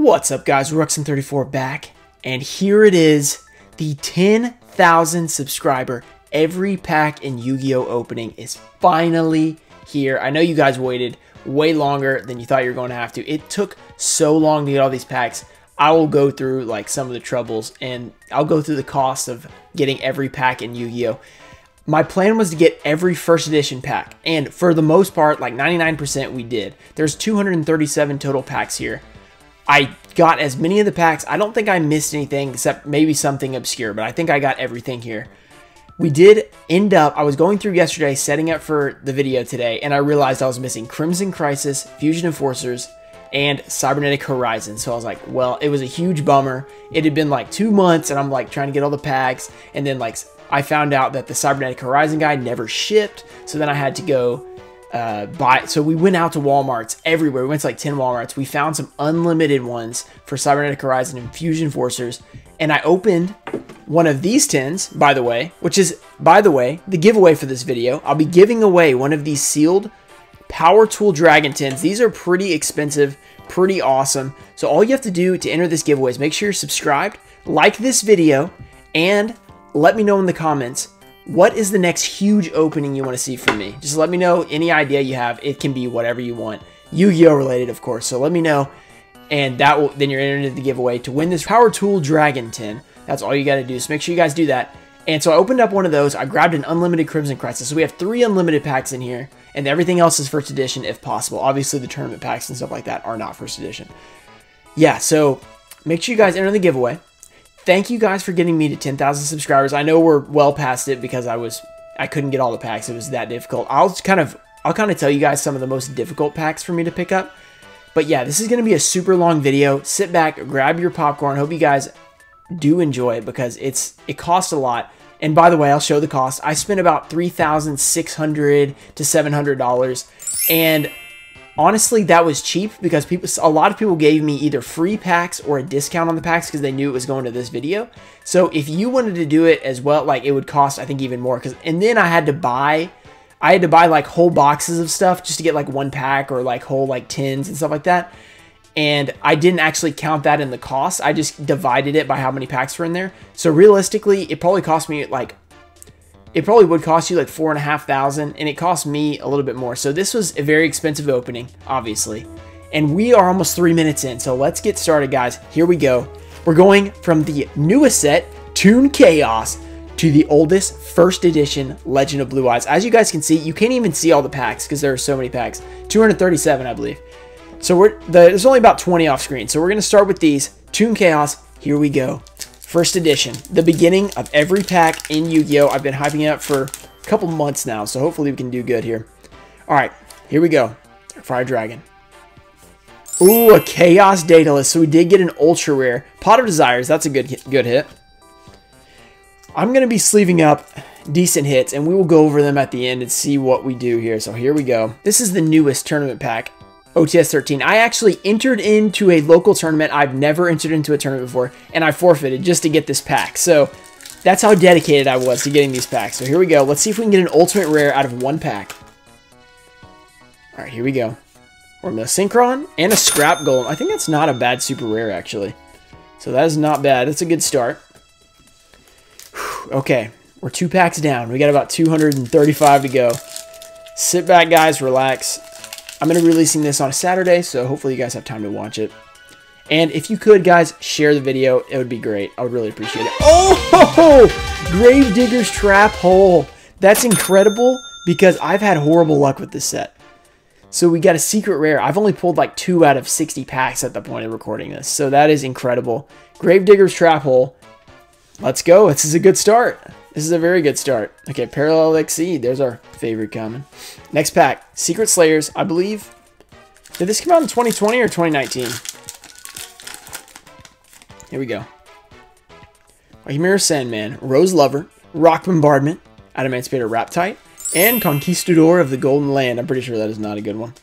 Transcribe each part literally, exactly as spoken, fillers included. What's up guys, Ruxin thirty-four back, and here it is, the ten thousand subscriber every pack in Yu-Gi-Oh opening is finally here. I know you guys waited way longer than you thought you were going to have to. It took so long to get all these packs. I will go through like some of the troubles, and I'll go through the cost of getting every pack in Yu-Gi-Oh. My plan was to get every first edition pack, and for the most part, like ninety-nine percent we did. There's two hundred thirty-seven total packs here. I got as many of the packs. I don't think I missed anything except maybe something obscure, but I think I got everything here. We did end up, I was going through yesterday, setting up for the video today, and I realized I was missing Crimson Crisis, Fusion Enforcers, and Cybernetic Horizon. So I was like, well, it was a huge bummer. It had been like two months, and I'm like trying to get all the packs, and then like I found out that the Cybernetic Horizon guy never shipped, so then I had to go Uh, buy. So we went out to Walmarts everywhere. We went to like ten Walmarts. We found some unlimited ones for Cybernetic Horizon and Fusion Enforcers, and I opened one of these tins, by the way, which is, by the way, the giveaway for this video. I'll be giving away one of these sealed Power Tool Dragon tins. These are pretty expensive, pretty awesome. So all you have to do to enter this giveaway is make sure you're subscribed, like this video, and let me know in the comments, what is the next huge opening you want to see from me? Just let me know any idea you have. It can be whatever you want. Yu-Gi-Oh related, of course. So let me know, and that will then you're entered into the giveaway to win this Power Tool Dragon tin. That's all you got to do. So make sure you guys do that. And so I opened up one of those. I grabbed an unlimited Crimson Crisis. So we have three unlimited packs in here, and everything else is first edition if possible. Obviously, the tournament packs and stuff like that are not first edition. Yeah, so make sure you guys enter the giveaway. Thank you guys for getting me to ten thousand subscribers. I know we're well past it because I was I couldn't get all the packs. It was that difficult. I'll kind of I'll kind of tell you guys some of the most difficult packs for me to pick up. But yeah, this is going to be a super long video. Sit back, grab your popcorn. Hope you guys do enjoy it because it's it costs a lot. And by the way, I'll show the cost. I spent about three thousand six hundred dollars to seven hundred dollars, and honestly, that was cheap because people, a lot of people gave me either free packs or a discount on the packs because they knew it was going to this video. So if you wanted to do it as well, like it would cost, I think, even more. Cause, and then I had to buy, I had to buy like whole boxes of stuff just to get like one pack or like whole like tins and stuff like that. And I didn't actually count that in the cost. I just divided it by how many packs were in there. So realistically, it probably cost me like It probably would cost you like four and a half thousand, and it cost me a little bit more. So this was a very expensive opening, obviously. And we are almost three minutes in, so let's get started, guys. Here we go. We're going from the newest set, Toon Chaos, to the oldest first edition Legend of Blue Eyes. As you guys can see, you can't even see all the packs because there are so many packs. two hundred thirty-seven, I believe. So we're the, there's only about twenty off screen. So we're going to start with these. Toon Chaos, here we go. First edition, the beginning of every pack in Yu-Gi-Oh! I've been hyping it up for a couple months now, so hopefully we can do good here. All right, here we go. Fire Dragon. Ooh, a Chaos Daedalus. So we did get an ultra rare. Pot of Desires, that's a good, good hit. I'm going to be sleeving up decent hits, and we will go over them at the end and see what we do here. So here we go. This is the newest tournament pack. O T S thirteen. I actually entered into a local tournament. I've never entered into a tournament before, and I forfeited just to get this pack. So that's how dedicated I was to getting these packs. So here we go. Let's see if we can get an ultimate rare out of one pack. All right, here we go. We're going to Synchron and a Scrap Golem. I think that's not a bad super rare, actually. So that is not bad. That's a good start. Whew, okay, we're two packs down. We got about two hundred thirty-five to go. Sit back, guys. Relax. I'm going to be releasing this on a Saturday, so hopefully you guys have time to watch it. And if you could, guys, share the video. It would be great. I would really appreciate it. Oh, ho, ho! Gravedigger's Trap Hole. That's incredible because I've had horrible luck with this set. So we got a secret rare. I've only pulled like two out of sixty packs at the point of recording this, so that is incredible. Gravedigger's Trap Hole. Let's go. This is a good start. This is a very good start. Okay, Parallel X C. There's our favorite coming. Next pack, Secret Slayers, I believe. Did this come out in twenty twenty or twenty nineteen? Here we go. Mirror Sandman, Rose Lover, Rock Bombardment, Adamantipator Raptite, and Conquistador of the Golden Land. I'm pretty sure that is not a good one.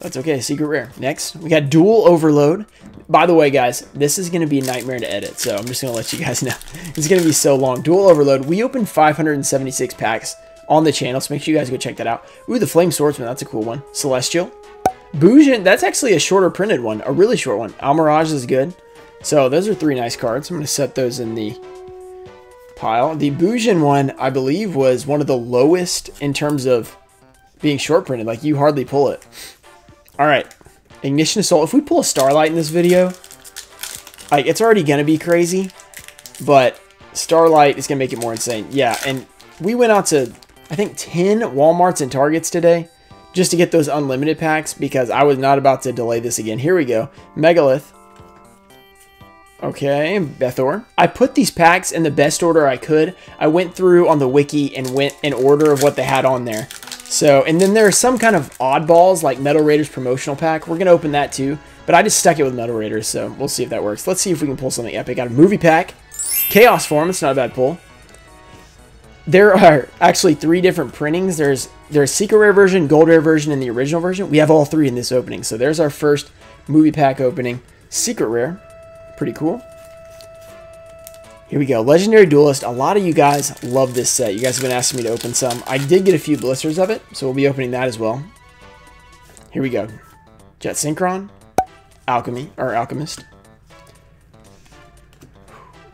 That's okay, secret rare. Next, we got Dual Overload. By the way, guys, this is going to be a nightmare to edit, so I'm just going to let you guys know. It's going to be so long. Dual Overload. We opened five hundred seventy-six packs on the channel, so make sure you guys go check that out. Ooh, the Flame Swordsman. That's a cool one. Celestial. Bujin, that's actually a shorter printed one, a really short one. Almirage is good. So those are three nice cards. I'm going to set those in the pile. The Bujin one, I believe, was one of the lowest in terms of being short printed. Like, you hardly pull it. All right. Ignition Assault. If we pull a Starlight in this video, like, it's already going to be crazy, but Starlight is going to make it more insane. Yeah, and we went out to, I think, ten Walmarts and Targets today just to get those unlimited packs because I was not about to delay this again. Here we go. Megalith. Okay, Bethor. I put these packs in the best order I could. I went through on the wiki and went in order of what they had on there. So, and then there are some kind of oddballs like Metal Raiders promotional pack. We're going to open that too, but I just stuck it with Metal Raiders, so we'll see if that works. Let's see if we can pull something epic out of Movie Pack. Chaos form, it's not a bad pull. There are actually three different printings. There's there's secret rare version, gold rare version, and the original version. We have all three in this opening. So there's our first Movie Pack opening. Secret rare, pretty cool. Here we go, Legendary Duelist. A lot of you guys love this set. You guys have been asking me to open some. I did get a few blisters of it, so we'll be opening that as well. Here we go, Jet Synchron, Alchemy, or Alchemist.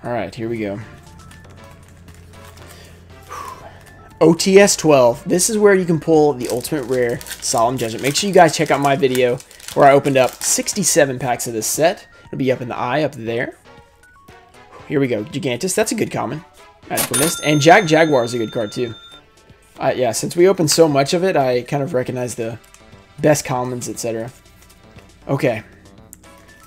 All right, here we go. O T S twelve. This is where you can pull the ultimate rare Solemn Judgment. Make sure you guys check out my video where I opened up sixty-seven packs of this set. It'll be up in the eye up there. Here we go. Gigantus. That's a good common. Magical Mist. And Jack Jaguar is a good card too. Uh, yeah, since we opened so much of it, I kind of recognize the best commons, et cetera. Okay.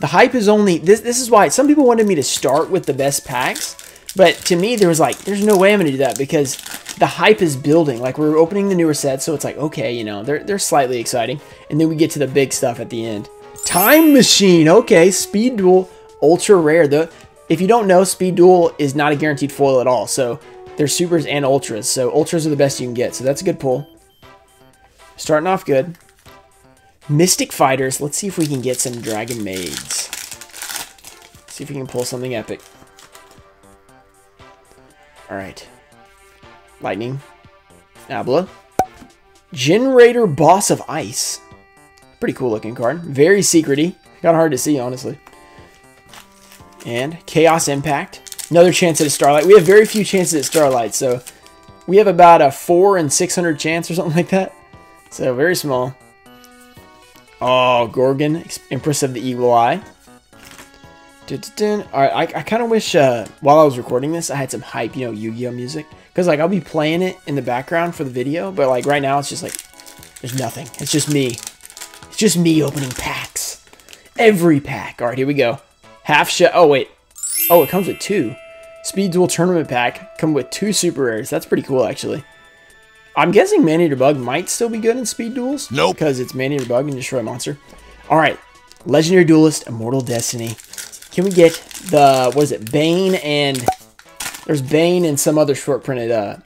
The hype is only... This, this is why some people wanted me to start with the best packs. But to me, there was like, there's no way I'm going to do that because the hype is building. Like, we're opening the newer sets, so it's like, okay, you know, they're, they're slightly exciting. And then we get to the big stuff at the end. Time Machine! Okay, Speed Duel, ultra rare. The, if you don't know, Speed Duel is not a guaranteed foil at all. So, they're supers and ultras. So, ultras are the best you can get. So, that's a good pull. Starting off good. Mystic Fighters. Let's see if we can get some Dragon Maids. See if we can pull something epic. Alright. Lightning. Abla. Generator Boss of Ice. Pretty cool looking card. Very secrety. Kind of hard to see, honestly. And Chaos Impact. Another chance at a Starlight. We have very few chances at Starlight, so we have about a four in six hundred chance or something like that. So, very small. Oh, Gorgon. Empress of the Eagle Eye. Alright, I, I kind of wish uh, while I was recording this, I had some hype, you know, Yu-Gi-Oh music. Because, like, I'll be playing it in the background for the video, but, like, right now it's just, like, there's nothing. It's just me. It's just me opening packs. Every pack. Alright, here we go. Half shell. Oh, wait. Oh, it comes with two. Speed Duel Tournament Pack. Come with two super rares. That's pretty cool, actually. I'm guessing Man-Eater Bug might still be good in Speed Duels. Nope. Because it's Man-Eater Bug and Destroy Monster. Alright. Legendary Duelist Immortal Destiny. Can we get the, what is it, Bane and, there's Bane and some other short printed, uh,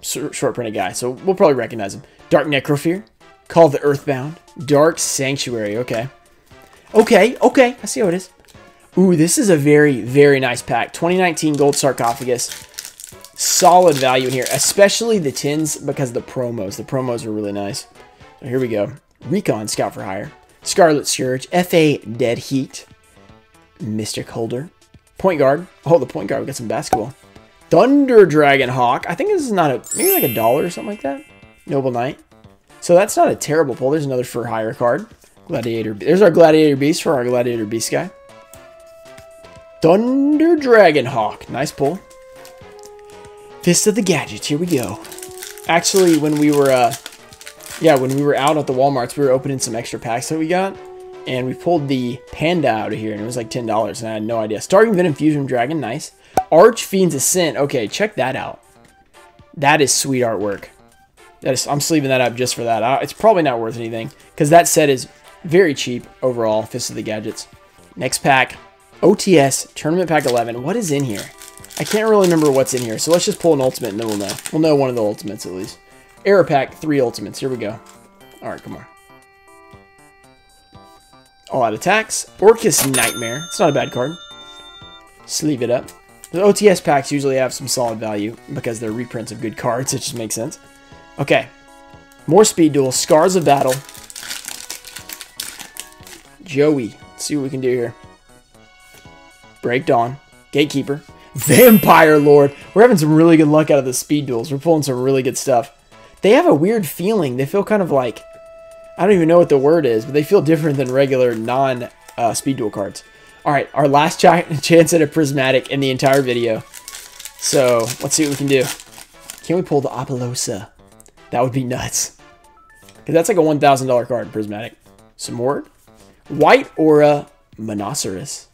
short printed guy, so we'll probably recognize him. Dark Necrofear, Call of the Earthbound, Dark Sanctuary, okay. Okay, okay, I see how it is. Ooh, this is a very, very nice pack. twenty nineteen Gold Sarcophagus, solid value in here, especially the tins because of the promos. The promos are really nice. So here we go. Recon, Scout for Hire, Scarlet Scourge, F A Dead Heat, Mystic Holder, Point Guard. Oh, the Point Guard. We got some basketball. Thunder Dragon Hawk. I think this is not a... Maybe like a dollar or something like that. Noble Knight. So that's not a terrible pull. There's another for higher card. Gladiator. There's our Gladiator Beast for our Gladiator Beast guy. Thunder Dragon Hawk. Nice pull. Fist of the Gadgets. Here we go. Actually, when we were... Uh, yeah, when we were out at the Walmarts, we were opening some extra packs that we got. And we pulled the Panda out of here, and it was like ten dollars, and I had no idea. Starting Venom Fusion Dragon, nice. Archfiend's Ascent, okay, check that out. That is sweet artwork. That is, I'm sleeving that up just for that. I, it's probably not worth anything, because that set is very cheap overall, Fist of the Gadgets. Next pack, O T S, Tournament Pack eleven. What is in here? I can't really remember what's in here, so let's just pull an ultimate, and then we'll know. We'll know one of the ultimates, at least. Era Pack, three ultimates. Here we go. All right, come on. All-out attacks. Orcus Nightmare. It's not a bad card. Sleeve it up. The O T S packs usually have some solid value because they're reprints of good cards. It just makes sense. Okay. More Speed Duel. Scars of Battle. Joey. Let's see what we can do here. Break Dawn. Gatekeeper. Vampire Lord. We're having some really good luck out of the speed duels. We're pulling some really good stuff. They have a weird feeling. They feel kind of like... I don't even know what the word is, but they feel different than regular non-speed uh, duel cards. Alright, our last ch chance at a Prismatic in the entire video. So, let's see what we can do. Can we pull the Apollosa? That would be nuts. Because that's like a one thousand dollar card, Prismatic. Some more. White Aura Monoceros.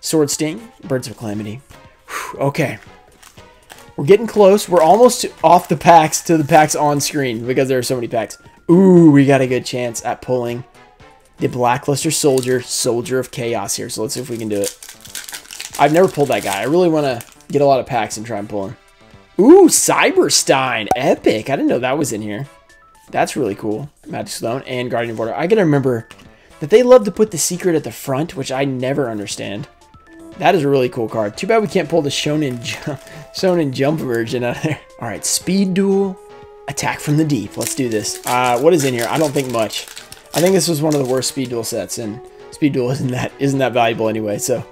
Sword Sting, Birds of Calamity. Whew, okay. We're getting close. We're almost off the packs to the packs on screen because there are so many packs. Ooh, we got a good chance at pulling the Blackluster Soldier, Soldier of Chaos here. So let's see if we can do it. I've never pulled that guy. I really want to get a lot of packs and try and pull him. Ooh, Cyberstein. Epic. I didn't know that was in here. That's really cool. Magic Stone and Guardian Border. I gotta remember that they love to put the secret at the front, which I never understand. That is a really cool card. Too bad we can't pull the Shonen Jump, Shonen Jump version out of there. All right, Speed Duel, Attack from the Deep. Let's do this. Uh, what is in here? I don't think much. I think this was one of the worst Speed Duel sets, and Speed Duel isn't that isn't that valuable anyway. So,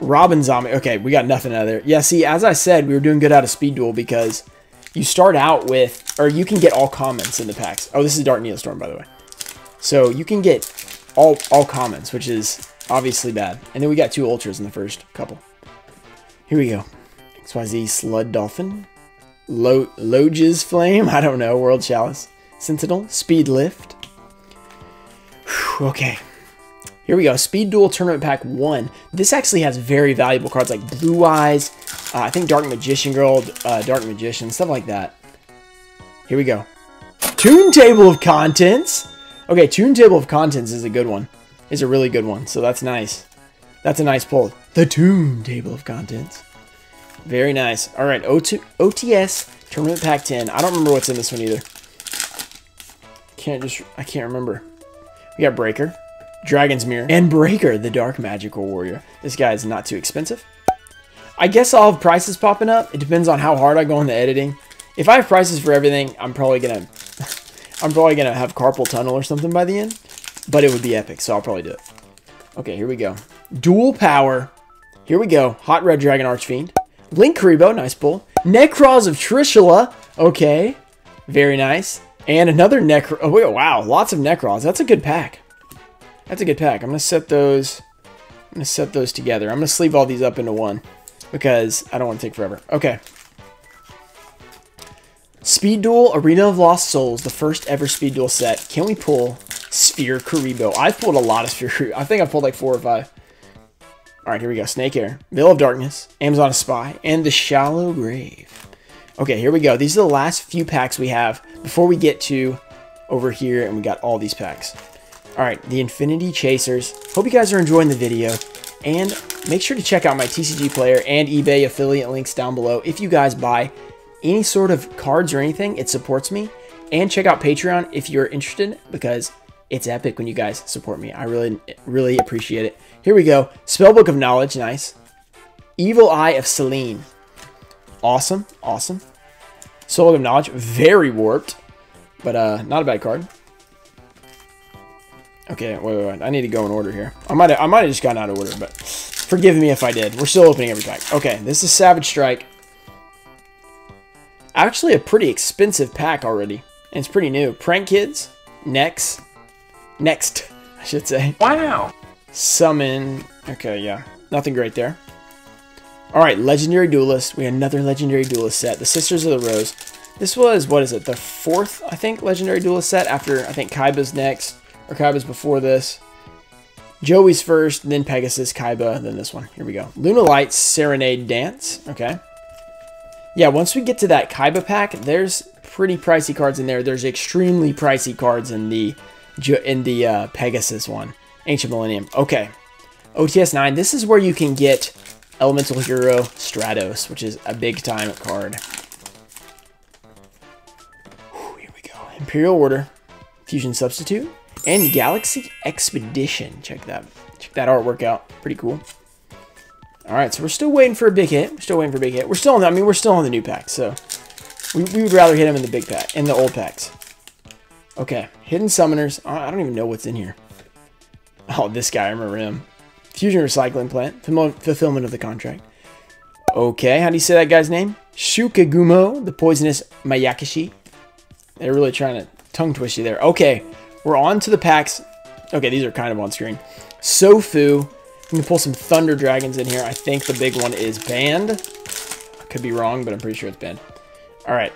Robin Zombie. Okay, we got nothing out of there. Yeah, see, as I said, we were doing good out of Speed Duel because you start out with, or you can get all comments in the packs. Oh, this is Dark Needlestorm, by the way. So you can get all all comments, which is obviously bad. And then we got two ultras in the first couple. Here we go. X Y Z Slud Dolphin. Lo Loge's Flame. I don't know. World Chalice. Sentinel. Speed Lift. Whew, okay. Here we go. Speed Duel Tournament Pack one. This actually has very valuable cards like Blue Eyes. Uh, I think Dark Magician Girl. Uh, Dark Magician. Stuff like that. Here we go. Toon Table of Contents. Okay. Toon Table of Contents is a good one. Is a really good one, so that's nice. That's a nice pull. The Toon Table of Contents. Very nice. All right, O T S Tournament Pack ten. I don't remember what's in this one either. Can't just, I can't remember. We got Breaker, Dragon's Mirror, and Breaker, the Dark Magical Warrior. This guy is not too expensive. I guess I'll have prices popping up. It depends on how hard I go on the editing. If I have prices for everything, I'm probably gonna, I'm probably gonna have carpal tunnel or something by the end. But it would be epic, so I'll probably do it. Okay, here we go. Dual Power. Here we go. Hot Red Dragon Archfiend. Link Kuriboh, nice pull. Necroz of Trishula. Okay, very nice. And another Necro... Oh, wow, lots of Necroz. That's a good pack. That's a good pack. I'm going to set those... I'm going to set those together. I'm going to sleeve all these up into one because I don't want to take forever. Okay. Speed Duel, Arena of Lost Souls, the first ever Speed Duel set. Can we pull... Sphere Kuriboh. I've pulled a lot of Sphere Kuriboh. I think I've pulled like four or five. Alright, here we go. Snake Air, Veil of Darkness, Amazon Spy, and the Shallow Grave. Okay, here we go. These are the last few packs we have before we get to over here, and we got all these packs. Alright, the Infinity Chasers. Hope you guys are enjoying the video, and make sure to check out my T C G Player and eBay affiliate links down below. If you guys buy any sort of cards or anything, it supports me. And check out Patreon if you're interested, because it's epic when you guys support me. I really, really appreciate it. Here we go. Spellbook of Knowledge. Nice. Evil Eye of Selene. Awesome. Awesome. Soul of Knowledge. Very warped. But uh, not a bad card. Okay, wait, wait, wait. I need to go in order here. I might have I might have just gotten out of order, but forgive me if I did. We're still opening every pack. Okay, this is Savage Strike. Actually a pretty expensive pack already. And it's pretty new. Prank Kids. Next. Next, I should say. Wow. Summon. Okay, yeah. Nothing great there. All right, Legendary Duelist. We had another Legendary Duelist set. The Sisters of the Rose. This was, what is it, the fourth, I think, Legendary Duelist set after, I think, Kaiba's next, or Kaiba's before this. Joey's first, then Pegasus, Kaiba, then this one. Here we go. Luna Light's Serenade Dance. Okay. Yeah, once we get to that Kaiba pack, there's pretty pricey cards in there. There's extremely pricey cards in the... in the uh, Pegasus one. Ancient Millennium. Okay. O T S nine. This is where you can get Elemental Hero Stratos, which is a big time card. Whew, here we go. Imperial Order, Fusion Substitute, and Galaxy Expedition. Check that. Check that artwork out. Pretty cool. Alright, so we're still waiting for a big hit. We're still waiting for a big hit. We're still on the, I mean, we're still on the new pack, so we, we would rather hit him in the big pack, in the old packs. Okay, Hidden Summoners. I don't even know what's in here. Oh, this guy, I remember him. Fusion Recycling Plant, fulfillment of the contract. Okay, how do you say that guy's name? Shukagumo, the poisonous Mayakashi. They're really trying to tongue twist you there. Okay, we're on to the packs. Okay, these are kind of on screen. Sofu. We can pull some Thunder Dragons in here. I think the big one is banned. I could be wrong, but I'm pretty sure it's banned. All right.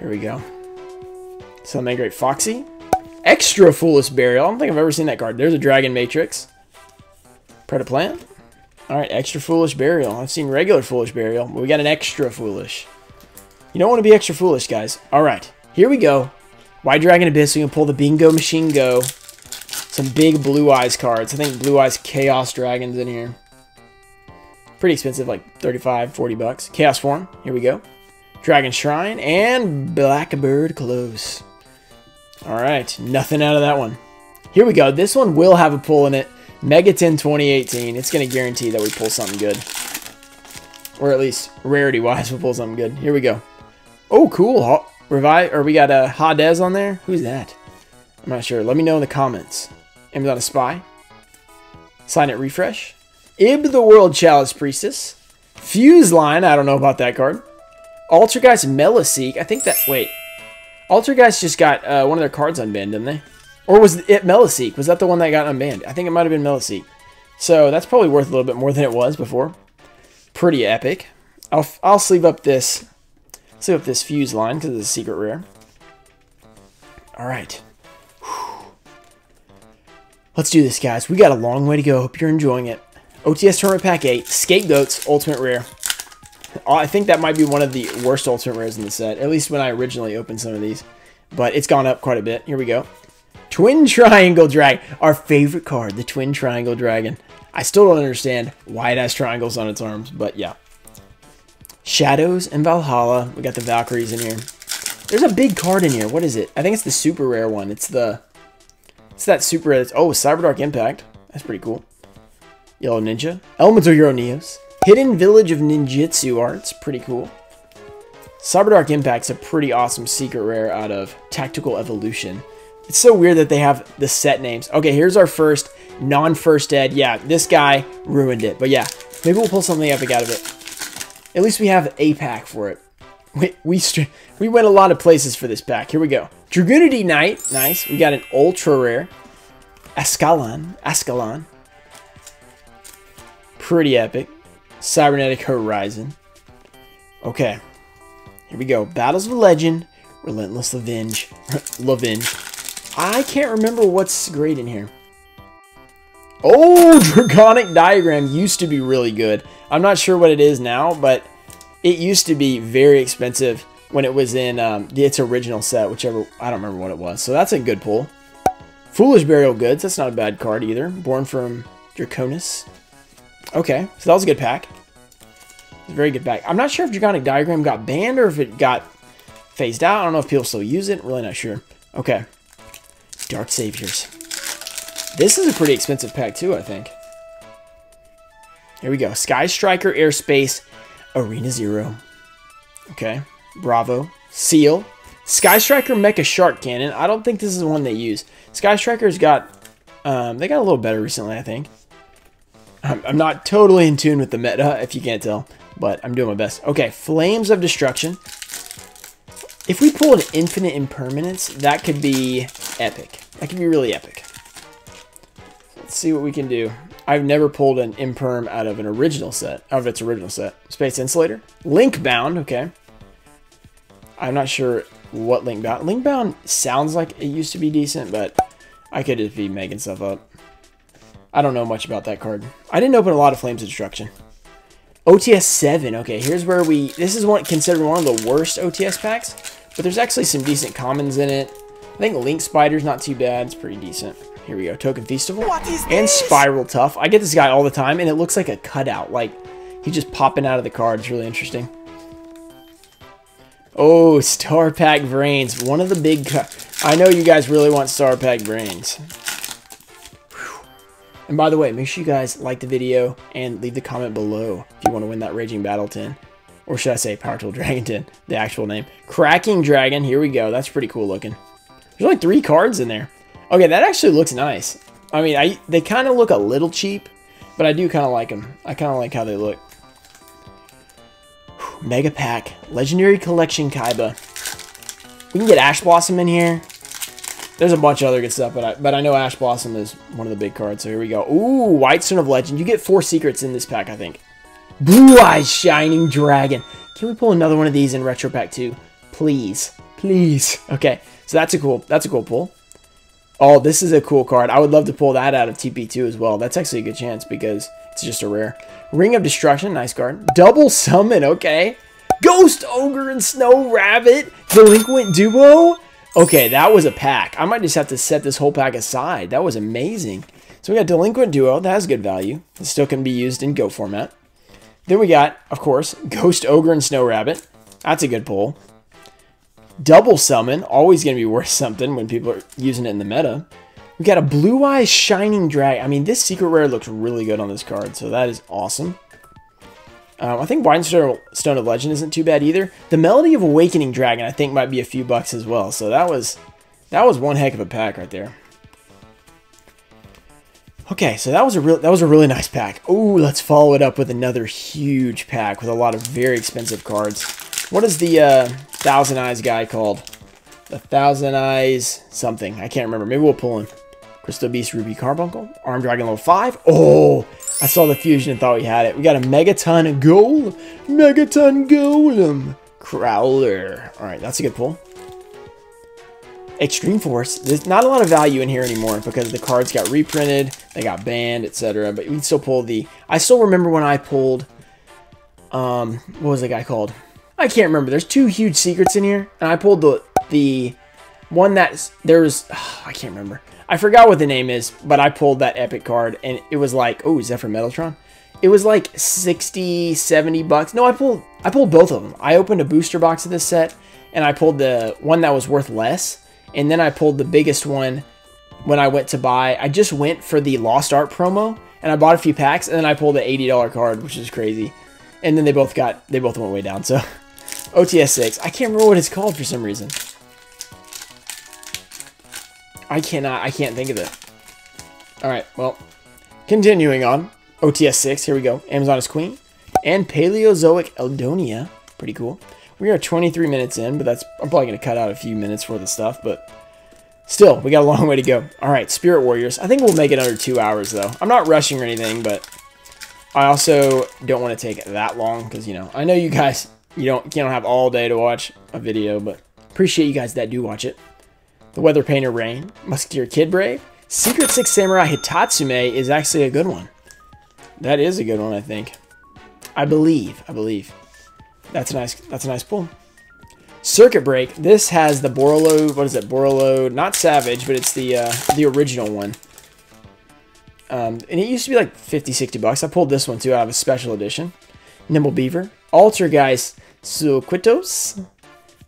Here we go. Something Great Foxy. Extra Foolish Burial. I don't think I've ever seen that card. There's a Dragon Matrix. Predaplant. All right, Extra Foolish Burial. I've seen regular Foolish Burial, but we got an Extra Foolish. You don't want to be extra foolish, guys. All right, here we go. White Dragon Abyss. We can pull the Bingo Machine Go. Some big Blue Eyes cards. I think Blue Eyes Chaos Dragons in here. Pretty expensive, like thirty-five, forty bucks. Chaos Form. Here we go. Dragon Shrine and Blackbird Close. All right, nothing out of that one. Here we go. This one will have a pull in it. Megaton twenty eighteen. It's going to guarantee that we pull something good. Or at least rarity-wise, we'll pull something good. Here we go. Oh, cool. Revive, or we got a Hades on there. Who's that? I'm not sure. Let me know in the comments. Amazon Spy. Silent Refresh. Ib the World Chalice Priestess. Fuse Line. I don't know about that card. Altergeist Meliseek. I think that... Wait. Altergeist just got uh, one of their cards unbanned, didn't they? Or was it Meliseek? Was that the one that got unbanned? I think it might have been Meliseek. So that's probably worth a little bit more than it was before. Pretty epic. I'll, I'll sleeve up this... Sleeve up this Fuse Line because it's a secret rare. Alright. Let's do this, guys. We got a long way to go. Hope you're enjoying it. O T S Tournament Pack eight. Scapegoats Ultimate Rare. I think that might be one of the worst Ultimate Rares in the set, at least when I originally opened some of these. But it's gone up quite a bit. Here we go. Twin Triangle Dragon. Our favorite card, the Twin Triangle Dragon. I still don't understand why it has triangles on its arms, but yeah. Shadows and Valhalla. We got the Valkyries in here. There's a big card in here. What is it? I think it's the super rare one. It's the... It's that super... Oh, Cybernetic Impact. That's pretty cool. Yellow Ninja. Elemental Hero Neos. Hidden Village of Ninjutsu Arts. Pretty cool. Cybernetic Impact's a pretty awesome secret rare out of Tactical Evolution. It's so weird that they have the set names. Okay, here's our first non-first ed. Yeah, this guy ruined it. But yeah, maybe we'll pull something epic out of it. At least we have a pack for it. We, we, we went a lot of places for this pack. Here we go. Dragoonity Knight. Nice. We got an ultra rare. Ascalon. Ascalon. Pretty epic. Cybernetic Horizon. Okay. Here we go. Battles of Legend. Relentless Revenge. Revenge. I can't remember what's great in here. Oh, Draconic Diagram used to be really good. I'm not sure what it is now, but... It used to be very expensive when it was in um, its original set, whichever, I don't remember what it was. So that's a good pull. Foolish Burial Goods, that's not a bad card either. Born from Draconis. Okay, so that was a good pack. It's a very good pack. I'm not sure if Draconic Diagram got banned or if it got phased out. I don't know if people still use it. Really not sure. Okay. Dark Saviors. This is a pretty expensive pack too, I think. Here we go. Sky Striker Airspace. Arena Zero. Okay. Bravo. Seal. Sky Striker Mecha Shark Cannon. I don't think this is the one they use. Sky Striker's got... Um, they got a little better recently, I think. I'm, I'm not totally in tune with the meta, if you can't tell. But I'm doing my best. Okay. Flames of Destruction. If we pull an Infinite Impermanence, that could be epic. That could be really epic. Let's see what we can do. I've never pulled an Imperm out of an original set, out of its original set. Space Insulator. Link Bound, okay. I'm not sure what Link Bound. Link Bound sounds like it used to be decent, but I could just be making stuff up. I don't know much about that card. I didn't open a lot of Flames of Destruction. O T S seven, okay, here's where we, this is one considered one of the worst O T S packs, but there's actually some decent commons in it. I think Link Spider's not too bad, it's pretty decent. Here we go, Token Festival and Spiral Tough. I get this guy all the time, and it looks like a cutout. Like, he's just popping out of the card. It's really interesting. Oh, Star Pack Brains. One of the big... I know you guys really want Star Pack Brains. Whew. And by the way, make sure you guys like the video and leave the comment below if you want to win that Raging Battle tin. Or should I say Power Tool Dragon tin, the actual name. Cracking Dragon. Here we go. That's pretty cool looking. There's like three cards in there. Okay, that actually looks nice. I mean, I they kind of look a little cheap, but I do kind of like them. I kind of like how they look. Whew, Mega Pack. Legendary Collection Kaiba. We can get Ash Blossom in here. There's a bunch of other good stuff, but I, but I know Ash Blossom is one of the big cards, so here we go. Ooh, White Son of Legend. You get four secrets in this pack, I think. Blue Eyes Shining Dragon. Can we pull another one of these in Retro Pack two? Please. Please. Okay, so that's a cool, that's a cool pull. Oh, this is a cool card. I would love to pull that out of T P two as well. That's actually a good chance because it's just a rare. Ring of Destruction, nice card. Double Summon, okay. Ghost Ogre and Snow Rabbit. Delinquent Duo. Okay, that was a pack. I might just have to set this whole pack aside. That was amazing. So we got Delinquent Duo. That has good value. It still can be used in Go format. Then we got, of course, Ghost Ogre and Snow Rabbit. That's a good pull. Double Summon. Always going to be worth something when people are using it in the meta. We got a Blue Eyes Shining Dragon. I mean, this secret rare looks really good on this card, so that is awesome. Um, I think Windstone Stone of Legend isn't too bad either. The Melody of Awakening Dragon, I think, might be a few bucks as well. So that was that was one heck of a pack right there. Okay, so that was a real that was a really nice pack. Oh, let's follow it up with another huge pack with a lot of very expensive cards. What is the uh, Thousand Eyes guy called? The Thousand Eyes something. I can't remember. Maybe we'll pull him. Crystal Beast, Ruby Carbuncle, Armed Dragon level five. Oh, I saw the fusion and thought we had it. We got a Megaton Golem. Megaton Golem. Crowler. All right, that's a good pull. Extreme Force. There's not a lot of value in here anymore because the cards got reprinted, they got banned, et cetera. But you can still pull the... I still remember when I pulled... Um, what was the guy called? I can't remember. There's two huge secrets in here. And I pulled the, the one that... There was... Oh, I can't remember. I forgot what the name is, but I pulled that epic card, and it was like, oh, Zephyr Metaltron? It was like sixty, seventy bucks. No, I pulled I pulled both of them. I opened a booster box of this set, and I pulled the one that was worth less, and then I pulled the biggest one when I went to buy. I just went for the Lost Art promo, and I bought a few packs, and then I pulled the eighty dollar card, which is crazy. And then they both got, they both went way down, so. O T S six. I can't remember what it's called for some reason. I cannot, I can't think of it. All right, well, continuing on. O T S six, here we go. Amazon is Queen. And Paleozoic Eldonia. Pretty cool. We are twenty-three minutes in, but that's, I'm probably going to cut out a few minutes for the stuff, but still, we got a long way to go. All right, Spirit Warriors. I think we'll make it under two hours, though. I'm not rushing or anything, but I also don't want to take that long because, you know, I know you guys, you don't, you don't have all day to watch a video, but appreciate you guys that do watch it. The Weather Painter Rain, Musketeer Kid Brave, Secret Six Samurai Hitatsume is actually a good one. That is a good one, I think. I believe, I believe. That's a nice, that's a nice pull. Circuit Break. This has the Borolo, what is it, Borolo, not Savage, but it's the uh, the original one. Um, and it used to be like fifty, sixty bucks. I pulled this one too out of a special edition. Nimble Beaver, Altergeist Suquitos,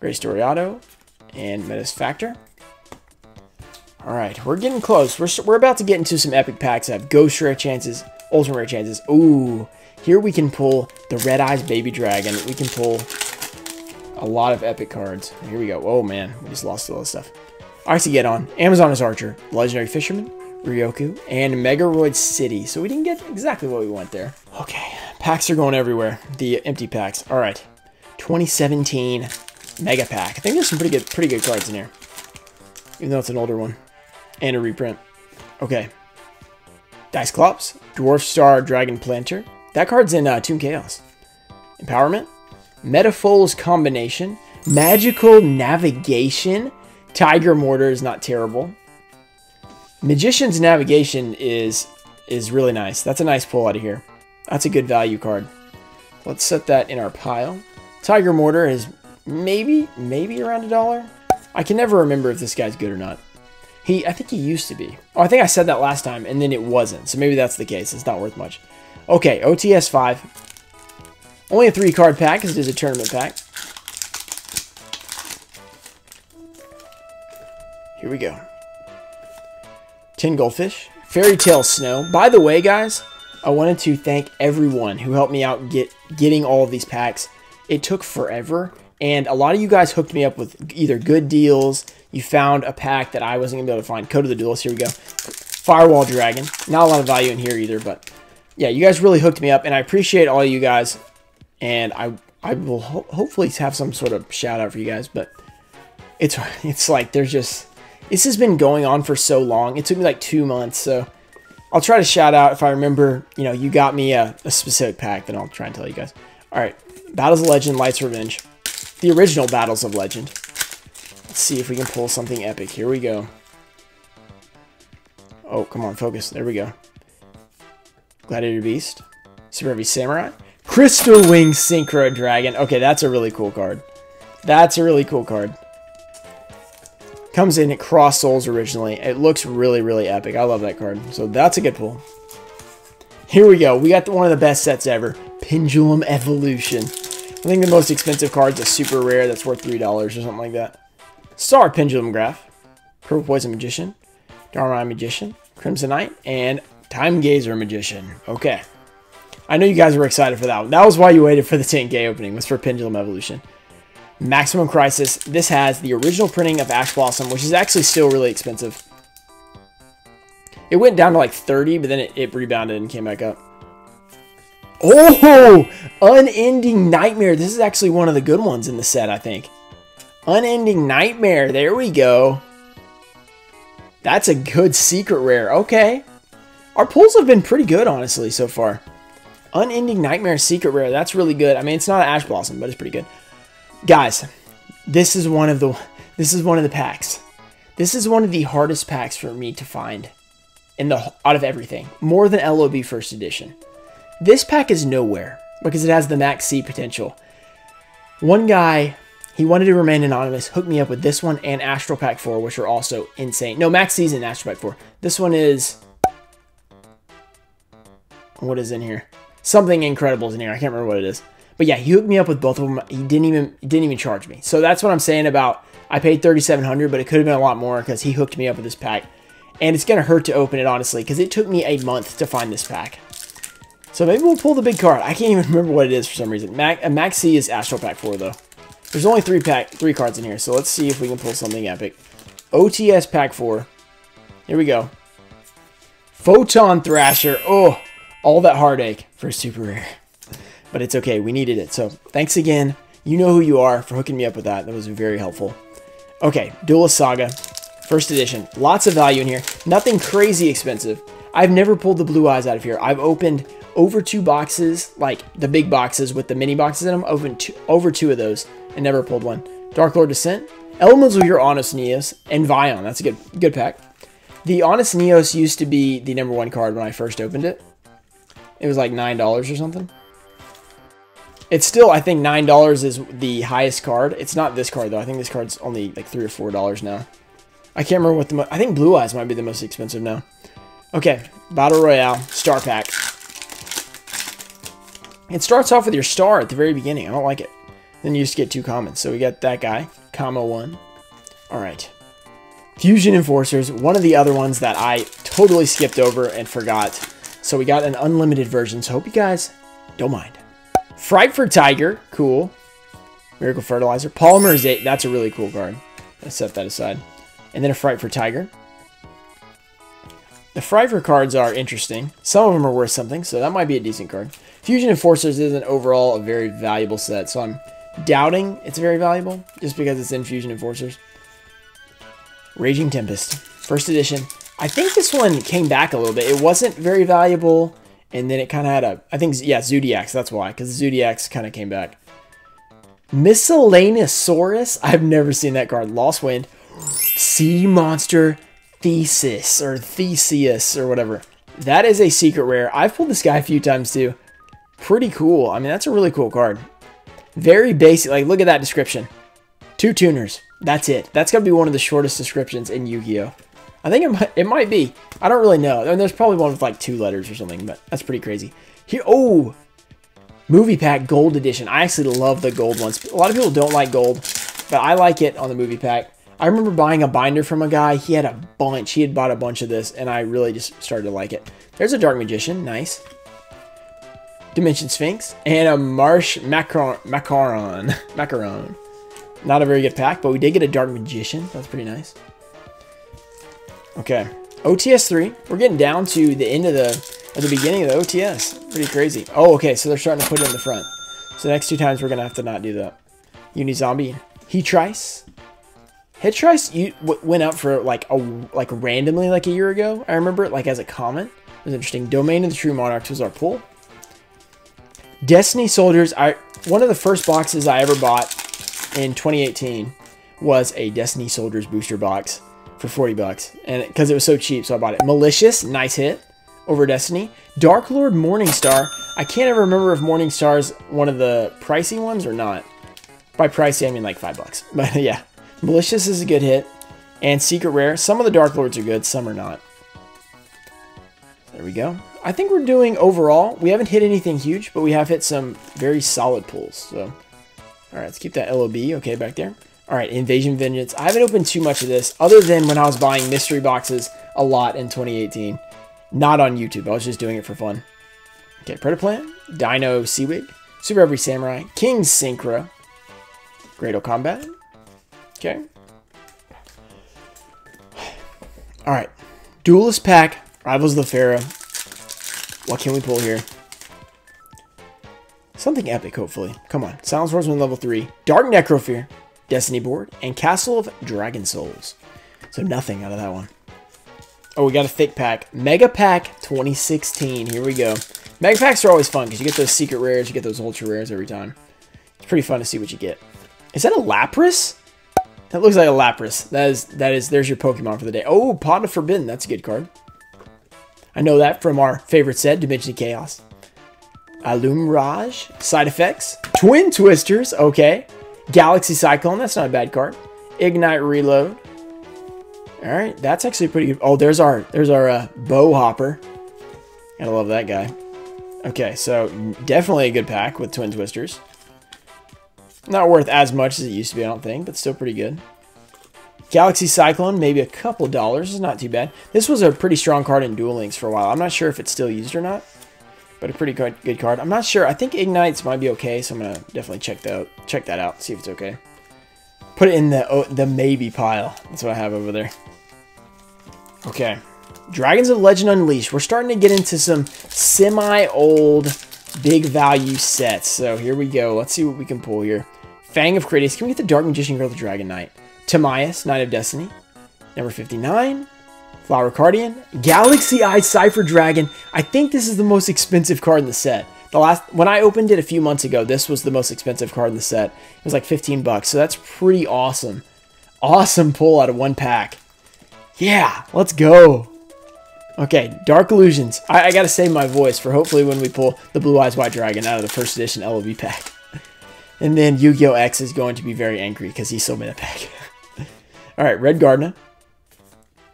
Grace Doriado, and Metis Factor. All right, we're getting close. We're, we're about to get into some epic packs that have Ghost Rare chances, Ultimate Rare chances. Ooh, here we can pull the Red Eyes Baby Dragon. We can pull a lot of epic cards. Here we go. Oh, man, we just lost a lot of stuff. All right, to get on. Amazon is Archer, Legendary Fisherman, Ryoku, and Megaroid City. So we didn't get exactly what we want there. Okay, packs are going everywhere. The empty packs. All right, twenty seventeen Mega Pack. I think there's some pretty good, pretty good cards in here, even though it's an older one. And a reprint. Okay. Diceclops. Dwarf Star Dragon Planter. That card's in uh, Toon Chaos. Empowerment. Metaphor's Combination. Magical Navigation. Tiger Mortar is not terrible. Magician's Navigation is is really nice. That's a nice pull out of here. That's a good value card. Let's set that in our pile. Tiger Mortar is maybe, maybe around a dollar. I can never remember if this guy's good or not. He, I think he used to be. Oh, I think I said that last time, and then it wasn't. So maybe that's the case. It's not worth much. Okay, O T S five. Only a three-card pack, because it is a tournament pack. Here we go. ten Goldfish. Fairy Tale Snow. By the way, guys, I wanted to thank everyone who helped me out get getting all of these packs. It took forever, And a lot of you guys hooked me up with either good deals. You found a pack that I wasn't going to be able to find. Code of the Duelist, here we go. Firewall Dragon. Not a lot of value in here either, but yeah, you guys really hooked me up, and I appreciate all you guys. And I I will ho hopefully have some sort of shout out for you guys, but it's it's like there's just... This has been going on for so long. It took me like two months, so I'll try to shout out if I remember, you know, you got me a, a specific pack, then I'll try and tell you guys. All right, Battles of Legend, Lights of Revenge. The original Battles of Legend. Let's see if we can pull something epic. Here we go. Oh, come on, focus. There we go. Gladiator Beast. Super Heavy Samurai. Crystal Wing Synchro Dragon. Okay, that's a really cool card. That's a really cool card. Comes in at Cross Souls originally. It looks really, really epic. I love that card. So that's a good pull. Here we go. We got the, one of the best sets ever. Pendulum Evolution. I think the most expensive card's a super rare that's worth three dollars or something like that. Star Pendulum Graph, Purple Poison Magician, Darmai Magician, Crimson Knight, and Time Gazer Magician. Okay. I know you guys were excited for that one. That was why you waited for the ten K opening, was for Pendulum Evolution. Maximum Crisis. This has the original printing of Ash Blossom, which is actually still really expensive. It went down to like thirty, but then it, it rebounded and came back up. Oh! Unending Nightmare. This is actually one of the good ones in the set, I think. Unending Nightmare. There we go. That's a good secret rare. Okay. Our pulls have been pretty good, honestly, so far. Unending Nightmare secret rare. That's really good. I mean, it's not Ash Blossom, but it's pretty good. Guys, this is one of the this is one of the packs. This is one of the hardest packs for me to find in the out of everything. More than L O B First Edition. This pack is nowhere because it has the max C potential. One guy, he wanted to remain anonymous, hooked me up with this one and Astral Pack four, which are also insane. No, max C's in Astral Pack four. This one is... What is in here? Something incredible is in here. I can't remember what it is. But yeah, he hooked me up with both of them. He didn't even he didn't even charge me. So that's what I'm saying about... I paid thirty-seven hundred dollars, but it could have been a lot more because he hooked me up with this pack. And it's going to hurt to open it, honestly, because it took me a month to find this pack. So maybe we'll pull the big card. I can't even remember what it is for some reason. Max, max C is Astral Pack four, though. There's only three pack, three cards in here, so let's see if we can pull something epic. O T S Pack four. Here we go. Photon Thrasher. Oh, all that heartache for a super rare. But it's okay. We needed it. So thanks again. You know who you are for hooking me up with that. That was very helpful. Okay, Duelist Saga. First edition. Lots of value in here. Nothing crazy expensive. I've never pulled the Blue Eyes out of here. I've opened... over two boxes, like the big boxes with the mini boxes in them, opened two, over two of those and never pulled one. Dark Lord Descent, Elements of Your Honest Neos, and Vion. That's a good good pack. The Honest Neos used to be the number one card when I first opened it. It was like nine dollars or something. It's still, I think nine dollars is the highest card. It's not this card though. I think this card's only like three or four dollars now. I can't remember what the most, I think Blue Eyes might be the most expensive now. Okay, Battle Royale, Star Pack. It starts off with your star at the very beginning. I don't like it. Then you just get two commons. So we got that guy, comma one. All right. Fusion Enforcers, one of the other ones that I totally skipped over and forgot. So we got an unlimited version. So hope you guys don't mind. Fright for Tiger, cool. Miracle Fertilizer. Polymerization, that's a really cool card. Let's set that aside. And then a Fright for Tiger. The Fright for cards are interesting. Some of them are worth something, so that might be a decent card. Fusion Enforcers isn't overall a very valuable set, so I'm doubting it's very valuable just because it's in Fusion Enforcers. Raging Tempest, first edition. I think this one came back a little bit. It wasn't very valuable, and then it kind of had a, I think, yeah, Zodiacs, that's why, because Zodiacs kind of came back. Miscellaneousaurus, I've never seen that card. Lost Wind, Sea Monster, Thesis or Theseus or whatever. That is a secret rare. I've pulled this guy a few times too. Pretty cool. I mean, that's a really cool card. Very basic. Like, look at that description. Two tuners. That's it. That's got to be one of the shortest descriptions in Yu-Gi-Oh. I think it might, it might be. I don't really know. I mean, there's probably one with like two letters or something, but that's pretty crazy. Here, oh! Movie Pack Gold Edition. I actually love the gold ones. A lot of people don't like gold, but I like it on the Movie Pack. I remember buying a binder from a guy. He had a bunch. He had bought a bunch of this, and I really just started to like it. There's a Dark Magician. Nice. Dimension Sphinx. And a Marsh Macaron. Macaron. Macaron. Not a very good pack, but we did get a Dark Magician. That's pretty nice. Okay. O T S three. We're getting down to the end of the, at the beginning of the O T S. Pretty crazy. Oh, okay. So they're starting to put it in the front. So the next two times we're going to have to not do that. Unizombie. Heatrice. Heatrice you, w went out for like a, like randomly like a year ago. I remember it like as a comment. It was interesting. Domain of the True Monarchs was our pull. Destiny Soldiers. I one of the first boxes I ever bought in twenty eighteen was a Destiny Soldiers booster box for forty bucks, and because it, it was so cheap, so I bought it. Malicious, nice hit over Destiny. Dark Lord Morningstar. I can't ever remember if Morningstar's one of the pricey ones or not. By pricey, I mean like five bucks. But yeah, Malicious is a good hit, and Secret Rare. Some of the Dark Lords are good, some are not. There we go. I think we're doing overall. We haven't hit anything huge, but we have hit some very solid pulls. So. All right, let's keep that L O B, okay, back there. All right, Invasion Vengeance. I haven't opened too much of this other than when I was buying mystery boxes a lot in twenty eighteen. Not on YouTube. I was just doing it for fun. Okay, Predaplant, Dino Seawig, Super Every Samurai, King Synchro, Great Combat. Okay. All right, Duelist Pack, Rivals of the Pharaoh. What can we pull here? Something epic, hopefully. Come on. Silence Horseman level three. Dark Necrofear. Destiny Board. And Castle of Dragon Souls. So nothing out of that one. Oh, we got a thick pack. Mega Pack twenty sixteen. Here we go. Mega Packs are always fun because you get those secret rares. You get those ultra rares every time. It's pretty fun to see what you get. Is that a Lapras? That looks like a Lapras. That is, that is, there's your Pokemon for the day. Oh, Pod of Forbidden. That's a good card. I know that from our favorite set, Dimension of Chaos. Alumrage, side effects, Twin Twisters, okay, Galaxy Cyclone, that's not a bad card, Ignite Reload, all right, that's actually pretty good. Oh, there's our, there's our uh, Bow Hopper, gotta love that guy. Okay, so definitely a good pack with Twin Twisters, not worth as much as it used to be, I don't think, but still pretty good. Galaxy Cyclone, maybe a couple dollars, is not too bad. This was a pretty strong card in Duel Links for a while. I'm not sure if it's still used or not. But a pretty good, good card. I'm not sure. I think Ignites might be okay, so I'm gonna definitely check that out, check that out, see if it's okay. Put it in the oh, the maybe pile. That's what I have over there. Okay, Dragons of Legend Unleashed. We're starting to get into some semi-old big value sets. So here we go. Let's see what we can pull here. Fang of Kratos. Can we get the Dark Magician Girl, the Dragon Knight? Tamias, Knight of Destiny, number fifty-nine. Flower Cardian, Galaxy Eye Cypher Dragon. I think this is the most expensive card in the set. The last when I opened it a few months ago, this was the most expensive card in the set. It was like fifteen bucks, so that's pretty awesome. Awesome pull out of one pack. Yeah, let's go. Okay, Dark Illusions. I, I gotta save my voice for hopefully when we pull the Blue Eyes White Dragon out of the first edition L O V pack. And then Yu-Gi-Oh X is going to be very angry because he sold me that pack. All right, Red Gardener.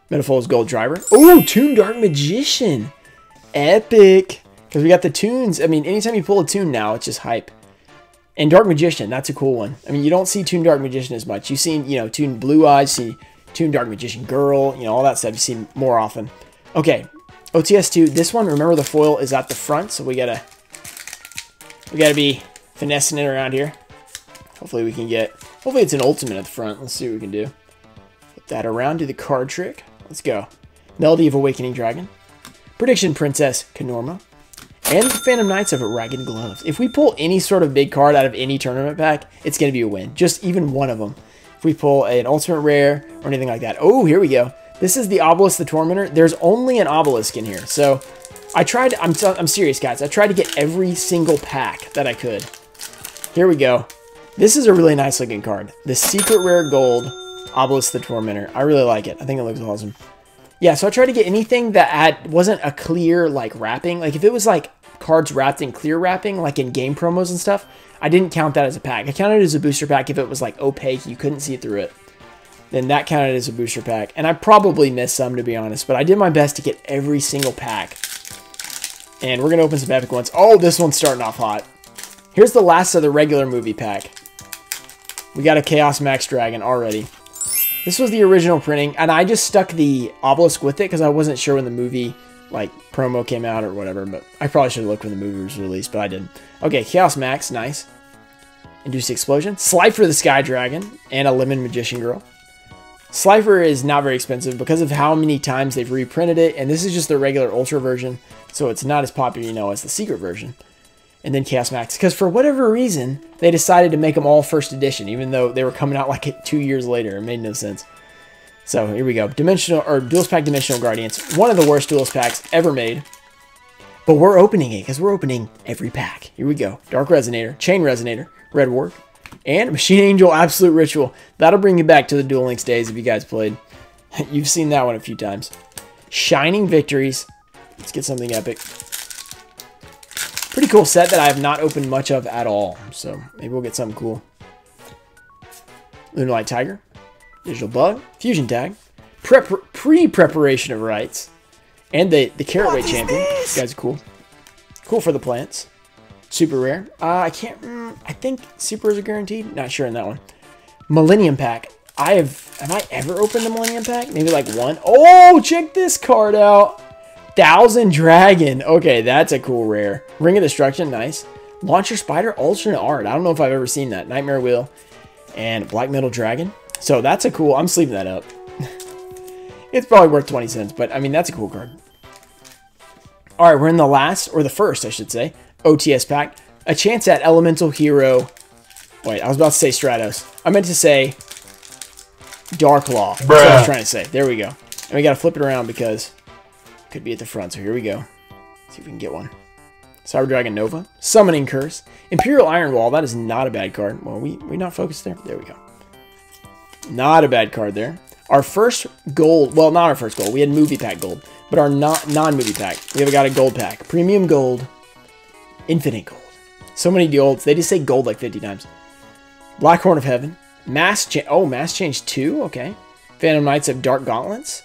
Metaphor's Gold Driver. Oh, Toon Dark Magician. Epic. Because we got the Toons. I mean, anytime you pull a Toon now, it's just hype. And Dark Magician, that's a cool one. I mean, you don't see Toon Dark Magician as much. You've seen, you know, Toon Blue Eyes, see Toon Dark Magician Girl, you know, all that stuff you see more often. Okay, O T S two. This one, remember the foil is at the front, so we gotta, we gotta be finessing it around here. Hopefully we can get, hopefully it's an ultimate at the front. Let's see what we can do. Put that around, do the card trick. Let's go. Melody of Awakening Dragon. Prediction Princess Kenorma. And the Phantom Knights of Ragged Gloves. If we pull any sort of big card out of any tournament pack, it's going to be a win. Just even one of them. If we pull an ultimate rare or anything like that. Oh, here we go. This is the Obelisk the Tormentor. There's only an Obelisk in here. So I tried, I'm, I'm serious, guys. I tried to get every single pack that I could. Here we go. This is a really nice looking card. The Secret Rare Gold. Obelisk the Tormentor. I really like it. I think it looks awesome. Yeah, so I tried to get anything that had, wasn't a clear, like, wrapping. Like, if it was, like, cards wrapped in clear wrapping, like in game promos and stuff, I didn't count that as a pack. I counted it as a booster pack if it was, like, opaque. You couldn't see through it. Then that counted as a booster pack. And I probably missed some, to be honest. But I did my best to get every single pack. And we're going to open some epic ones. Oh, this one's starting off hot. Here's the last of the regular movie pack. We got a Chaos Max Dragon already. This was the original printing, and I just stuck the obelisk with it because I wasn't sure when the movie, like, promo came out or whatever, but I probably should have looked when the movie was released, but I didn't. Okay, Chaos Max, nice. Induced Explosion, Slifer the Sky Dragon, and a Lemon Magician Girl. Slifer is not very expensive because of how many times they've reprinted it, and this is just the regular Ultra version, so it's not as popular, you know, as the Secret version. And then Chaos Max, because for whatever reason, they decided to make them all first edition, even though they were coming out like two years later. It made no sense. So here we go. Dimensional or Duelist Pack Dimensional Guardians. One of the worst Duelist Packs ever made. But we're opening it because we're opening every pack. Here we go. Dark Resonator, Chain Resonator, Red Ward, and Machine Angel Absolute Ritual. That'll bring you back to the Duel Links days if you guys played. You've seen that one a few times. Shining Victories. Let's get something epic. Pretty cool set that I have not opened much of at all. So maybe we'll get something cool. Lunalight Tiger, Digital Bug, Fusion Tag, Pre-Preparation of Rites. And the, the Carrot Weight Champion. These guys are cool. Cool for the plants. Super rare. Uh, I can't... Mm, I think Supers are guaranteed. Not sure on that one. Millennium Pack. I have... Have I ever opened the Millennium Pack? Maybe like one. Oh, check this card out. Thousand Dragon. Okay, that's a cool rare. Ring of Destruction. Nice. Launcher Spider. Alternate Art. I don't know if I've ever seen that. Nightmare Wheel. And Black Metal Dragon. So that's a cool... I'm sleeving that up. It's probably worth twenty cents, but I mean, that's a cool card. All right, we're in the last, or the first, I should say, O T S pack. A chance at Elemental Hero. Wait, I was about to say Stratos. I meant to say Darklaw. That's what I was trying to say. There we go. And we got to flip it around because it could be at the front, so here we go. Let's see if we can get one. Cyber Dragon Nova. Summoning Curse. Imperial Iron Wall. That is not a bad card. Well, we, we're not focused there. There we go. Not a bad card there. Our first gold, well, not our first gold. We had movie pack gold, but our not non-movie pack. We have got a gold pack. Premium gold, infinite gold. So many golds. They just say gold like fifty times. Black Horn of Heaven. Mass change. Oh, Mass Change two? Okay. Phantom Knights of Dark Gauntlets.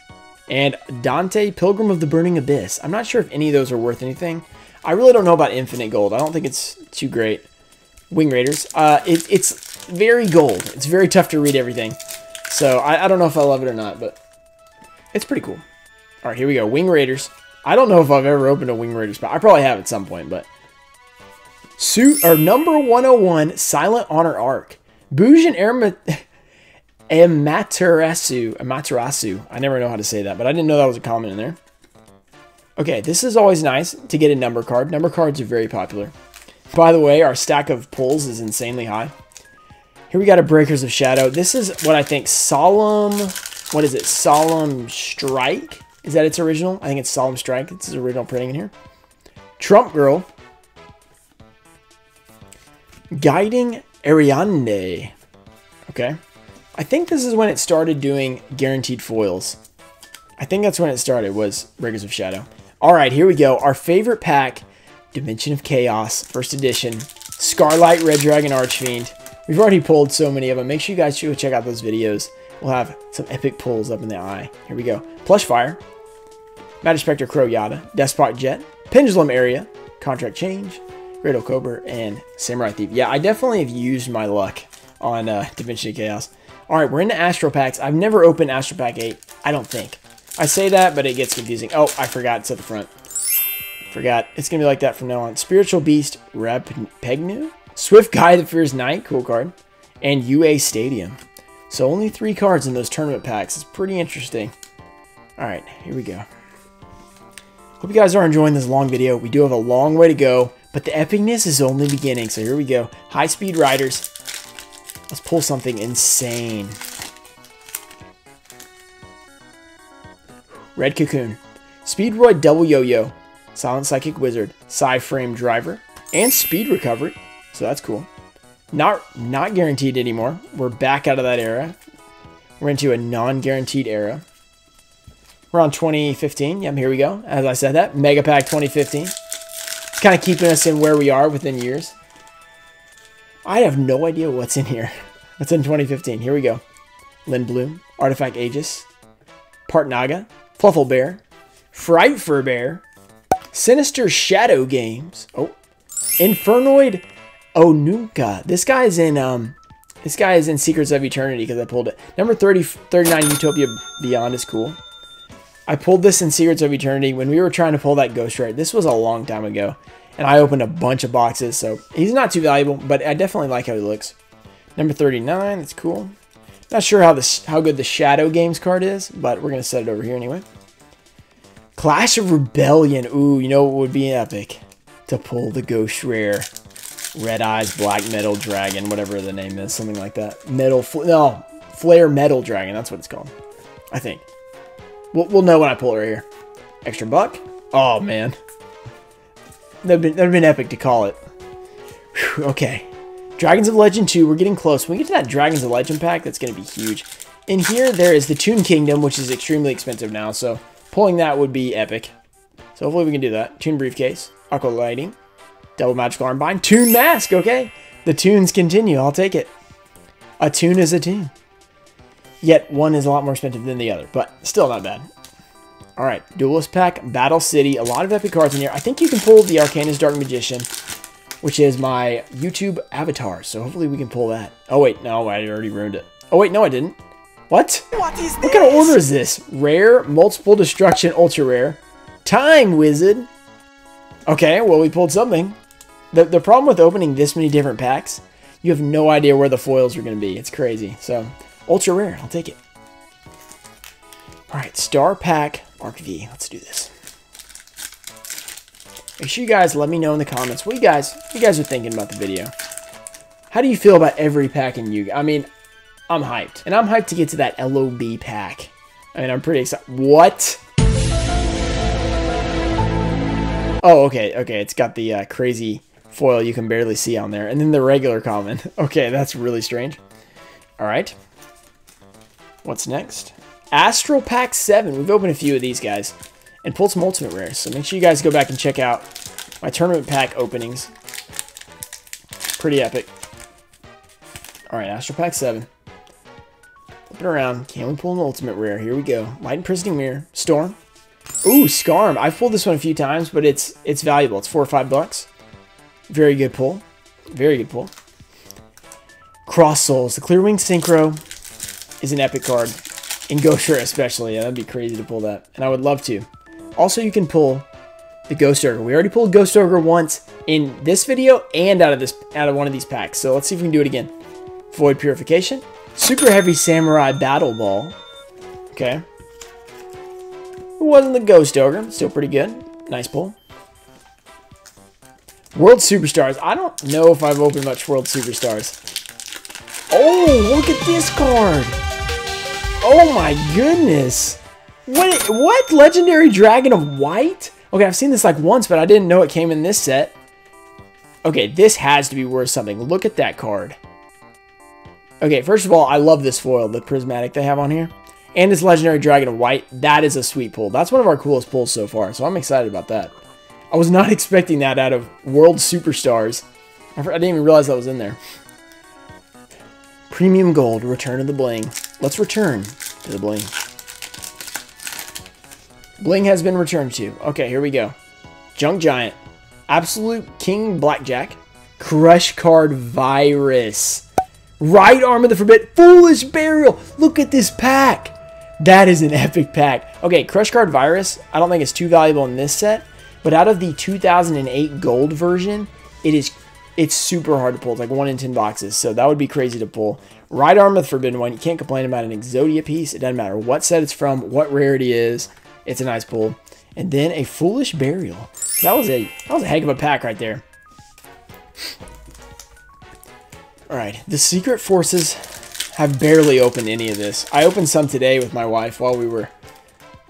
And Dante, Pilgrim of the Burning Abyss. I'm not sure if any of those are worth anything. I really don't know about infinite gold. I don't think it's too great. Wing Raiders. Uh, it, it's very gold. It's very tough to read everything. So, I, I don't know if I love it or not, but it's pretty cool. All right, here we go. Wing Raiders. I don't know if I've ever opened a Wing Raiders pack. I probably have at some point, but... Suit, or number one oh one, Silent Honor Arc. Bujin Amaterasu. Amaterasu. I never know how to say that, but I didn't know that was a comment in there. Okay, this is always nice to get a number card. Number cards are very popular. By the way, our stack of pulls is insanely high. Here we got a Breakers of Shadow. This is what I think Solemn, what is it? Solemn Strike? Is that its original? I think it's Solemn Strike. It's its original printing in here. Trump Girl. Guiding Ariande. Okay. I think this is when it started doing guaranteed foils. I think that's when it started, was Breakers of Shadow. All right, here we go. Our favorite pack, Dimension of Chaos, first edition. Scarlight Red Dragon Archfiend. We've already pulled so many of them. Make sure you guys go check out those videos. We'll have some epic pulls up in the eye. Here we go. Plush Fire. Matter Spectre Croyata. Despot Jet. Pendulum Area. Contract Change. Great Cobra. And Samurai Thief. Yeah, I definitely have used my luck on uh, Dimension of Chaos. Alright, we're into Astral Packs. I've never opened Astral Pack eight. I don't think. I say that, but it gets confusing. Oh, I forgot. It's at the front. Forgot. It's going to be like that from now on. Spiritual Beast. Rapegnu. Swift Guy that Fears Night, cool card, and U A Stadium. So only three cards in those tournament packs. It's pretty interesting. All right, here we go. Hope you guys are enjoying this long video. We do have a long way to go, but the epicness is only beginning. So here we go. High Speed Riders. Let's pull something insane. Red Cocoon. Speedroid Double Yo-Yo. Silent Psychic Wizard. Psyframe Driver. And Speed Recovery. So that's cool. Not not guaranteed anymore. We're back out of that era. We're into a non-guaranteed era. We're on twenty fifteen. Yep, here we go. As I said that. Mega Pack twenty fifteen. It's kind of keeping us in where we are within years. I have no idea what's in here. What's in twenty fifteen? Here we go. Lynn Bloom. Artifact Aegis. Part Naga. Fluffle Bear. Fright Fur Bear. Sinister Shadow Games. Oh. Infernoid. Oh, Nunca. This guy is in um, this guy is in Secrets of Eternity because I pulled it. Number thirty, thirty-nine, Utopia Beyond is cool. I pulled this in Secrets of Eternity when we were trying to pull that Ghost Rider. This was a long time ago. and I opened a bunch of boxes, so he's not too valuable, but I definitely like how he looks. Number thirty-nine, that's cool. Not sure how this how good the Shadow Games card is, but we're gonna set it over here anyway. Clash of Rebellion. Ooh, you know what would be epic? To pull the Ghost Rare. Red Eyes, Black Metal Dragon, whatever the name is, something like that. Metal, fl no, Flare Metal Dragon, that's what it's called, I think. We'll, we'll know when I pull it right here. Extra buck? Oh, man. That'd been, that'd been epic to call it. Whew, okay. Dragons of Legend two, we're getting close. When we get to that Dragons of Legend pack, that's going to be huge. In here, there is the Toon Kingdom, which is extremely expensive now, so pulling that would be epic. So hopefully we can do that. Toon Briefcase, Aqua Lighting, Double Magical Armbind, Toon Mask, okay. The Toons continue, I'll take it. A Toon is a Toon. Yet one is a lot more expensive than the other, but still not bad. All right, Duelist Pack, Battle City, a lot of epic cards in here. I think you can pull the Arcanus Dark Magician, which is my YouTube avatar, so hopefully we can pull that. Oh wait, no, I already ruined it. Oh wait, no I didn't. What? What is this? What kind of order is this? Rare, Multiple Destruction, Ultra Rare, Time Wizard. Okay, well we pulled something. The, the problem with opening this many different packs, you have no idea where the foils are gonna be. It's crazy, so Ultra Rare, I'll take it. All right, Star Pack, Mark V, let's do this. Make sure you guys let me know in the comments what you guys, what you guys are thinking about the video. How do you feel about every pack in Yu-Gi-Oh? I mean, I'm hyped. And I'm hyped to get to that L O B pack. I mean, I'm pretty excited. What? Oh, okay, okay. It's got the uh, crazy foil you can barely see on there. And then the regular common. Okay, that's really strange. All right. What's next? Astral Pack seven. We've opened a few of these guys. And pulled some ultimate rares, so make sure you guys go back and check out my tournament pack openings. Pretty epic. Alright, Astral Pack seven. Flip it around. Can we pull an ultimate rare? Here we go. Light Imprisoning Mirror. Storm. Ooh, Skarm. I've pulled this one a few times, but it's it's valuable. It's four or five bucks. Very good pull. Very good pull. Cross Souls. The Clear Wing Synchro is an epic card. In Ghost Rare especially. Yeah, that'd be crazy to pull that. And I would love to. Also, you can pull the Ghost Ogre. We already pulled Ghost Ogre once in this video and out of this out of one of these packs. So let's see if we can do it again. Void Purification. Super Heavy Samurai Battle Ball. Okay. It wasn't the Ghost Ogre. Still pretty good. Nice pull. World Superstars. I don't know if I've opened much World Superstars. Oh, look at this card. Oh my goodness. What, what? Legendary Dragon of White? Okay, I've seen this like once, but I didn't know it came in this set. Okay, this has to be worth something. Look at that card. Okay, first of all, I love this foil, the prismatic they have on here. And this Legendary Dragon of White. That is a sweet pull. That's one of our coolest pulls so far, so I'm excited about that. I was not expecting that out of World Superstars. I didn't even realize that was in there. Premium Gold, Return of the Bling. Let's return to the Bling. Bling has been returned to. Okay, here we go. Junk Giant. Absolute King Blackjack. Crush Card Virus. Right Arm of the Forbidden. Foolish Burial. Look at this pack. That is an epic pack. Okay, Crush Card Virus. I don't think it's too valuable in this set. But out of the two thousand eight gold version, it is, it's super hard to pull. It's like one in ten boxes. So that would be crazy to pull. Right Arm of the Forbidden one. You can't complain about an Exodia piece. It doesn't matter what set it's from, what rarity it is. It's a nice pull. And then a Foolish Burial. That was a that was a heck of a pack right there. Alright, the Secret Forces have barely opened any of this. I opened some today with my wife while we were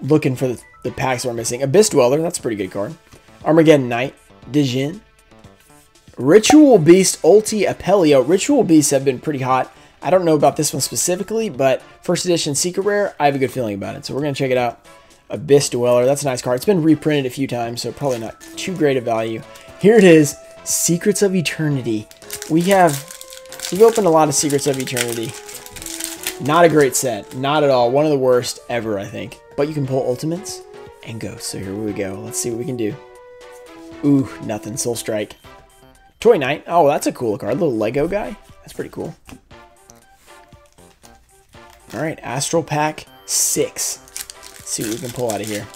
looking for the, the packs we're missing. Abyss Dweller, that's a pretty good card. Armageddon Knight, Dijin. Ritual Beast, Ulti, Apelio. Ritual Beasts have been pretty hot. I don't know about this one specifically, but first edition Secret Rare, I have a good feeling about it. So we're going to check it out. Abyss Dweller, that's a nice card. It's been reprinted a few times, so probably not too great a value. Here it is, Secrets of Eternity. We have, so we've opened a lot of Secrets of Eternity. Not a great set, not at all. One of the worst ever, I think. But you can pull Ultimates and Ghosts, so here we go. Let's see what we can do. Ooh, nothing, Soul Strike. Toy Knight, oh, that's a cool card. Little Lego guy, that's pretty cool. All right, Astral Pack six. See what we can pull out of here.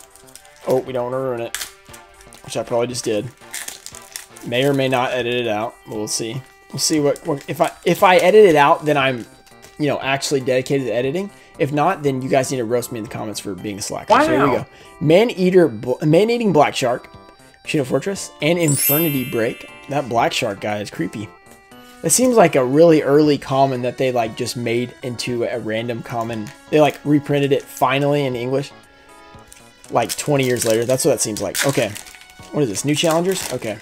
Oh, we don't want to ruin it, which I probably just did. May or may not edit it out. We'll see. We'll see what, what if I if I edit it out, then I'm, you know, actually dedicated to editing. If not, then you guys need to roast me in the comments for being a slacker. Wow. So here we go. Man eater, man eating black shark, Shadow Fortress, and Infernity Break. That black shark guy is creepy. It seems like a really early common that they like just made into a random common. They like reprinted it finally in English, like twenty years later. That's what that seems like. Okay, what is this? New challengers? Okay.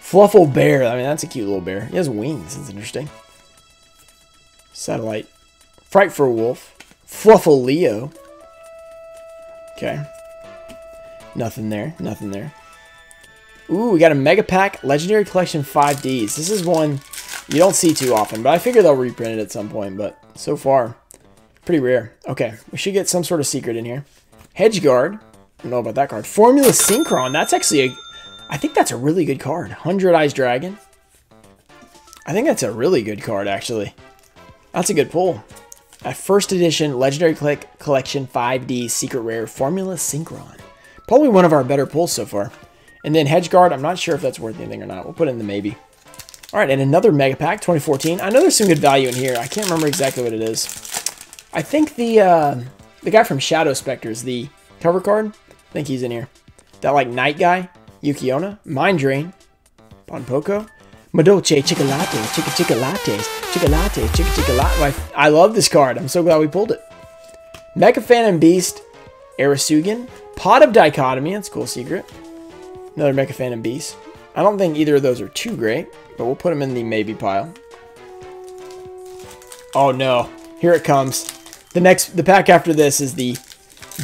Fluffle Bear. I mean, that's a cute little bear. He has wings. That's interesting. Satellite. Frightful Wolf. Fluffle Leo. Okay. Nothing there. Nothing there. Ooh, we got a Mega Pack, Legendary Collection five Ds. This is one you don't see too often, but I figure they'll reprint it at some point, but so far, pretty rare. Okay, we should get some sort of secret in here. Hedgeguard. I don't know about that card. Formula Synchron. That's actually a... I think that's a really good card. Hundred Eyes Dragon. I think that's a really good card, actually. That's a good pull. At first edition, Legendary Click Collection five D, Secret Rare, Formula Synchron. Probably one of our better pulls so far. And then Hedgeguard, I'm not sure if that's worth anything or not. We'll put in the maybe. All right, and another Mega Pack, twenty fourteen. I know there's some good value in here. I can't remember exactly what it is. I think the uh, the guy from Shadow Specters, the cover card, I think he's in here. That, like, Night guy, Yukiona, Mind Drain, Ponpoco, Madoche, Chicolates, Chicolates, Chicolates, Chicolates. I love this card. I'm so glad we pulled it. Mecha Phantom Beast, Arasugan, Pot of Dichotomy. That's a cool secret. Another Mecha Phantom Beast. I don't think either of those are too great, but we'll put them in the maybe pile. Oh no, here it comes. The next, the pack after this is the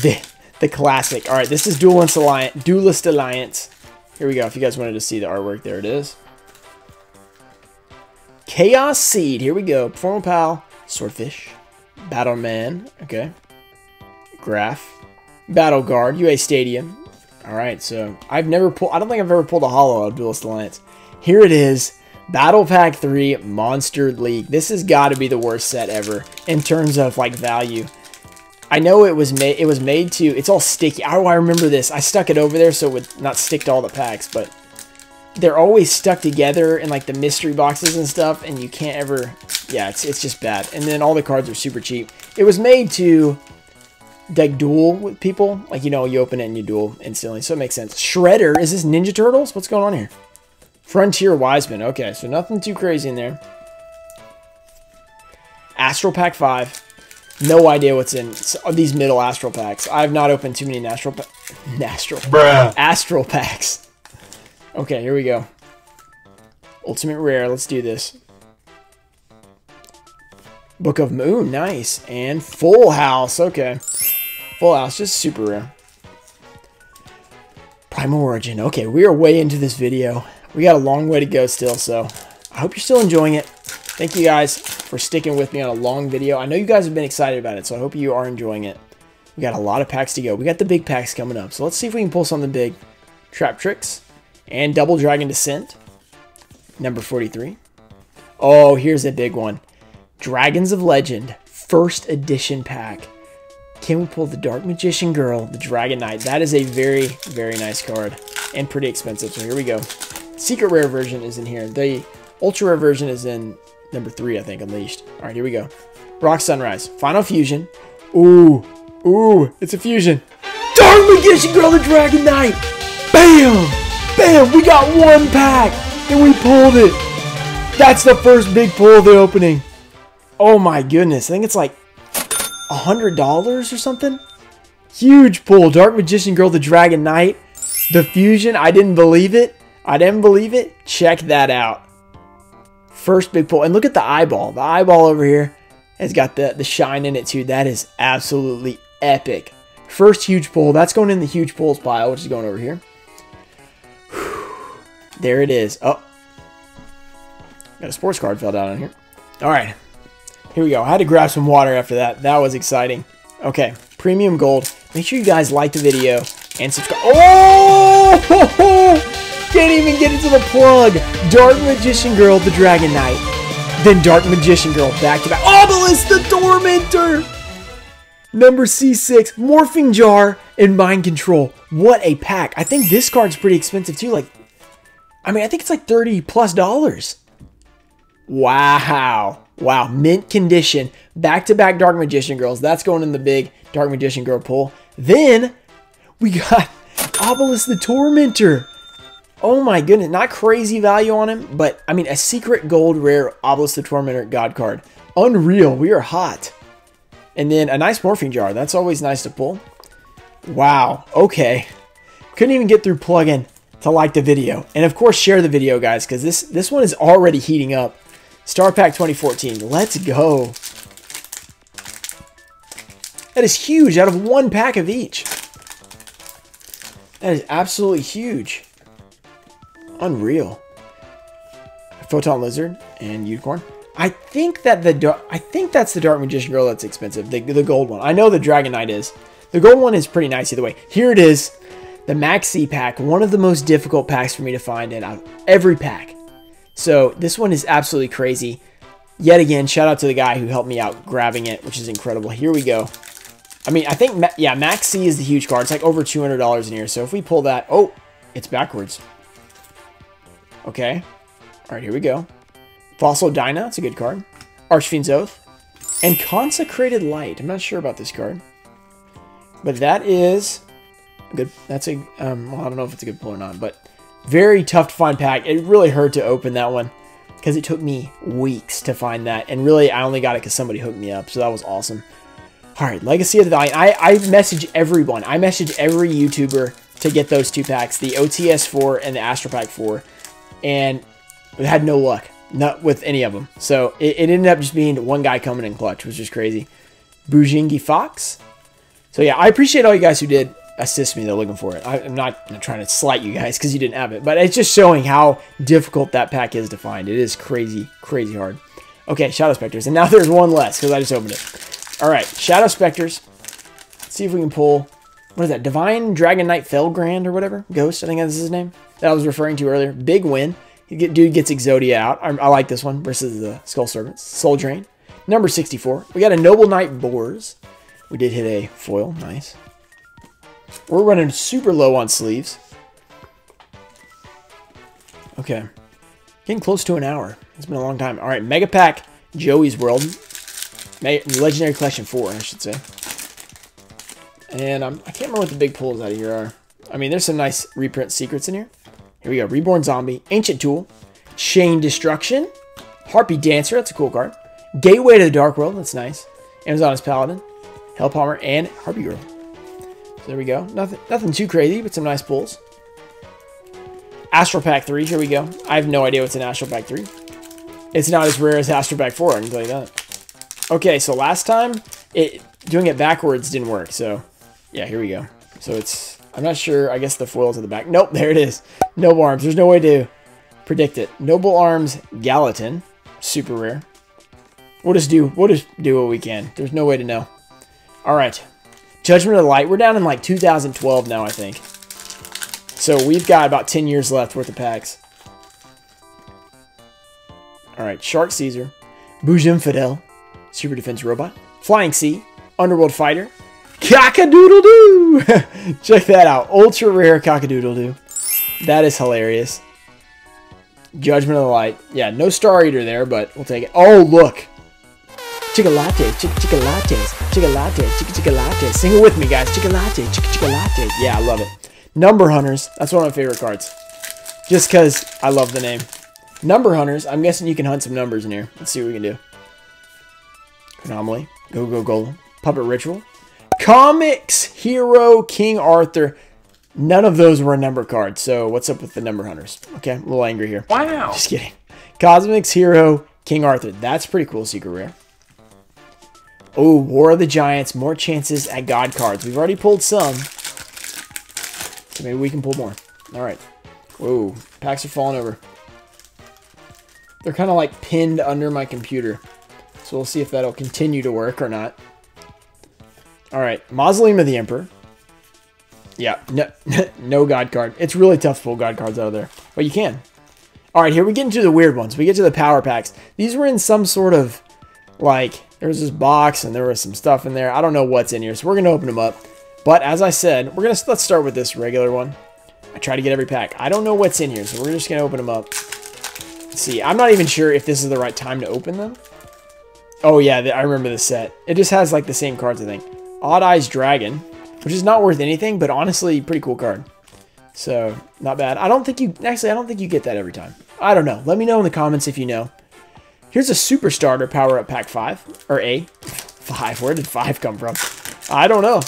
the, the classic. All right, this is Duelist Alliance. Duelist Alliance. Here we go. If you guys wanted to see the artwork, there it is. Chaos Seed. Here we go. Formal Pal. Swordfish. Battleman. Okay. Graph. Battle Guard. U A Stadium. Alright, so I've never pulled, I don't think I've ever pulled a holo out of Duelist Alliance. Here it is, Battle Pack three, Monster League. This has got to be the worst set ever in terms of like value. I know it was made, it was made to, it's all sticky. Oh, I remember this. I stuck it over there so it would not stick to all the packs, but they're always stuck together in like the mystery boxes and stuff, and you can't ever, yeah, it's, it's just bad. And then all the cards are super cheap. It was made to... like duel with people, like, you know, you open it and you duel instantly, so it makes sense. Shredder, is this Ninja Turtles? What's going on here? Frontier Wiseman, okay, so nothing too crazy in there. Astral Pack five, no idea what's in these middle Astral Packs. I've not opened too many Astral pa Astral, Bruh. Astral Packs. Okay, here we go. Ultimate Rare, let's do this. Book of Moon, nice, and Full House, okay. Full House, just super rare. Primal Origin. Okay, we are way into this video. We got a long way to go still, so I hope you're still enjoying it. Thank you guys for sticking with me on a long video. I know you guys have been excited about it, so I hope you are enjoying it. We got a lot of packs to go. We got the big packs coming up, so let's see if we can pull something big. Trap Tricks and Double Dragon Descent, number forty-three. Oh, here's a big one. Dragons of Legend, first edition pack. Can we pull the Dark Magician Girl, the Dragon Knight? That is a very, very nice card and pretty expensive, so here we go. Secret Rare version is in here. The Ultra Rare version is in number three, I think, Unleashed. All right, here we go. Rock Sunrise, Final Fusion. Ooh, ooh, it's a fusion. Dark Magician Girl, the Dragon Knight. Bam, bam, we got one pack, and we pulled it. That's the first big pull of the opening. Oh my goodness, I think it's like one hundred dollars or something. Huge pull. Dark Magician Girl, the Dragon Knight, the Fusion. I didn't believe it. I didn't believe it. Check that out. First big pull. And look at the eyeball. The eyeball over here has got the, the shine in it too. That is absolutely epic. First huge pull. That's going in the huge pulls pile, which is going over here. Whew. There it is. Oh, got a sports card fell down on here. All right. Here we go. I had to grab some water after that. That was exciting. Okay. Premium Gold. Make sure you guys like the video and subscribe. Oh! Can't even get into the plug. Dark Magician Girl, the Dragon Knight. Then Dark Magician Girl, back to back. Obelisk, the Tormentor! Number C six, Morphing Jar, and Mind Control. What a pack. I think this card's pretty expensive too. Like, I mean, I think it's like thirty plus dollars. Wow. Wow. Mint condition. Back-to-back Dark Magician Girls. That's going in the big Dark Magician Girl pool. Then we got Obelisk the Tormentor. Oh my goodness. Not crazy value on him, but I mean, a secret gold rare Obelisk the Tormentor God card. Unreal. We are hot. And then a nice Morphing Jar. That's always nice to pull. Wow. Okay. Couldn't even get through plug-in to like the video. And of course, share the video, guys, because this, this one is already heating up. Star Pack twenty fourteen. Let's go. That is huge out of one pack of each. That is absolutely huge. Unreal. Photon Lizard and Unicorn. I think that the I think that's the Dark Magician Girl that's expensive. The, the gold one. I know the Dragon Knight is. The gold one is pretty nice either way. Here it is. The Maxi Pack, one of the most difficult packs for me to find in every pack. So this one is absolutely crazy. Yet again, shout out to the guy who helped me out grabbing it, which is incredible. Here we go. I mean, I think, yeah, Maxi is the huge card. It's like over two hundred dollars in here. So if we pull that, oh, it's backwards. Okay. All right, here we go. Fossil Dyna, it's a good card. Archfiend's Oath. And Consecrated Light. I'm not sure about this card. But that is... good. That's a, um, well, I don't know if it's a good pull or not, but very tough to find pack. It really hurt to open that one because it took me weeks to find that. And really, I only got it because somebody hooked me up. So that was awesome. All right. Legacy of the Valiant. I, I message everyone. I message every YouTuber to get those two packs, the O T S four and the Astral Pack four. And we had no luck, not with any of them. So it, it ended up just being one guy coming in clutch, which is crazy. Bujingi Fox. So yeah, I appreciate all you guys who did assist me. They're looking for it. I'm not I'm trying to slight you guys because you didn't have it, but it's just showing how difficult that pack is to find. It is crazy, crazy hard. Okay, Shadow Specters. And now there's one less because I just opened it. All right, Shadow Specters. Let's see if we can pull, what is that? Divine Dragon Knight Felgrand or whatever? Ghost, I think that's his name. That I was referring to earlier. Big win. Dude gets Exodia out. I, I like this one versus the Skull Servants. Soul Drain. Number sixty-four. We got a Noble Knight Boars. We did hit a foil. Nice. We're running super low on sleeves. Okay. Getting close to an hour. It's been a long time. All right, Mega Pack, Joey's World. Me Legendary Collection four, I should say. And um, I can't remember what the big pulls out of here are. I mean, there's some nice reprint secrets in here. Here we go. Reborn Zombie, Ancient Tool, Chain Destruction, Harpy Dancer. That's a cool card. Gateway to the Dark World. That's nice. Amazonas Paladin, Hellpalmer, and Harpy Girl. There we go. Nothing nothing too crazy, but some nice pulls. Astral Pack three. Here we go. I have no idea what's in Astral Pack three. It's not as rare as Astral Pack four, I can tell you that. Okay, so last time, it doing it backwards didn't work. So, yeah, here we go. So it's... I'm not sure. I guess the foil's in the back. Nope, there it is. Noble Arms. There's no way to predict it. Noble Arms Gallatin. Super rare. We'll just do, we'll just do what we can. There's no way to know. All right. Judgment of the Light. We're down in like two thousand twelve now, I think. So we've got about ten years left worth of packs. All right. Shark Caesar. Bujim Fidel. Super Defense Robot. Flying Sea. Underworld Fighter. Cock-a-doodle-doo! Check that out. Ultra rare Cock-a-doodle-doo. That is hilarious. Judgment of the Light. Yeah, no Star Eater there, but we'll take it. Oh, look. Chicka latte, chicka chicka lattes, chicka latte, chicka chicka latte. Sing it with me, guys. Chicka latte, chicka chicka latte. Yeah, I love it. Number Hunters. That's one of my favorite cards. Just because I love the name. Number Hunters. I'm guessing you can hunt some numbers in here. Let's see what we can do. Anomaly. Go, go, go. Puppet Ritual. Comics Hero King Arthur. None of those were a number card. So what's up with the Number Hunters? Okay, I'm a little angry here. Wow. Just kidding. Cosmics Hero King Arthur. That's pretty cool secret rare. Oh, War of the Giants. More chances at God cards. We've already pulled some. So maybe we can pull more. All right. Whoa. Packs are falling over. They're kind of like pinned under my computer. So we'll see if that'll continue to work or not. All right. Mausoleum of the Emperor. Yeah. No, no God card. It's really tough to pull God cards out of there. But you can. All right. Here we get into the weird ones. We get to the power packs. These were in some sort of like... there was this box, and there was some stuff in there. I don't know what's in here, so we're going to open them up. But as I said, we're gonna let's start with this regular one. I try to get every pack. I don't know what's in here, so we're just going to open them up. Let's see, I'm not even sure if this is the right time to open them. Oh, yeah, I remember this set. It just has, like, the same cards, I think. Odd Eyes Dragon, which is not worth anything, but honestly, pretty cool card. So, not bad. I don't think you... Actually, I don't think you get that every time. I don't know. Let me know in the comments if you know. Here's a Super Starter Power-Up Pack five. Or A. five. Where did five come from? I don't know.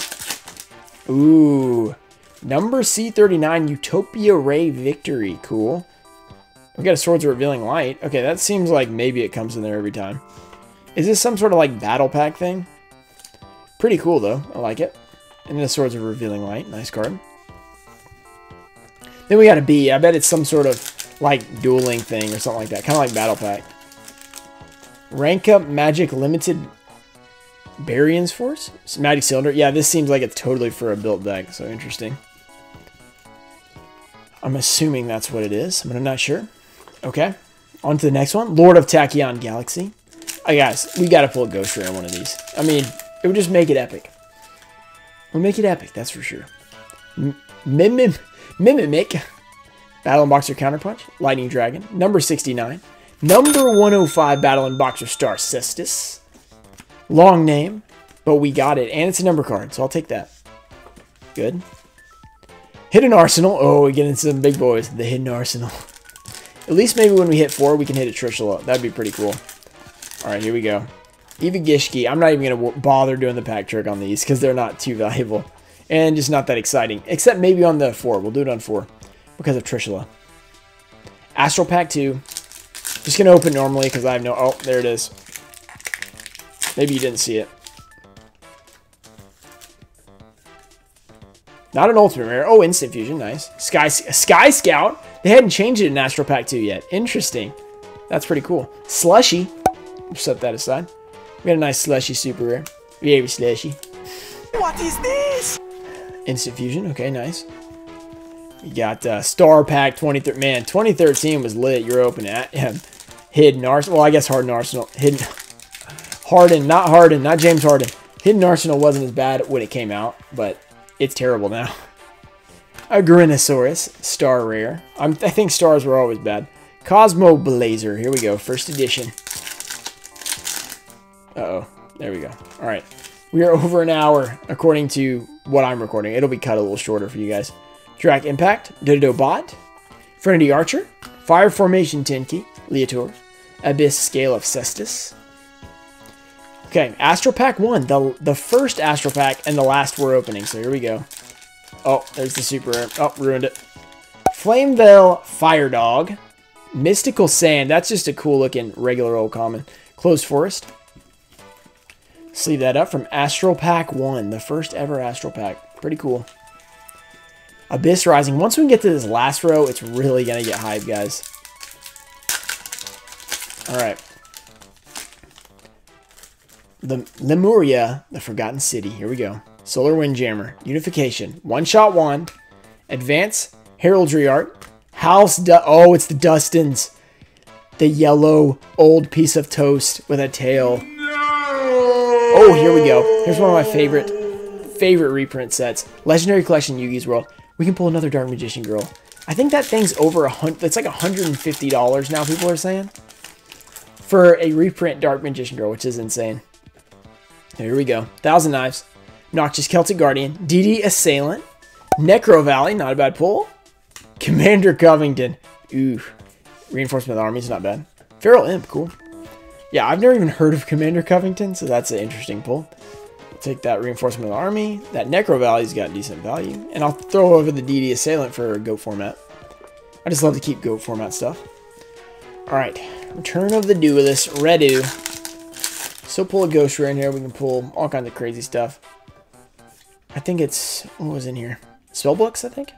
Ooh. Number C thirty-nine, Utopia Ray Victory. Cool. We got a Swords of Revealing Light. Okay, that seems like maybe it comes in there every time. Is this some sort of, like, battle pack thing? Pretty cool, though. I like it. And then the Swords of Revealing Light. Nice card. Then we got a B. I bet it's some sort of, like, dueling thing or something like that. Kind of like battle pack. Rank Up Magic Limited Baryon's Force? Magic Cylinder. Yeah, this seems like it's totally for a built deck, so interesting. I'm assuming that's what it is, but I'm not sure. Okay. On to the next one. Lord of Tachyon Galaxy. Hey guys, we gotta pull a Ghost Rare on one of these. I mean, it would just make it epic. We'll make it epic, that's for sure. Mimim, Mimimic, Battle and Boxer Counterpunch, Lightning Dragon, number sixty-nine, number one oh five Battle and Boxer Star Cestus. Long name, but we got it, and it's a number card, so I'll take that. Good. Hidden Arsenal. Oh, we get into some big boys. The Hidden Arsenal. At least maybe when we hit four, we can hit a Trishula. That'd be pretty cool. All right, here we go. Evagishki. I'm not even going to bother doing the pack trick on these because they're not too valuable. And just not that exciting. Except maybe on the four. We'll do it on four because of Trishula. Astral Pack two. Just going to open normally because I have no... Oh, there it is. Maybe you didn't see it. Not an Ultimate Rare. Oh, Instant Fusion. Nice. Sky, Sky Scout. They hadn't changed it in Astral Pack two yet. Interesting. That's pretty cool. Slushy. Set that aside. We got a nice slushy super rare. Very slushy. What is this? Instant Fusion. Okay, nice. We got uh, Star Pack twenty-three. Man, twenty thirteen was lit. You're open at him. Hidden Arsenal. Well, I guess Harden Arsenal. Hidden Harden, not Harden, not James Harden. Hidden Arsenal wasn't as bad when it came out, but it's terrible now. A Grinosaurus. Star rare. I'm, I think stars were always bad. Cosmo Blazer. Here we go. First edition. Uh-oh. There we go. All right. We are over an hour, according to what I'm recording. It'll be cut a little shorter for you guys. Drac Impact, Dodo Bot, Trinity Archer, Fire Formation Tenki, Leotor, Abyss Scale of Cestus. Okay, Astral Pack one, the, the first Astral Pack and the last we're opening, so here we go. Oh, there's the super rare. Oh, ruined it. Flame Veil Fire Dog, Mystical Sand. That's just a cool-looking regular old common. Closed Forest. Sleeve that up from Astral Pack one, the first ever Astral Pack. Pretty cool. Abyss Rising. Once we get to this last row, it's really going to get hype, guys. All right. The Lemuria, the Forgotten City. Here we go. Solar Windjammer. Unification. One-shot wand. Advance. Heraldry Art. House. Du oh, it's the Dustins. The yellow old piece of toast with a tail. Oh, here we go. Here's one of my favorite, favorite reprint sets. Legendary Collection Yu-Gi-Oh's World. We can pull another Dark Magician Girl. I think that thing's over a hundred. It's like one hundred fifty dollars now, people are saying. For a reprint Dark Magician Girl, which is insane. Here we go. Thousand Knives. Noxious Celtic Guardian. D D Assailant. Necro Valley. Not a bad pull. Commander Covington. Ooh. Reinforcement of the Army is not bad. Feral Imp. Cool. Yeah, I've never even heard of Commander Covington, so that's an interesting pull. I'll take that Reinforcement of the Army. That Necro Valley's got decent value. And I'll throw over the D D Assailant for GOAT format. I just love to keep GOAT format stuff. Alright, Return of the Duelist, Redu. So pull a Ghost Rare in here. We can pull all kinds of crazy stuff. I think it's... What was in here? Spellbooks, I think?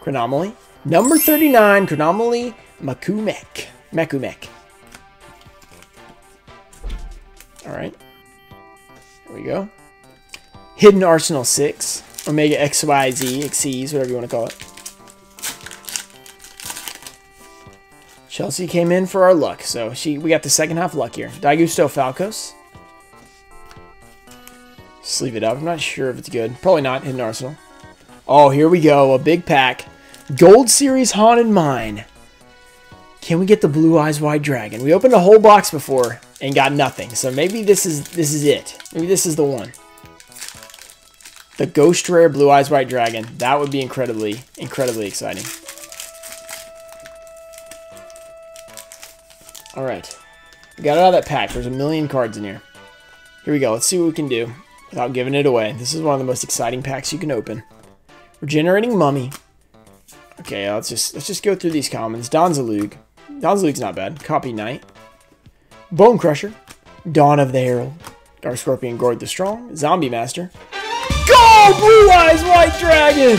Chronomaly. Number thirty-nine, Chronomaly Makumek. Makumek. All right, here we go. Hidden Arsenal six, Omega X Y Z, X Cs, whatever you want to call it. Chelsea came in for our luck, so she we got the second half luck here. Digusto Falcos. Sleeve it up. I'm not sure if it's good. Probably not. Hidden Arsenal. Oh, here we go. A big pack. Gold Series Haunted Mine. Can we get the Blue Eyes Wide Dragon? We opened a whole box before and got nothing, so maybe this is this is it. Maybe this is the one. The Ghost Rare Blue Eyes Wide Dragon. That would be incredibly, incredibly exciting. All right. We got it out of that pack. There's a million cards in here. Here we go. Let's see what we can do without giving it away. This is one of the most exciting packs you can open. Regenerating Mummy. Okay, let's just let's just go through these commons. Donzalug. Donzalug's not bad. Copy Knight. Bone Crusher. Dawn of the Herald. Dark Scorpion Gord the Strong. Zombie Master. Go! Blue Eyes White Dragon!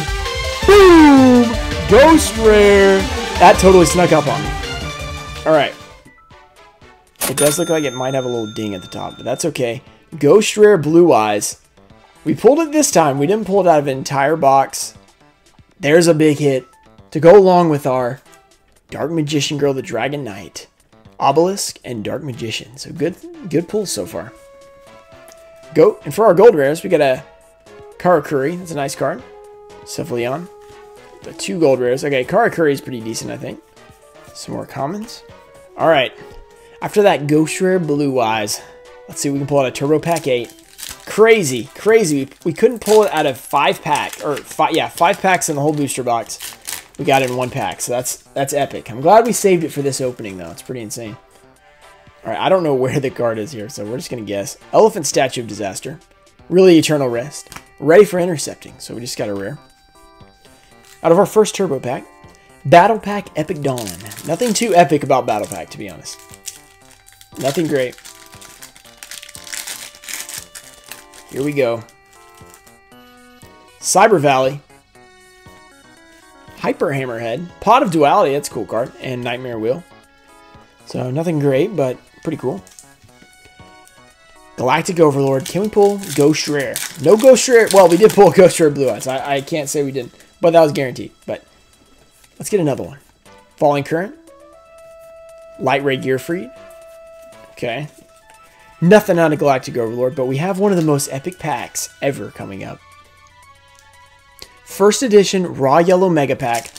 Boom! Ghost Rare. That totally snuck up on me. Alright. It does look like it might have a little ding at the top, but that's okay. Ghost Rare Blue Eyes. We pulled it this time. We didn't pull it out of an entire box. There's a big hit to go along with our Dark Magician Girl, the Dragon Knight, Obelisk, and Dark Magician. So good, good pulls so far. Go and for our gold rares, we got a Karakuri. That's a nice card. Cephalion. The two gold rares. Okay, Karakuri is pretty decent, I think. Some more commons. All right. After that Ghost Rare Blue Eyes, let's see if we can pull out a Turbo Pack eight. Crazy, crazy. We, we couldn't pull it out of five pack, or five, yeah, five packs in the whole booster box. We got it in one pack, so that's that's epic. I'm glad we saved it for this opening, though. It's pretty insane. All right, I don't know where the card is here, so we're just going to guess. Elephant Statue of Disaster. Really Eternal Rest. Ready for intercepting, so we just got a rare. Out of our first Turbo Pack, Battle Pack Epic Dawn. Nothing too epic about Battle Pack, to be honest. Nothing great. Here we go. Cyber Valley. Hyper Hammerhead. Pot of Duality, that's a cool card. And Nightmare Wheel. So nothing great, but pretty cool. Galactic Overlord. Can we pull Ghost Rare? No Ghost Rare. Well, we did pull Ghost Rare Blue Eyes. I, I can't say we didn't, but that was guaranteed. But let's get another one. Falling Current. Light Ray Gearfried. Okay. Nothing out of Galactic Overlord, but we have one of the most epic packs ever coming up. First edition Raw Yellow Mega Pack,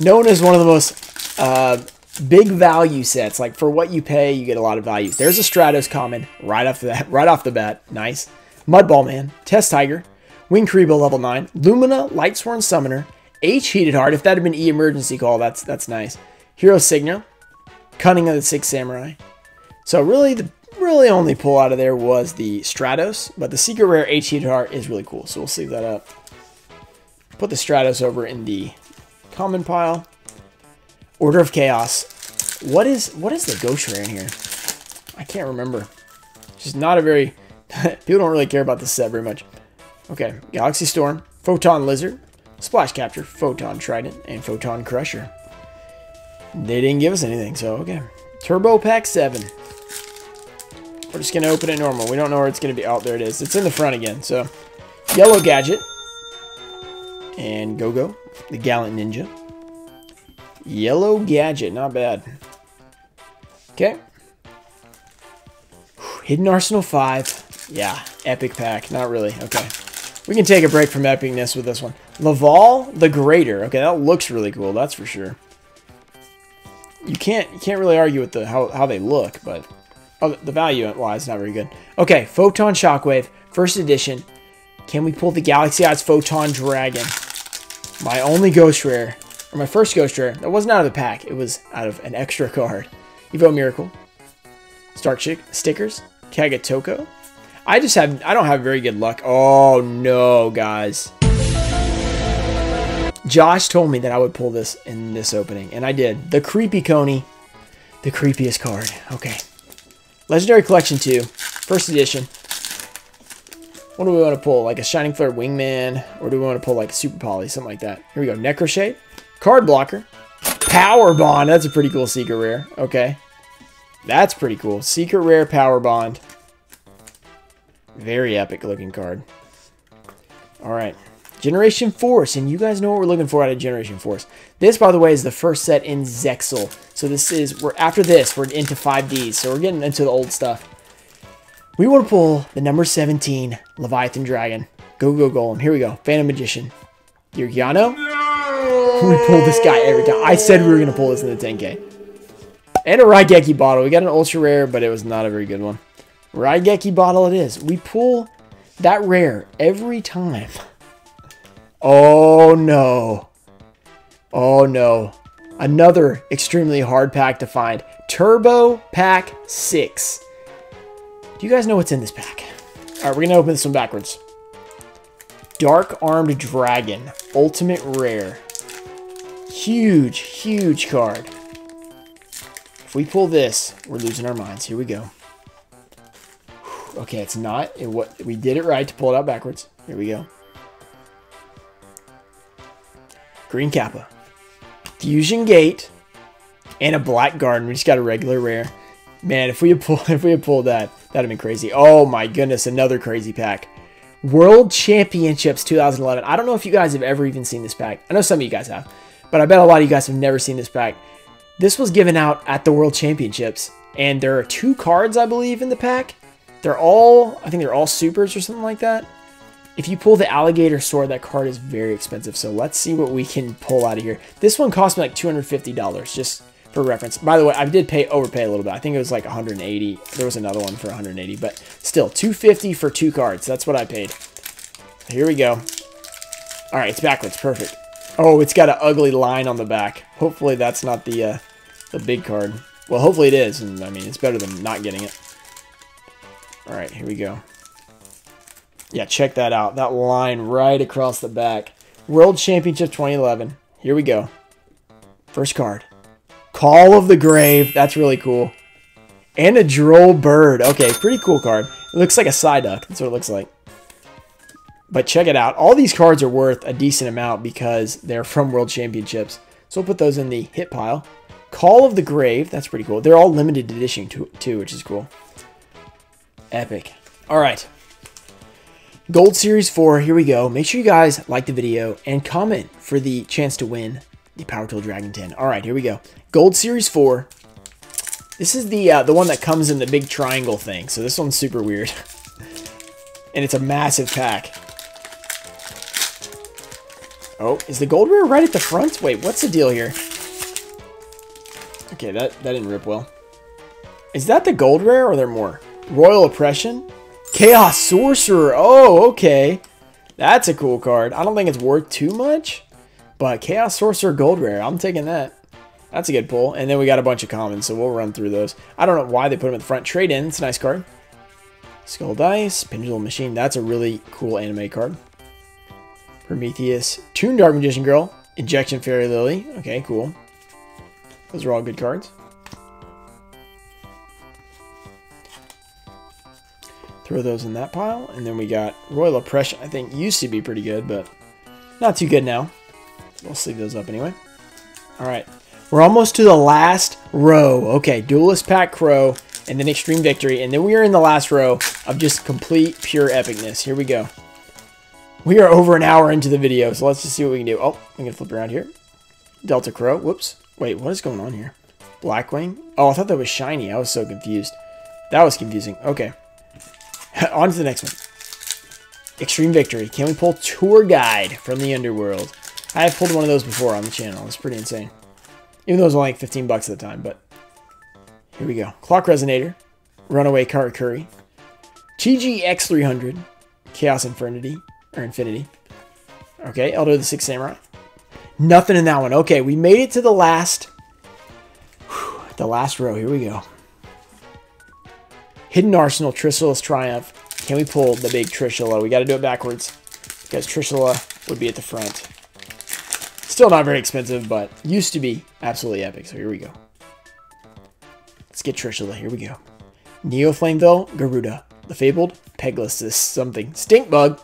known as one of the most uh, big value sets. Like for what you pay, you get a lot of value. There's a Stratos common right off the right off the bat. Nice. Mudball Man, Test Tiger, Wing Kribo level nine, Lumina Lightsworn Summoner, H Heated Heart. If that had been E Emergency Call, that's that's nice. Hero Signa, Cunning of the Six Samurai. So really the really only pull out of there was the Stratos, but the secret rare H-Heated Heart is really cool, so we'll sleeve that up. Put the Stratos over in the common pile. Order of Chaos. What is what is the Ghost Rare in here? I can't remember. It's just not a very... people don't really care about this set very much. Okay, Galaxy Storm, Photon Lizard, Splash Capture, Photon Trident, and Photon Crusher. They didn't give us anything, so okay. Turbo Pack seven. We're just going to open it normal. We don't know where it's going to be. Oh, there it is. It's in the front again. So, Yellow Gadget. And Go-Go. The Gallant Ninja. Yellow Gadget. Not bad. Okay. Hidden Arsenal five. Yeah. Epic pack. Not really. Okay. We can take a break from epicness with this one. Laval the Greater. Okay, that looks really cool. That's for sure. You can't, you can't really argue with the how, how they look, but... oh, the value wise, not very good. Okay, Photon Shockwave, first edition. Can we pull the Galaxy Eyes Photon Dragon? My only Ghost Rare, or my first Ghost Rare. That wasn't out of the pack. It was out of an extra card. Evo Miracle, Stark Chick Stickers, Kagetoko. I just have, I don't have very good luck. Oh no, guys. Josh told me that I would pull this in this opening, and I did. The Creepy Coney, the creepiest card. Okay. Legendary Collection two, first edition. What do we want to pull? Like a Shining Flare Wingman, or do we want to pull like a Super Poly, something like that? Here we go, Necroshade, Card Blocker, Power Bond. That's a pretty cool secret rare. Okay, that's pretty cool. Secret rare Power Bond. Very epic looking card. All right, Generation Force, and you guys know what we're looking for out of Generation Force. This, by the way, is the first set in Zexal. So this is, we're after this, we're into five Ds, so we're getting into the old stuff. We want to pull the number seventeen, Leviathan Dragon. Go, go, Golem. Here we go. Phantom Magician. Yurgiano. No! We pull this guy every time. I said we were going to pull this in the ten K. And a Raigeki bottle. We got an ultra rare, but it was not a very good one. Raigeki bottle it is. We pull that rare every time. Oh, no. Oh, no. Another extremely hard pack to find. Turbo Pack six. Do you guys know what's in this pack? All right, we're going to open this one backwards. Dark-Armed Dragon. Ultimate Rare. Huge, huge card. If we pull this, we're losing our minds. Here we go. Whew, okay, it's not. It, what, we did it right to pull it out backwards. Here we go. Green Kappa. Fusion Gate. And a Black Garden. We just got a regular rare. Man, if we had pulled, if we had pulled that, that would have been crazy. Oh my goodness, another crazy pack. World Championships two thousand eleven. I don't know if you guys have ever even seen this pack. I know some of you guys have, but I bet a lot of you guys have never seen this pack. This was given out at the World Championships, and there are two cards, I believe, in the pack. They're all, I think they're all supers or something like that. If you pull the Alligator Sword, that card is very expensive, so let's see what we can pull out of here. This one cost me like two hundred fifty dollars, just for reference. By the way, I did pay overpay a little bit. I think it was like one hundred eighty. There was another one for one hundred eighty, but still two hundred fifty for two cards. That's what I paid. Here we go. All right, it's backwards. Perfect. Oh, it's got an ugly line on the back. Hopefully that's not the uh, the big card. Well, hopefully it is. And I mean, it's better than not getting it. All right, here we go. Yeah, check that out. That line right across the back. World Championship twenty eleven. Here we go. First card. Call of the Grave. That's really cool. And a Droll Bird. Okay, pretty cool card. It looks like a Psyduck. That's what it looks like. But check it out. All these cards are worth a decent amount because they're from World Championships. So we'll put those in the hit pile. Call of the Grave. That's pretty cool. They're all limited edition too, which is cool. Epic. All right. Gold Series four. Here we go. Make sure you guys like the video and comment for the chance to win the Power Tool Dragon ten. All right, here we go. Gold Series four. This is the uh, the one that comes in the big triangle thing. So this one's super weird. And it's a massive pack. Oh, is the gold rare right at the front? Wait, what's the deal here? Okay, that, that didn't rip well. Is that the gold rare or are there more? Royal Oppression? Chaos Sorcerer. Oh, okay. That's a cool card. I don't think it's worth too much. But Chaos Sorcerer Gold Rare, I'm taking that. That's a good pull. And then we got a bunch of commons, so we'll run through those. I don't know why they put them at the front. Trade In, it's a nice card. Skull Dice, Pendulum Machine, that's a really cool anime card. Prometheus, Toon Dark Magician Girl, Injection Fairy Lily. Okay, cool. Those are all good cards. Throw those in that pile. And then we got Royal Oppression, I think used to be pretty good, but not too good now. We'll sleeve those up anyway. All right. We're almost to the last row. Okay, Duelist Pack Crow, and then Extreme Victory, and then we are in the last row of just complete, pure epicness. Here we go. We are over an hour into the video, so let's just see what we can do. Oh, I'm going to flip around here. Delta Crow. Whoops. Wait, what is going on here? Blackwing. Oh, I thought that was shiny. I was so confused. That was confusing. Okay. On to the next one. Extreme Victory. Can we pull Tour Guide from the Underworld? I have pulled one of those before on the channel. It's pretty insane. Even though it was only like fifteen bucks at the time, but here we go. Clock Resonator, Runaway Karakuri, T G X three hundred, Chaos Infernity, or Infinity. Okay, Elder of the Six Samurai. Nothing in that one. Okay, we made it to the last, whew, the last row. Here we go. Hidden Arsenal, Trishula's Triumph. Can we pull the big Trishula? We got to do it backwards because Trishula would be at the front. Still not very expensive, but used to be absolutely epic. So here we go. Let's get Trishula. Here we go. Neo Flameville, Garuda, the Fabled, Pegless is something, Stink Bug,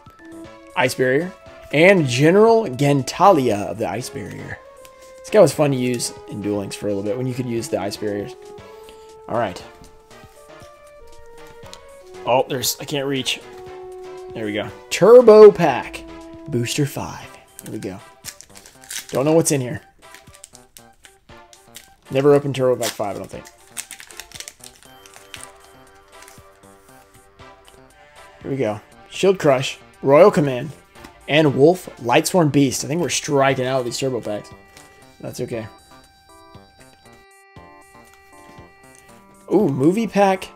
Ice Barrier, and General Gentalia of the Ice Barrier. This guy was fun to use in Duel Links for a little bit when you could use the Ice Barriers. All right. Oh, there's I can't reach. There we go. Turbo Pack, Booster Five. Here we go. Don't know what's in here. Never opened Turbo Pack five, I don't think. Here we go. Shield Crush, Royal Command, and Wolf Lightsworn Beast. I think we're striking out with these Turbo Packs. That's okay. Ooh, Movie Pack,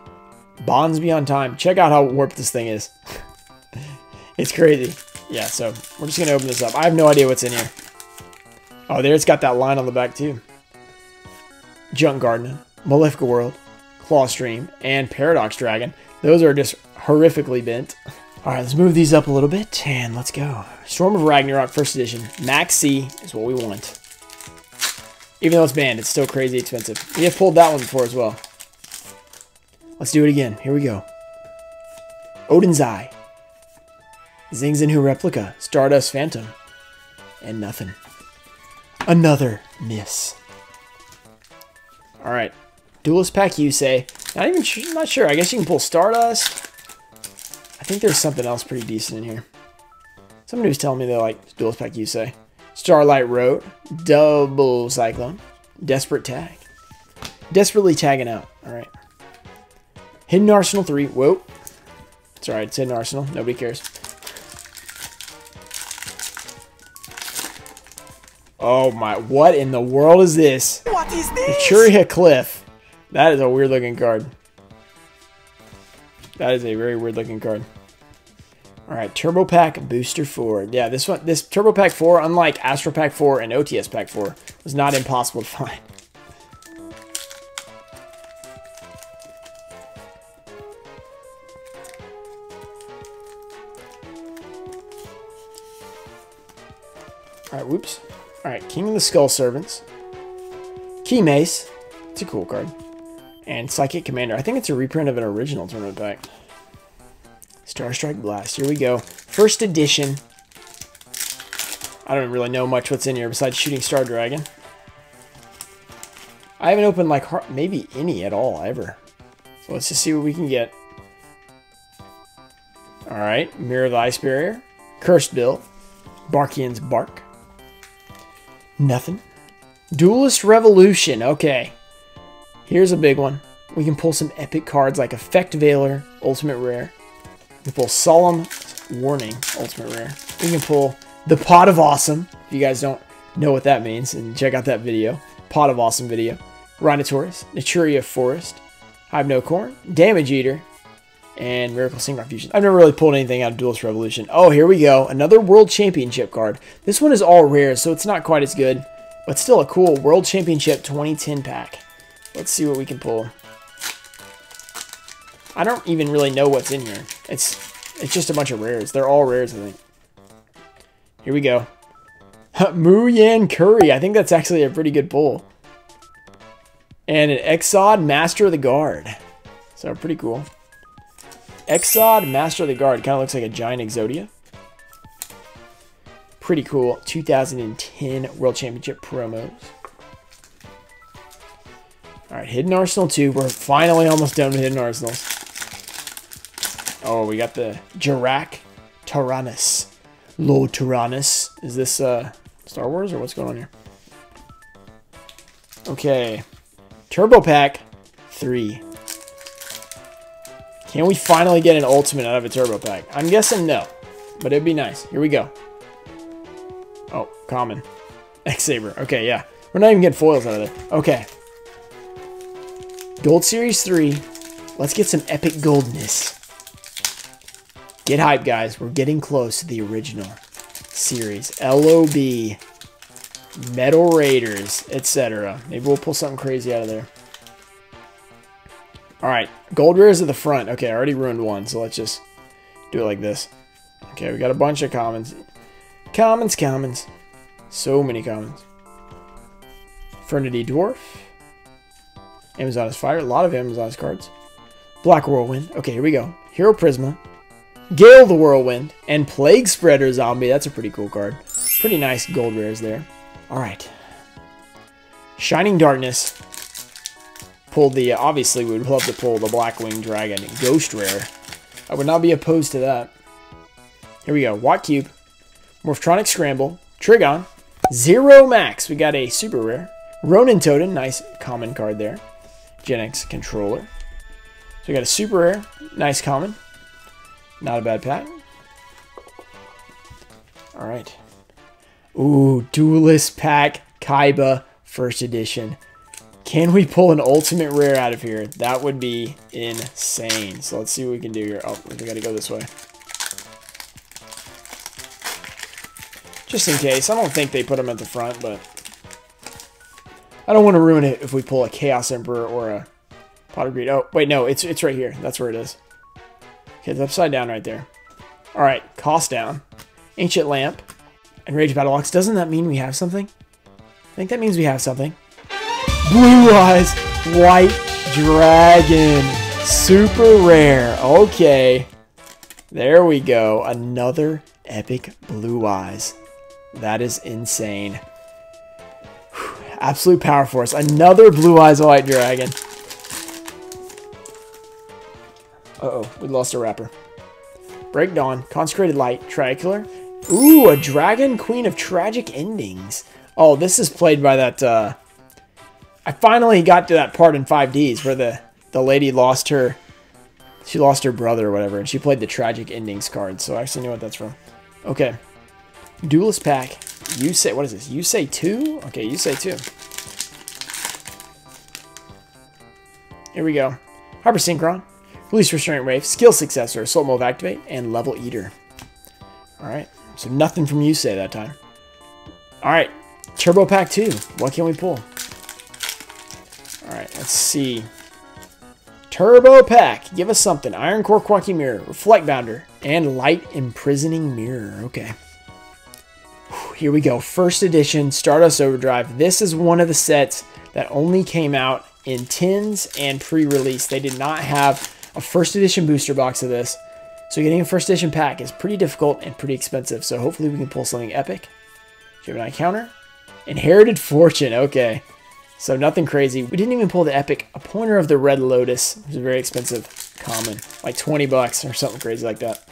Bonds Beyond Time. Check out how warped this thing is. It's crazy. Yeah, so we're just going to open this up. I have no idea what's in here. Oh, there it's got that line on the back too. Junk Garden, Malefica World, Claw Stream, and Paradox Dragon. Those are just horrifically bent. All right, let's move these up a little bit, and let's go. Storm of Ragnarok, first edition. Max C is what we want. Even though it's banned, it's still crazy expensive. We have pulled that one before as well. Let's do it again. Here we go. Odin's Eye. Zingzanhu Replica. Stardust Phantom. And nothing. Another miss. All right. Duelist Pack, you say. Not even sure, not sure. I guess you can pull Stardust. I think there's something else pretty decent in here. Somebody was telling me they like Duelist Pack, you say. Starlight Road. Double Cyclone. Desperate Tag. Desperately tagging out. All right. Hidden Arsenal three. Whoa. It's alright. It's Hidden Arsenal. Nobody cares. Oh my. What in the world is this? What is this? Futuria Cliff. That is a weird looking card. That is a very weird looking card. Alright. Turbo Pack Booster four. Yeah, this one. This Turbo Pack four, unlike Astral Pack four and O T S Pack four, was not impossible to find. Alright, whoops. Alright, King of the Skull Servants. Key Mace. It's a cool card. And Psychic Commander. I think it's a reprint of an original tournament pack. Starstrike Blast. Here we go. First edition. I don't really know much what's in here besides Shooting Star Dragon. I haven't opened, like, maybe any at all, ever. So let's just see what we can get. Alright, Mirror of the Ice Barrier. Cursed Bill. Barkian's Bark. Nothing. Duelist Revolution. Okay. Here's a big one. We can pull some epic cards like Effect Veiler, Ultimate Rare. We can pull Solemn Warning, Ultimate Rare. We can pull the Pot of Awesome. If you guys don't know what that means, and check out that video. Pot of Awesome video. Rhinotaurus, Naturia Forest, Hive No Corn, Damage Eater, and Miracle Synchron Fusion. I've never really pulled anything out of Duelist Revolution. Oh, here we go. Another World Championship card. This one is all rare, so it's not quite as good, but still a cool World Championship twenty ten pack. Let's see what we can pull. I don't even really know what's in here. It's it's just a bunch of rares. They're all rares, I think. Here we go. Muyan Curry. I think that's actually a pretty good pull. And an Exod Master of the Guard. So pretty cool. Exod, Master of the Guard. Kind of looks like a giant Exodia. Pretty cool. two thousand ten World Championship promos. Alright, Hidden Arsenal two. We're finally almost done with Hidden Arsenals. Oh, we got the Jirak Tyrannus. Lord Tyrannus. Is this uh, Star Wars or what's going on here? Okay. Turbo Pack three. Can we finally get an ultimate out of a Turbo Pack? I'm guessing no, but it'd be nice. Here we go. Oh, common. X-Saber. Okay, yeah. We're not even getting foils out of it. Okay. Gold Series three. Let's get some epic goldness. Get hype, guys. We're getting close to the original series. L O B, Metal Raiders, et cetera. Maybe we'll pull something crazy out of there. Alright, gold rares at the front. Okay, I already ruined one, so let's just do it like this. Okay, we got a bunch of commons. Commons, commons. So many commons. Fernity Dwarf. Amazonas Fire. A lot of Amazonas cards. Black Whirlwind. Okay, here we go. Hero Prisma. Gale the Whirlwind. And Plague Spreader Zombie. That's a pretty cool card. Pretty nice gold rares there. Alright. Shining Darkness. Pulled the, obviously we would love to pull the Black Wing Dragon Ghost Rare. I would not be opposed to that. Here we go. Watt Cube, Morphtronic Scramble, Trigon, Zero Max. We got a super rare. Ronin Totem, nice common card there. Gen X Controller. So we got a super rare, nice common. Not a bad pack. Alright. Ooh, Duelist Pack Kaiba first edition. Can we pull an ultimate rare out of here? That would be insane. So let's see what we can do here. Oh, we gotta go this way. Just in case. I don't think they put them at the front, but I don't want to ruin it if we pull a Chaos Emperor or a Pot of Greed. Oh, wait, no, it's it's right here. That's where it is. Okay, it's upside down right there. All right, cost down. Ancient Lamp and Rage Battle Axe. Doesn't that mean we have something? I think that means we have something. Blue Eyes, White Dragon. Super rare. Okay. There we go. Another epic Blue Eyes. That is insane. Whew, absolute power force. Another Blue Eyes White Dragon. Uh-oh, we lost a wrapper. Break Dawn, Consecrated Light, Triangular. Ooh, a Dragon Queen of Tragic Endings. Oh, this is played by that, uh... I finally got to that part in five Ds where the, the lady lost her... She lost her brother or whatever, and she played the Tragic Endings card, so I actually know what that's from. Okay. Duelist Pack. You say... What is this? You say two? Okay, you say two. Here we go. Hyper Synchron. Release Restraint Wave. Skill Successor. Assault Move Activate. And Level Eater. Alright. So nothing from you say that time. Alright. Turbo Pack two. What can we pull? Alright, let's see. Turbo Pack. Give us something. Iron Core Quacky Mirror. Reflect Bounder. And Light Imprisoning Mirror. Okay. Whew, here we go. First edition. Stardust Overdrive. This is one of the sets that only came out in tins and pre-release. They did not have a first edition booster box of this. So getting a first edition pack is pretty difficult and pretty expensive. So hopefully we can pull something epic. Gemini Counter. Inherited Fortune. Okay. So nothing crazy. We didn't even pull the epic. A Pointer of the Red Lotus, which is a very expensive common. Like twenty bucks or something crazy like that.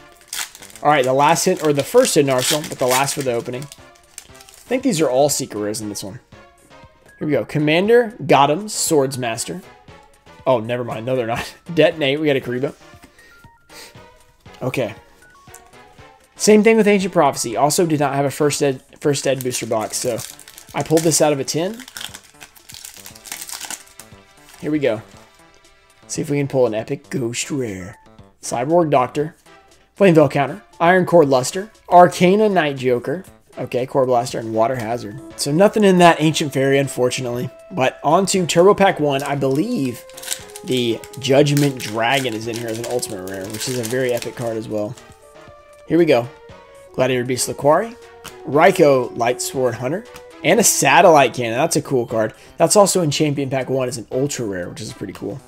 All right, the last hit, or the first hit in Arsenal, but the last for the opening. I think these are all secret rares in this one. Here we go. Commander, Gotham, Swords Master. Oh, never mind. No, they're not. Detonate. We got a Kariba. Okay. Same thing with Ancient Prophecy. Also did not have a first ed, first ed booster box, so I pulled this out of a tin. Here we go. Let's see if we can pull an epic ghost rare. Cyborg Doctor. Flame Veil Counter. Iron Core Luster. Arcana Night Joker. Okay, Core Blaster and Water Hazard. So nothing in that Ancient Fairy, unfortunately. But on to Turbo Pack one. I believe the Judgment Dragon is in here as an ultimate rare, which is a very epic card as well. Here we go. Gladiator Beast Laquari. Raikou Lightsword Hunter. And a Satellite Cannon. That's a cool card. That's also in Champion Pack one as an ultra rare, which is pretty cool.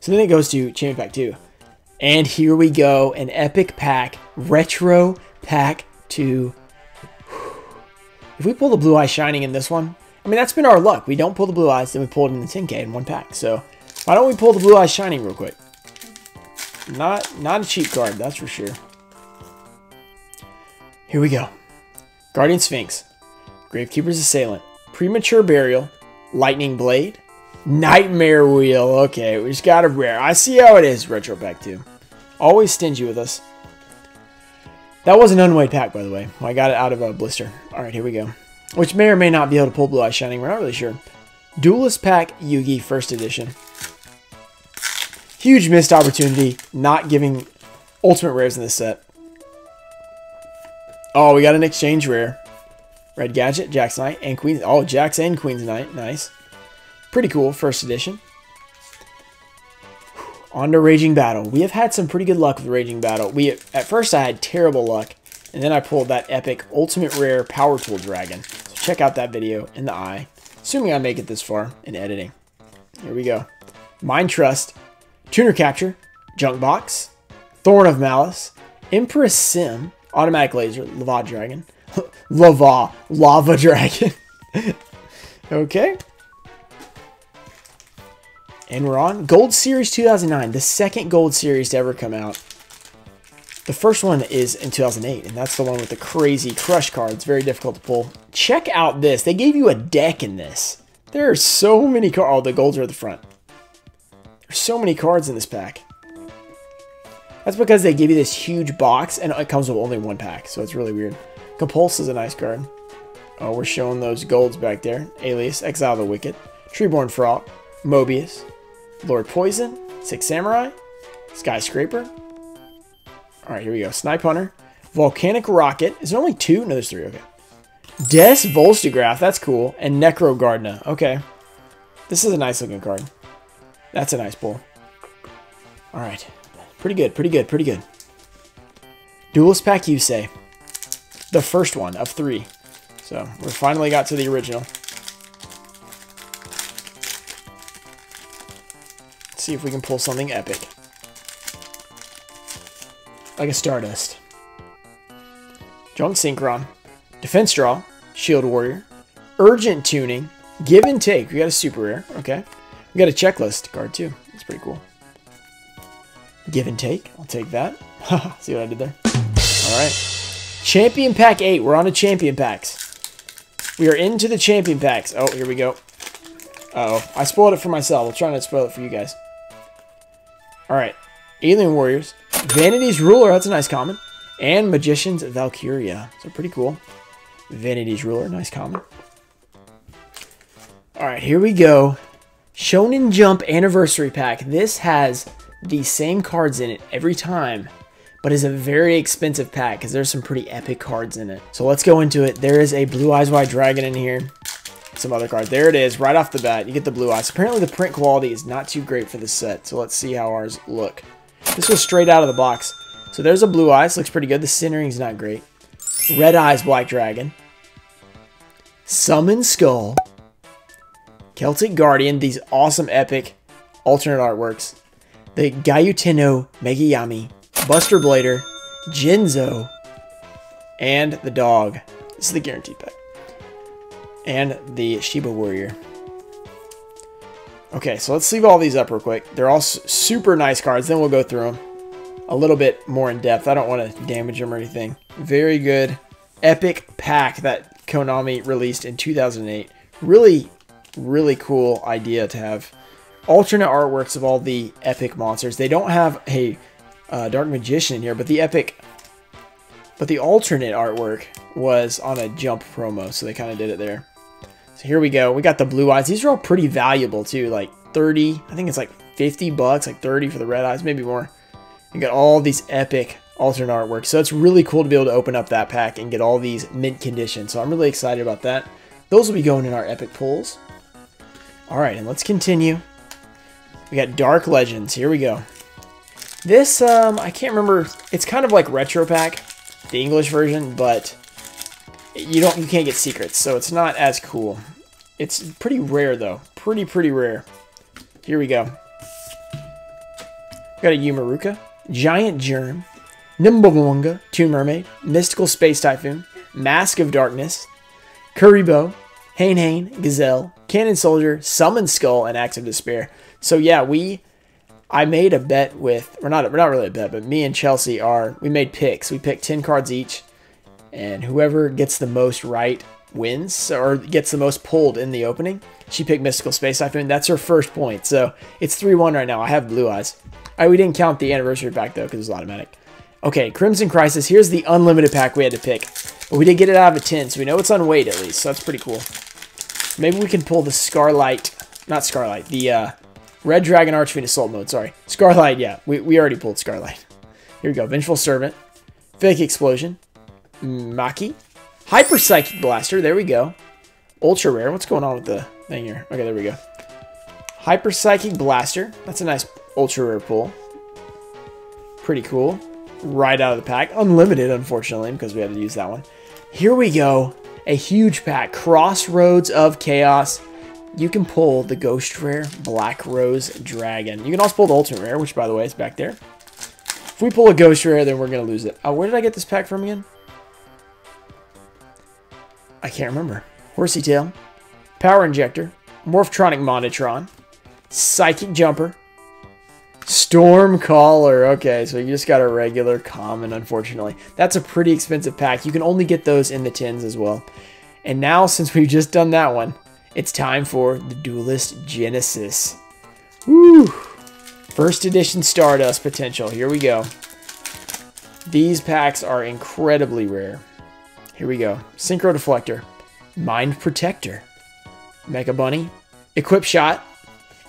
So then it goes to Champion Pack two. And here we go. An epic pack. Retro Pack two. If we pull the Blue Eye Shining in this one, I mean, that's been our luck. We don't pull the Blue Eyes, then we pull it in the ten K in one pack. So why don't we pull the Blue Eyes Shining real quick? Not, not a cheap card, that's for sure. Here we go. Guardian Sphinx. Gravekeeper's Assailant. Premature Burial. Lightning Blade. Nightmare Wheel. Okay, we just got a rare. I see how it is, Retro Pack two. Always stingy with us. That was an unweighed pack, by the way. I got it out of a blister. All right, here we go. Which may or may not be able to pull Blue Eye Shining. We're not really sure. Duelist Pack Yu-Gi First Edition. Huge missed opportunity. Not giving ultimate rares in this set. Oh, we got an exchange rare. Red Gadget, Jax Knight, and Queen's... Oh, Jax and Queen's Knight. Nice. Pretty cool. First Edition. On to Raging Battle. We have had some pretty good luck with Raging Battle. We At first, I had terrible luck, and then I pulled that epic Ultimate Rare Power Tool Dragon. So check out that video in the eye, assuming I make it this far in editing. Here we go. Mind Trust, Tuner Capture, Junk Box, Thorn of Malice, Empress Sim, Automatic Laser, Lava Dragon, Lava, Lava Dragon. Okay. And we're on Gold Series two thousand nine, the second Gold Series to ever come out. The first one is in two thousand eight, and that's the one with the crazy crush card. It's very difficult to pull. Check out this. They gave you a deck in this. There are so many cards. Oh, the golds are at the front. There's so many cards in this pack. That's because they give you this huge box, and it comes with only one pack, so it's really weird. Compulse is a nice card. Uh, we're showing those golds back there. Alias, Exile the Wicked, Treeborn Frog, Mobius, Lord Poison, Six Samurai, Skyscraper. Alright, here we go. Snipe Hunter, Volcanic Rocket. Is there only two? No, there's three. Okay. Des Volstagraph. That's cool. And Necro Gardener. Okay. This is a nice looking card. That's a nice pull. Alright. Pretty good. Pretty good. Pretty good. Duelist Pack, you say. The first one of three. So, we finally got to the original. Let's see if we can pull something epic. Like a Stardust. Junk Synchron. Defense Draw. Shield Warrior. Urgent Tuning. Give and Take. We got a super rare. Okay. We got a checklist card too. That's pretty cool. Give and Take. I'll take that. See what I did there? Alright. Champion Pack eight. We're on to Champion Packs. We are into the Champion Packs. Oh, here we go. Uh-oh. I spoiled it for myself. I'll try not to spoil it for you guys. Alright. Alien Warriors. Vanity's Ruler. That's a nice common. And Magician's Valkyria. So pretty cool. Vanity's Ruler. Nice common. Alright, here we go. Shonen Jump Anniversary Pack. This has the same cards in it every time, but is a very expensive pack because there's some pretty epic cards in it. So let's go into it. There is a Blue Eyes Wide Dragon in here. Some other cards. There it is. Right off the bat, you get the Blue Eyes. Apparently the print quality is not too great for this set, so let's see how ours look. This was straight out of the box. So there's a Blue Eyes. Looks pretty good. The centering's not great. Red Eyes Black Dragon. Summon Skull. Celtic Guardian. These awesome epic alternate artworks. The Gyuteno Megayami. Buster Blader, Jinzo, and the dog. This is the guaranteed pack. And the Shiba Warrior. Okay, so let's leave all these up real quick. They're all super nice cards. Then we'll go through them a little bit more in depth. I don't want to damage them or anything. Very good. Epic pack that Konami released in two thousand eight. Really, really cool idea to have alternate artworks of all the epic monsters. They don't have a Uh, Dark Magician in here, but the epic, but the alternate artwork was on a Jump promo, so they kind of did it there. So here we go. We got the Blue Eyes. These are all pretty valuable too, like thirty, I think it's like fifty bucks, like thirty for the Red Eyes, maybe more. You got all these epic alternate artworks, so it's really cool to be able to open up that pack and get all these mint conditions. So I'm really excited about that. Those will be going in our epic pulls. All right, and let's continue. We got Dark Legends. Here we go. This, um, I can't remember, it's kind of like Retro Pack, the English version, but you don't, you can't get secrets, so it's not as cool. It's pretty rare, though. Pretty, pretty rare. Here we go. Got a Yumaruka, Giant Germ, Nimblewonga, Toon Mermaid, Mystical Space Typhoon, Mask of Darkness, Kuriboh, Hain Hain, Gazelle, Cannon Soldier, Summon Skull, and Axe of Despair. So yeah, we... I made a bet with, or not, we're not really a bet, but me and Chelsea are, we made picks. We picked ten cards each, and whoever gets the most right wins, or gets the most pulled in the opening. She picked Mystical Space Typhoon. That's her first point, so it's three one right now. I have Blue Eyes. I, we didn't count the Anniversary Pack, though, because it was automatic. Okay, Crimson Crisis. Here's the Unlimited Pack we had to pick, but we did get it out of a tin, so we know it's on weight, at least, so that's pretty cool. Maybe we can pull the Scarlight, not Scarlight, the, uh, Red Dragon Archfiend Assault Mode, sorry. Scarlight, yeah. We, we already pulled Scarlight. Here we go. Vengeful Servant. Fake Explosion. Maki. Hyper Psychic Blaster. There we go. Ultra Rare. What's going on with the thing here? Okay, there we go. Hyper Psychic Blaster. That's a nice Ultra Rare pull. Pretty cool. Right out of the pack. Unlimited, unfortunately, because we had to use that one. Here we go. A huge pack. Crossroads of Chaos. You can pull the Ghost Rare Black Rose Dragon. You can also pull the Ultimate Rare, which, by the way, is back there. If we pull a Ghost Rare, then we're going to lose it. Oh, where did I get this pack from again? I can't remember. Horsey Tail. Power Injector. Morphtronic Monitron. Psychic Jumper. Storm Caller. Okay, so you just got a regular common, unfortunately. That's a pretty expensive pack. You can only get those in the tins as well. And now, since we've just done that one, it's time for the Duelist Genesis. Woo! First edition Stardust potential. Here we go. These packs are incredibly rare. Here we go. Synchro Deflector. Mind Protector, Mega Bunny, Equip Shot,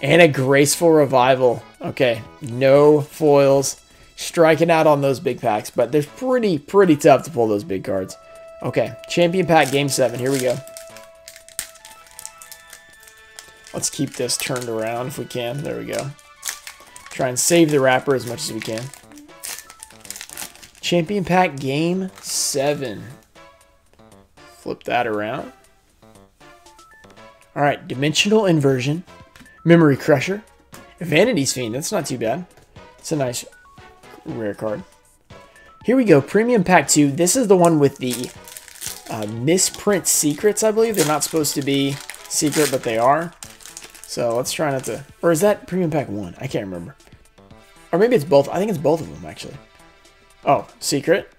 and a Graceful Revival. Okay, no foils. Striking out on those big packs, but they're pretty, pretty tough to pull those big cards. Okay, Champion Pack Game seven. Here we go. Let's keep this turned around if we can. There we go. Try and save the wrapper as much as we can. Champion Pack Game seven. Flip that around. Alright, Dimensional Inversion. Memory Crusher. Vanity's Fiend. That's not too bad. It's a nice rare card. Here we go. Premium Pack two. This is the one with the uh, misprint secrets, I believe. They're not supposed to be secret, but they are. So let's try not to... Or is that Premium Pack one? I can't remember. Or maybe it's both. I think it's both of them, actually. Oh, secret.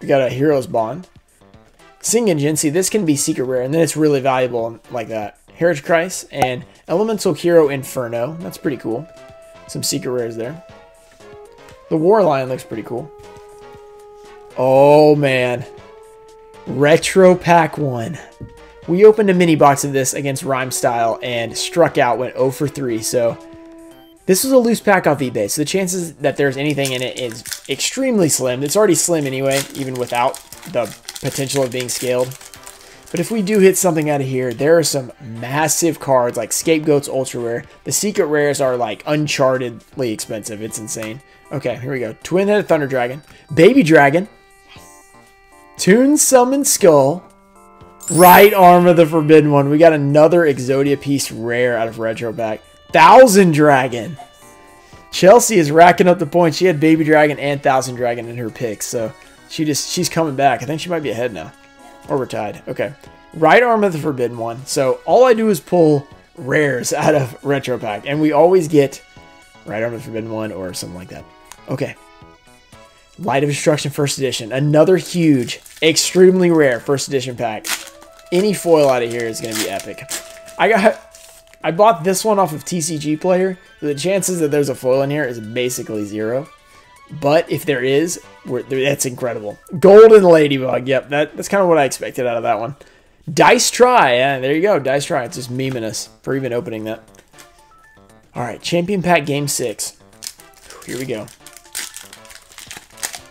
We got a Hero's Bond. Singen. See, this can be secret rare, and then it's really valuable like that. Heritage Christ and Elemental Hero Inferno. That's pretty cool. Some secret rares there. The War Lion looks pretty cool. Oh, man. Retro Pack one. We opened a mini box of this against Rhyme Style and struck out, went zero for three. So this was a loose pack off eBay. So the chances that there's anything in it is extremely slim. It's already slim anyway, even without the potential of being scaled. But if we do hit something out of here, there are some massive cards like Scapegoats Ultra Rare. The secret rares are like unchartedly expensive. It's insane. Okay, here we go. Twin-Headed Thunder Dragon. Baby Dragon. Toon Summoned Skull. Right Arm of the Forbidden One. We got another Exodia piece rare out of Retro Pack. Thousand Dragon. Chelsea is racking up the points. She had Baby Dragon and Thousand Dragon in her picks. So she just she's coming back. I think she might be ahead now. Or we're tied. Okay. Right Arm of the Forbidden One. So all I do is pull rares out of Retro Pack. And we always get Right Arm of the Forbidden One or something like that. Okay. Light of Destruction First Edition. Another huge, extremely rare First Edition pack. Any foil out of here is going to be epic. I got... I bought this one off of T C G Player. So the chances that there's a foil in here is basically zero. But if there is, we're, that's incredible. Golden Ladybug. Yep, that, that's kind of what I expected out of that one. Dice Try. Yeah, there you go. Dice Try. It's just memeing us for even opening that. All right, Champion Pack Game six. Here we go.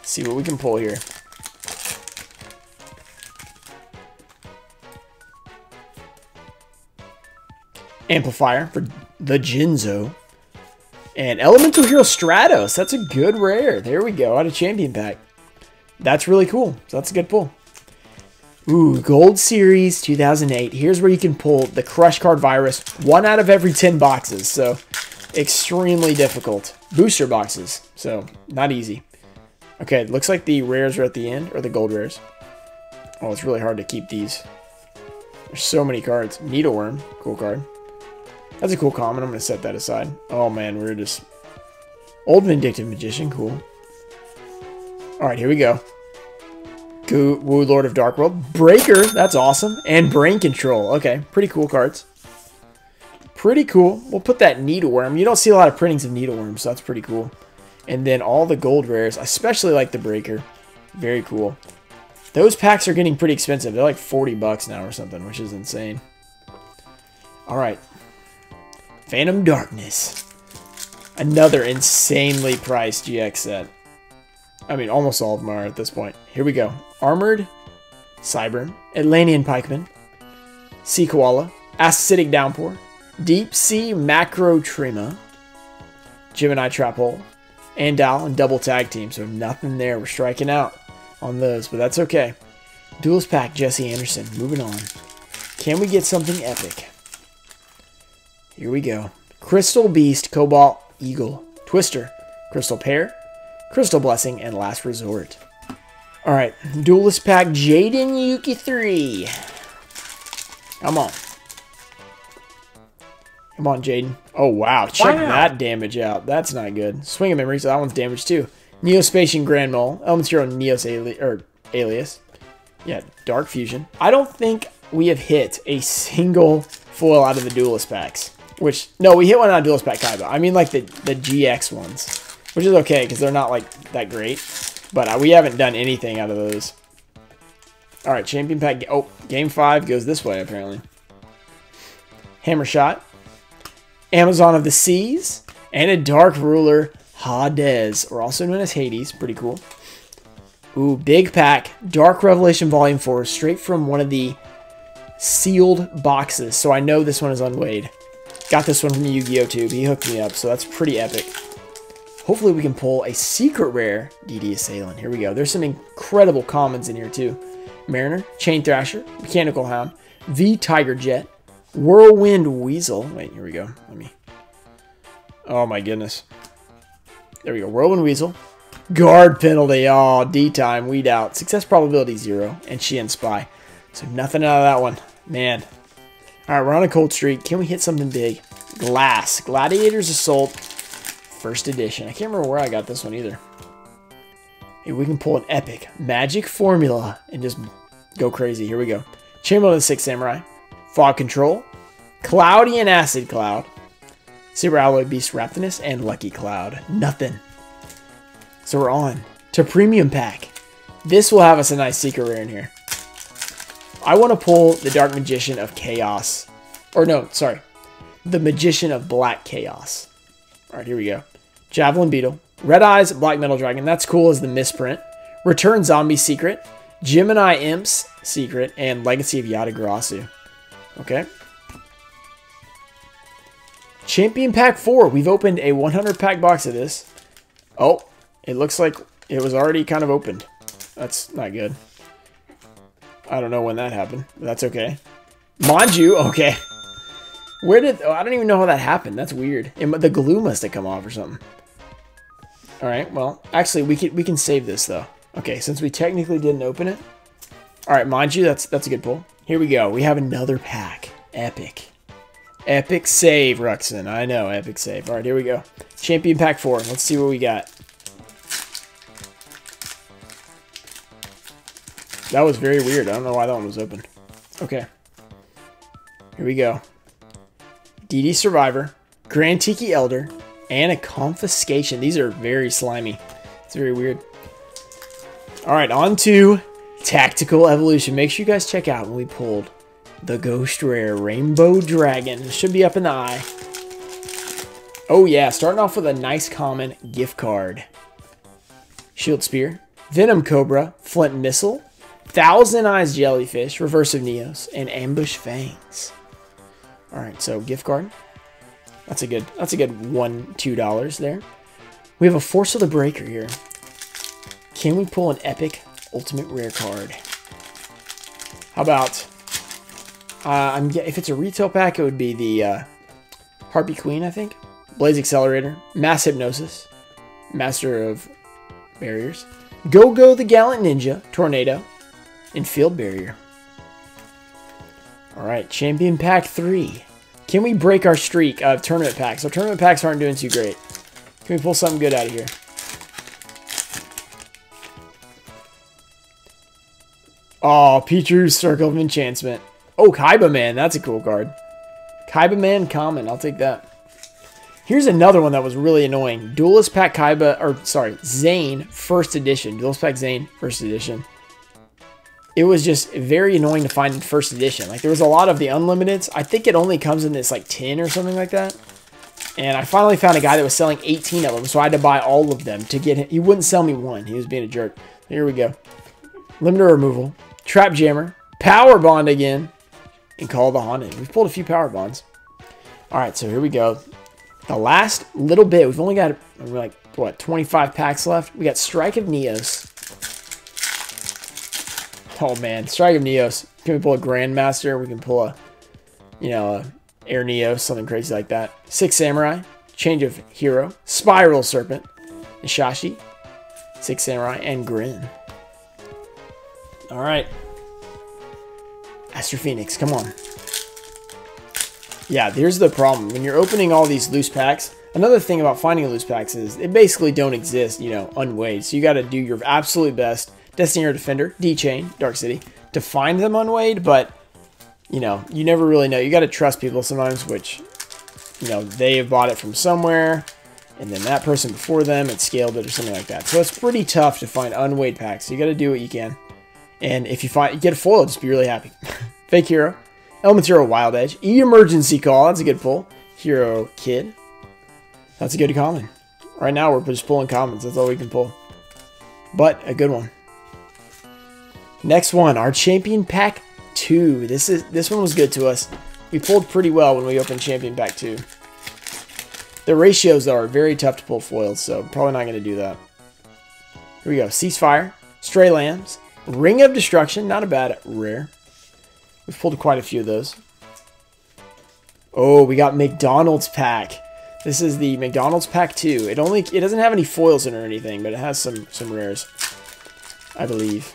See what we can pull here. Amplifier for the Jinzo. And Elemental Hero Stratos. That's a good rare. There we go. Out of Champion Pack. That's really cool. So that's a good pull. Ooh, Gold Series two thousand eight. Here's where you can pull the Crush Card Virus. One out of every ten boxes. So extremely difficult. Booster boxes. So not easy. Okay, it looks like the rares are at the end. Or the gold rares. Oh, it's really hard to keep these. There's so many cards. Needleworm. Cool card. That's a cool comment. I'm going to set that aside. Oh, man. We're just... Old Vindictive Magician. Cool. All right. Here we go. Goo Woo Lord of Dark World. Breaker. That's awesome. And Brain Control. Okay. Pretty cool cards. Pretty cool. We'll put that Needleworm. You don't see a lot of printings of Needleworm, so that's pretty cool. And then all the gold rares. I especially like the Breaker. Very cool. Those packs are getting pretty expensive. They're like forty bucks now or something, which is insane. All right. Phantom Darkness. Another insanely priced G X set. I mean, almost all of them are at this point. Here we go. Armored Cybern, Atlantean Pikeman, Sea Koala, Acidic Downpour, Deep Sea Macro Trima, Gemini Trap Hole, Andal, and Double Tag Team. So nothing there. We're striking out on those, but that's okay. Duelist Pack, Jesse Anderson. Moving on. Can we get something epic? Here we go. Crystal Beast, Cobalt Eagle, Twister, Crystal Pear, Crystal Blessing, and Last Resort. Alright, Duelist Pack Jaden Yuki three. Come on. Come on, Jaden. Oh, wow. Check wow. that damage out. That's not good. Swing of Memory, so that one's damaged too. Neospatian Grand Mole, Elements Hero Neos Ali or Alias. Yeah, Dark Fusion. I don't think we have hit a single foil out of the Duelist Packs. Which, no, we hit one on Duelist Pack Kaiba. I mean, like, the, the G X ones. Which is okay, because they're not, like, that great. But uh, we haven't done anything out of those. Alright, Champion Pack. Oh, Game five goes this way, apparently. Hammer Shot. Amazon of the Seas. And a Dark Ruler, Hades, or also known as Hades. Pretty cool. Ooh, Big Pack. Dark Revelation Volume four, straight from one of the sealed boxes. So I know this one is unweighed. Got this one from Yu-Gi-Oh! Tube. He hooked me up, so that's pretty epic. Hopefully we can pull a secret rare D D Assailant. Here we go. There's some incredible commons in here, too. Mariner, Chain Thrasher, Mechanical Hound, V Tiger Jet, Whirlwind Weasel. Wait, here we go. Let me... Oh, my goodness. There we go. Whirlwind Weasel. Guard penalty. Oh, D-time. Weed out. Success probability zero. And Shen Spy. So nothing out of that one. Man. All right, we're on a cold streak. Can we hit something big? Glass. Gladiator's Assault. First edition. I can't remember where I got this one either. Hey, we can pull an epic magic formula and just go crazy. Here we go. Chamberlain of the Six Samurai. Fog Control. Cloudy and Acid Cloud. Super Alloy Beast Raptinus and Lucky Cloud. Nothing. So we're on to Premium Pack. This will have us a nice secret rare in here. I want to pull the Dark Magician of Chaos. Or no, sorry. The Magician of Black Chaos. Alright, here we go. Javelin Beetle. Red Eyes, Black Metal Dragon. That's cool as the misprint. Return Zombie Secret. Gemini Imps Secret. And Legacy of Yadagarasu. Okay. Champion Pack four. We've opened a one hundred pack box of this. Oh, it looks like it was already kind of opened. That's not good. I don't know when that happened, but that's okay. Manju, okay. Where did... Oh, I don't even know how that happened. That's weird. It, the glue must have come off or something. All right, well, actually, we can, we can save this, though. Okay, since we technically didn't open it. All right, Manju, that's, that's a good pull. Here we go. We have another pack. Epic. Epic save, Ruxin. I know, epic save. All right, here we go. Champion Pack four. Let's see what we got. That was very weird. I don't know why that one was open. Okay. Here we go. D D Survivor, Grand Tiki Elder, and a Confiscation. These are very slimy. It's very weird. All right, on to Tactical Evolution. Make sure you guys check out when we pulled the Ghost Rare Rainbow Dragon. It should be up in the eye. Oh yeah, starting off with a nice common gift card. Shield Spear, Venom Cobra, Flint Missile, Thousand Eyes Jellyfish, Reverse of Neos, and Ambush Fangs. All right, so gift card. That's a good. That's a good one, two dollars there. We have a Force of the Breaker here. Can we pull an epic ultimate rare card? How about? Uh, I'm if it's a retail pack, it would be the uh, Harpy Queen, I think. Blaze Accelerator, Mass Hypnosis, Master of Barriers, Go Go the Gallant Ninja, Tornado, and Field Barrier. All right, Champion Pack three. Can we break our streak of tournament packs? Our tournament packs aren't doing too great. Can we pull something good out of here? Oh, Pichu's Circle of Enchantment. Oh, Kaiba Man, that's a cool card. Kaiba Man common, I'll take that. Here's another one that was really annoying. Duelist Pack Kaiba, or sorry, Zane, first edition. Duelist Pack Zane, first edition. It was just very annoying to find in first edition. Like, there was a lot of the Unlimiteds. I think it only comes in this, like, tin or something like that. And I finally found a guy that was selling eighteen of them, so I had to buy all of them to get him. He wouldn't sell me one. He was being a jerk. Here we go. Limiter Removal, Trap Jammer, Power Bond again, and Call the Haunted. We've pulled a few Power Bonds. All right, so here we go. The last little bit. We've only got, like, what, twenty-five packs left? We got Strike of Neos. Oh, man. Strike of Neos. Can we pull a Grandmaster? We can pull a, you know, a Air Neos, something crazy like that. Six Samurai. Change of Hero. Spiral Serpent. Nishashi. Six Samurai. And Grin. All right. Astro Phoenix. Come on. Yeah, here's the problem. When you're opening all these loose packs, another thing about finding loose packs is they basically don't exist, you know, unweighed. So you got to do your absolute best. Destiny or Defender, D-Chain, Dark City, to find them unweighed, but, you know, you never really know. You got to trust people sometimes, which, you know, they have bought it from somewhere, and then that person before them had scaled it or something like that. So it's pretty tough to find unweighed packs. So you got to do what you can. And if you find you get a foil, just be really happy. Fake Hero. Element Hero Wild Edge. E-Emergency Call. That's a good pull. Hero Kid. That's a good common. Right now, we're just pulling commons. That's all we can pull. But a good one. Next one, our Champion Pack two. This is this one was good to us. We pulled pretty well when we opened Champion Pack two. The ratios, though, are very tough to pull foils, so I'm probably not going to do that. Here we go. Ceasefire. Stray Lambs. Ring of Destruction. Not a bad rare. We've pulled quite a few of those. Oh, we got McDonald's Pack. This is the McDonald's Pack two. It only it doesn't have any foils in it or anything, but it has some, some rares, I believe.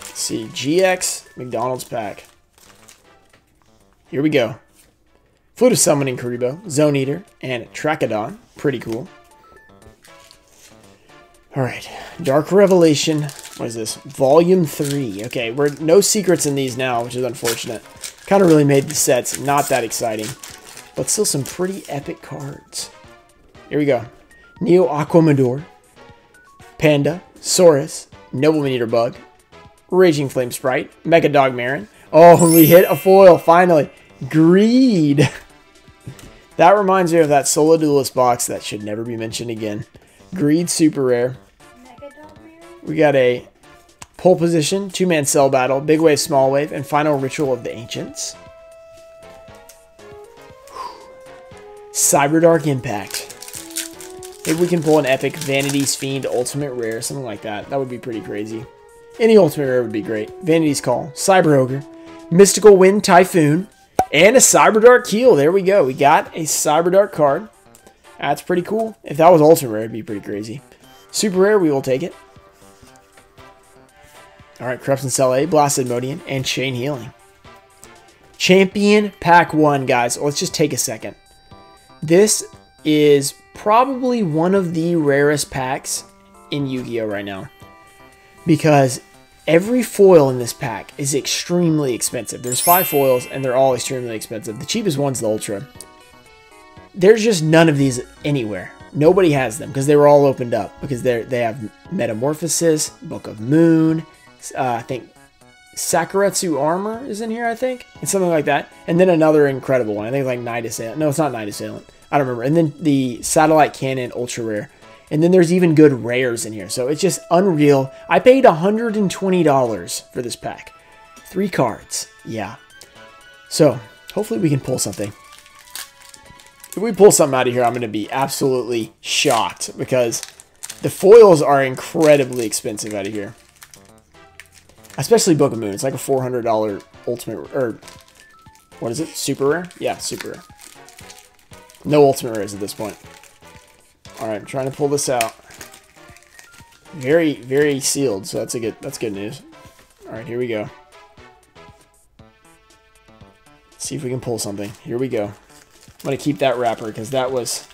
Let's see. G X. McDonald's Pack. Here we go. Flute of Summoning Kuriboh, Zone Eater, and Trachodon. Pretty cool. Alright. Dark Revelation. What is this? Volume three. Okay, we're no secrets in these now, which is unfortunate. Kind of really made the sets not that exciting. But still some pretty epic cards. Here we go. Neo Aquamador. Panda. Saurus. Nobleman Eater Bug. Raging Flame Sprite. Mega Dog Marin. Oh, we hit a foil, finally. Greed. That reminds me of that Solo Duelist box that should never be mentioned again. Greed, super rare. We got a Pole Position, Two-Man Cell Battle, Big Wave, Small Wave, and Final Ritual of the Ancients. Cyber Dark Impact. Maybe we can pull an epic Vanity's Fiend Ultimate Rare, something like that. That would be pretty crazy. Any Ultimate Rare would be great. Vanity's Call, Cyber Ogre, Mystical Wind Typhoon, and a Cyber Dark Keel. There we go. We got a Cyber Dark card. That's pretty cool. If that was Ultimate Rare, it'd be pretty crazy. Super Rare, we will take it. Alright, Corruption Cell A, Blasted Modian, and Chain Healing. Champion Pack one, guys. Let's just take a second. This is probably one of the rarest packs in Yu-Gi-Oh! Right now. Because every foil in this pack is extremely expensive. There's five foils, and they're all extremely expensive. The cheapest one's the Ultra. There's just none of these anywhere. Nobody has them, because they were all opened up. Because they they have Metamorphosis, Book of Moon, uh, I think Sakuretsu Armor is in here, I think. And something like that. And then another incredible one. I think it's like Night Assailant. No, it's not Night Assailant. I don't remember. And then the Satellite Cannon Ultra Rare. And then there's even good rares in here. So it's just unreal. I paid one hundred twenty dollars for this pack. Three cards. Yeah. So hopefully we can pull something. If we pull something out of here, I'm going to be absolutely shocked. Because the foils are incredibly expensive out of here. Especially Book of Moon. It's like a four hundred dollar ultimate... Or what is it? Super rare? Yeah, super rare. No ultimate rares at this point. Alright, I'm trying to pull this out. Very, very sealed, so that's a good that's good news. Alright, here we go. Let's see if we can pull something. Here we go. I'm gonna keep that wrapper because that was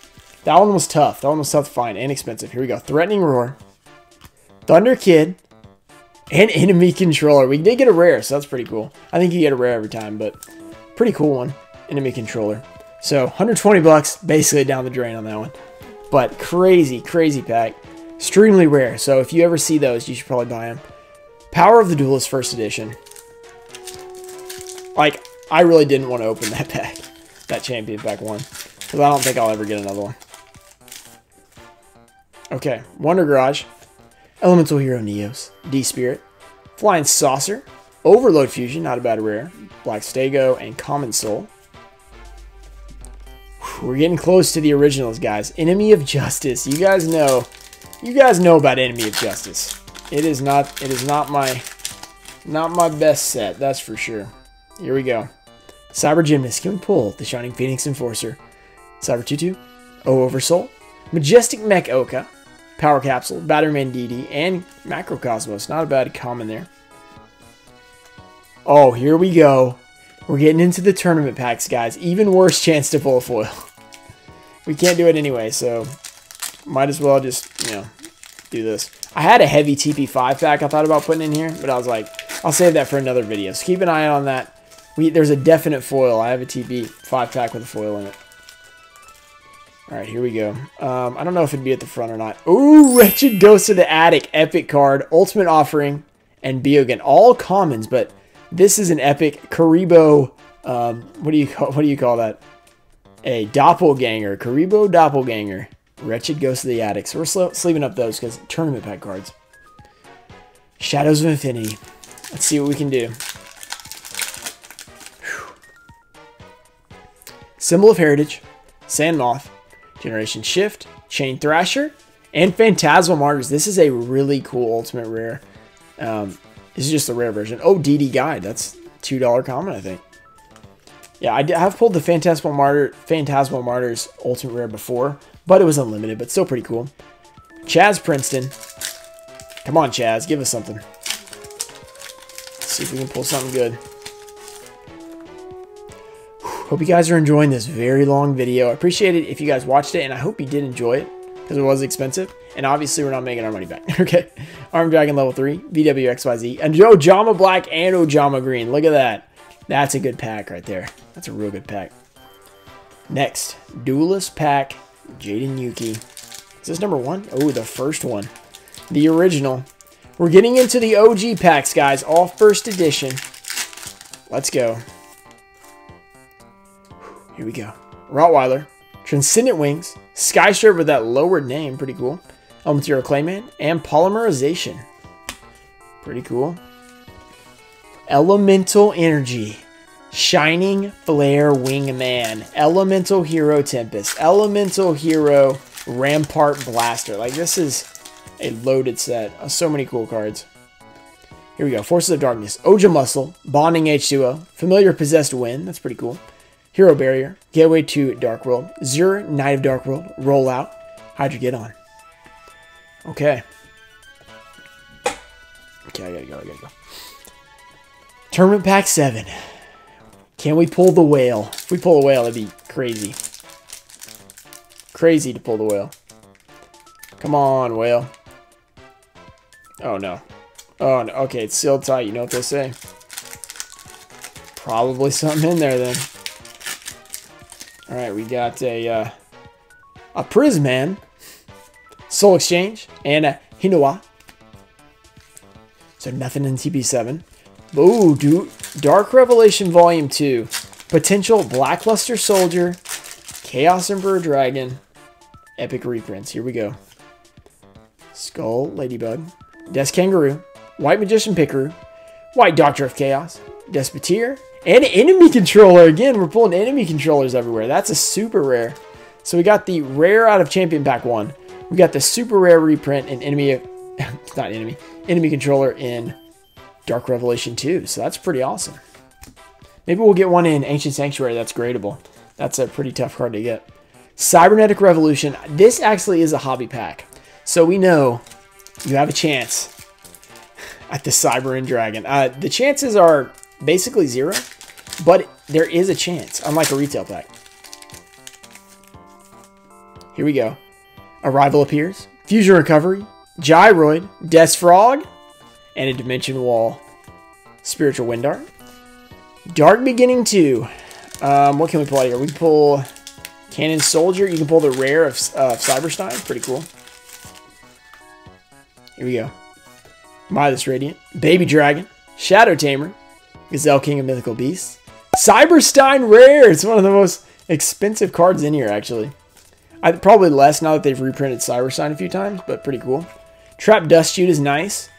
that one was tough. That one was tough to find and expensive. Here we go. Threatening Roar. Thunder Kid. And Enemy Controller. We did get a rare, so that's pretty cool. I think you get a rare every time, but pretty cool one. Enemy Controller. So one hundred twenty bucks, basically down the drain on that one. But crazy, crazy pack. Extremely rare. So if you ever see those, you should probably buy them. Power of the Duelist first edition. Like, I really didn't want to open that pack. That Champion Pack one. Because I don't think I'll ever get another one. Okay. Wonder Garage. Elemental Hero Neos. D-Spirit. Flying Saucer. Overload Fusion. Not a bad rare. Black Stego and Common Soul. We're getting close to the originals, guys. Enemy of Justice. You guys know, you guys know about Enemy of Justice. It is not, it is not my, not my best set. That's for sure. Here we go. Cyber Gymnast. Can we pull the Shining Phoenix Enforcer? Cyber Tutu. O Oversoul. Majestic Mech Oka. Power Capsule. Batterman D D. And Macrocosmos. Not a bad common there. Oh, here we go. We're getting into the tournament packs, guys. Even worse chance to pull a foil. We can't do it anyway, so might as well just, you know, do this. I had a heavy T P five pack I thought about putting in here, but I was like, I'll save that for another video. So keep an eye on that. We, there's a definite foil. I have a T P five pack with a foil in it. All right, here we go. Um, I don't know if it'd be at the front or not. Ooh, Wretched Ghost of the Attic. Epic card. Ultimate Offering. and Byogan, all commons. But this is an epic Karibo. Um, what do you call what do you call that? A doppelganger, Karibo doppelganger. Wretched Ghost of the Attic. So we're sl sleeving up those because tournament pack cards. Shadows of Infinity. Let's see what we can do. Whew. Symbol of Heritage, Sand Moth, Generation Shift, Chain Thrasher, and Phantasmal Martyrs. This is a really cool ultimate rare. Um, this is just the rare version. Oh, D D Guide. That's two dollar common, I think. Yeah, I have pulled the Phantasmal Martyr, Phantasmal Martyrs ultimate rare before, but it was unlimited, but still pretty cool. Chaz Princeton. Come on, Chaz, give us something. Let's see if we can pull something good. Whew, hope you guys are enjoying this very long video. I appreciate it if you guys watched it, and I hope you did enjoy it, because it was expensive, and obviously we're not making our money back. Okay, Armed Dragon level three, V W X Y Z, and Joe Jama Black and Ojama Green. Look at that. That's a good pack right there. That's a real good pack. Next, Duelist Pack, Jaden Yuki. Is this number one? Oh, the first one. The original. We're getting into the O G packs, guys. All first edition. Let's go. Here we go. Rottweiler. Transcendent Wings. Skystrip with that lowered name. Pretty cool. Elemental Clayman. And Polymerization. Pretty cool. Elemental Energy. Shining Flare Wingman. Elemental Hero Tempest. Elemental Hero Rampart Blaster. Like, this is a loaded set. So many cool cards. Here we go. Forces of Darkness. Oja Muscle. Bonding H two O. Familiar Possessed Wind. That's pretty cool. Hero Barrier. Gateway to Dark World. Zur, Knight of Dark World. Rollout. Hydra Get On. Okay. Okay, I gotta go. I gotta go. Tournament Pack seven. Can we pull the whale? If we pull the whale, that'd be crazy. Crazy to pull the whale. Come on, whale. Oh, no. Oh, no. Okay, it's sealed tight. You know what they say. Probably something in there, then. All right, we got a uh, a Prisman, Soul Exchange, and a Hinua. So nothing in T P seven. Ooh, dude. Dark Revelation Volume two. Potential Blackluster Soldier, Chaos Emperor Dragon, Epic Reprints. Here we go. Skull Ladybug, Desk Kangaroo, White Magician Pickaroo, White Doctor of Chaos, Despoteer, and Enemy Controller. Again, we're pulling enemy controllers everywhere. That's a super rare. So we got the rare out of Champion Pack one. We got the super rare reprint in enemy, not enemy, enemy controller in Dark Revelation two. So that's pretty awesome. Maybe we'll get one in Ancient Sanctuary that's gradable. That's a pretty tough card to get. Cybernetic Revolution. This actually is a hobby pack. So we know you have a chance at the Cyber and Dragon. Uh, the chances are basically zero, but there is a chance, unlike a retail pack. Here we go. Arrival Appears, Fusion Recovery, Gyroid, Deathfrog, and a Dimension Wall. Spiritual Windart. Dark Beginning two. Um, what can we pull out here? We can pull Cannon Soldier. You can pull the rare of uh, Cyberstein. Pretty cool. Here we go. Mythos Radiant, Baby Dragon, Shadow Tamer, Gazelle King of Mythical Beasts, Cyberstein Rare! It's one of the most expensive cards in here, actually. I, probably less now that they've reprinted Cyberstein a few times, but pretty cool. Trap Dust Shoot is nice.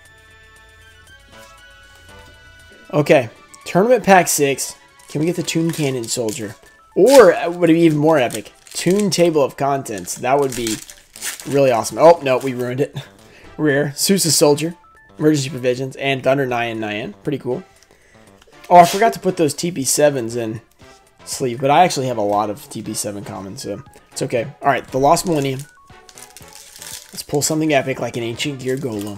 Okay, Tournament Pack six. Can we get the Toon Cannon Soldier? Or would it be even more epic? Toon Table of Contents. That would be really awesome. Oh, no, we ruined it. Rare, Sousa Soldier, Emergency Provisions, and Thunder Nyan Nyan. Pretty cool. Oh, I forgot to put those T P sevens in sleeve, but I actually have a lot of T P seven commons, so it's okay. All right, the Lost Millennium. Let's pull something epic like an Ancient Gear Golem.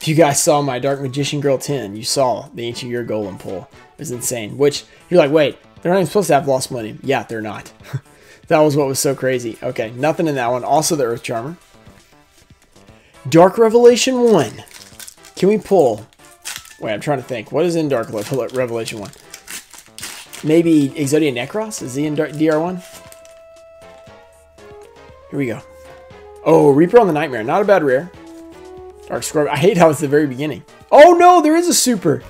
If you guys saw my Dark Magician Girl ten, you saw the Ancient Gear Golem pull. It was insane, which you're like, wait, they're not even supposed to have Lost Millennium. Yeah, they're not. That was what was so crazy. Okay, nothing in that one. Also the Earth Charmer. Dark Revelation one. Can we pull? Wait, I'm trying to think. What is in Dark Revelation one? Maybe Exodia Necros? Is he in D R one? Here we go. Oh, Reaper on the Nightmare. Not a bad rare. Dark Scorpion. I hate how it's the very beginning. Oh no, there is a super.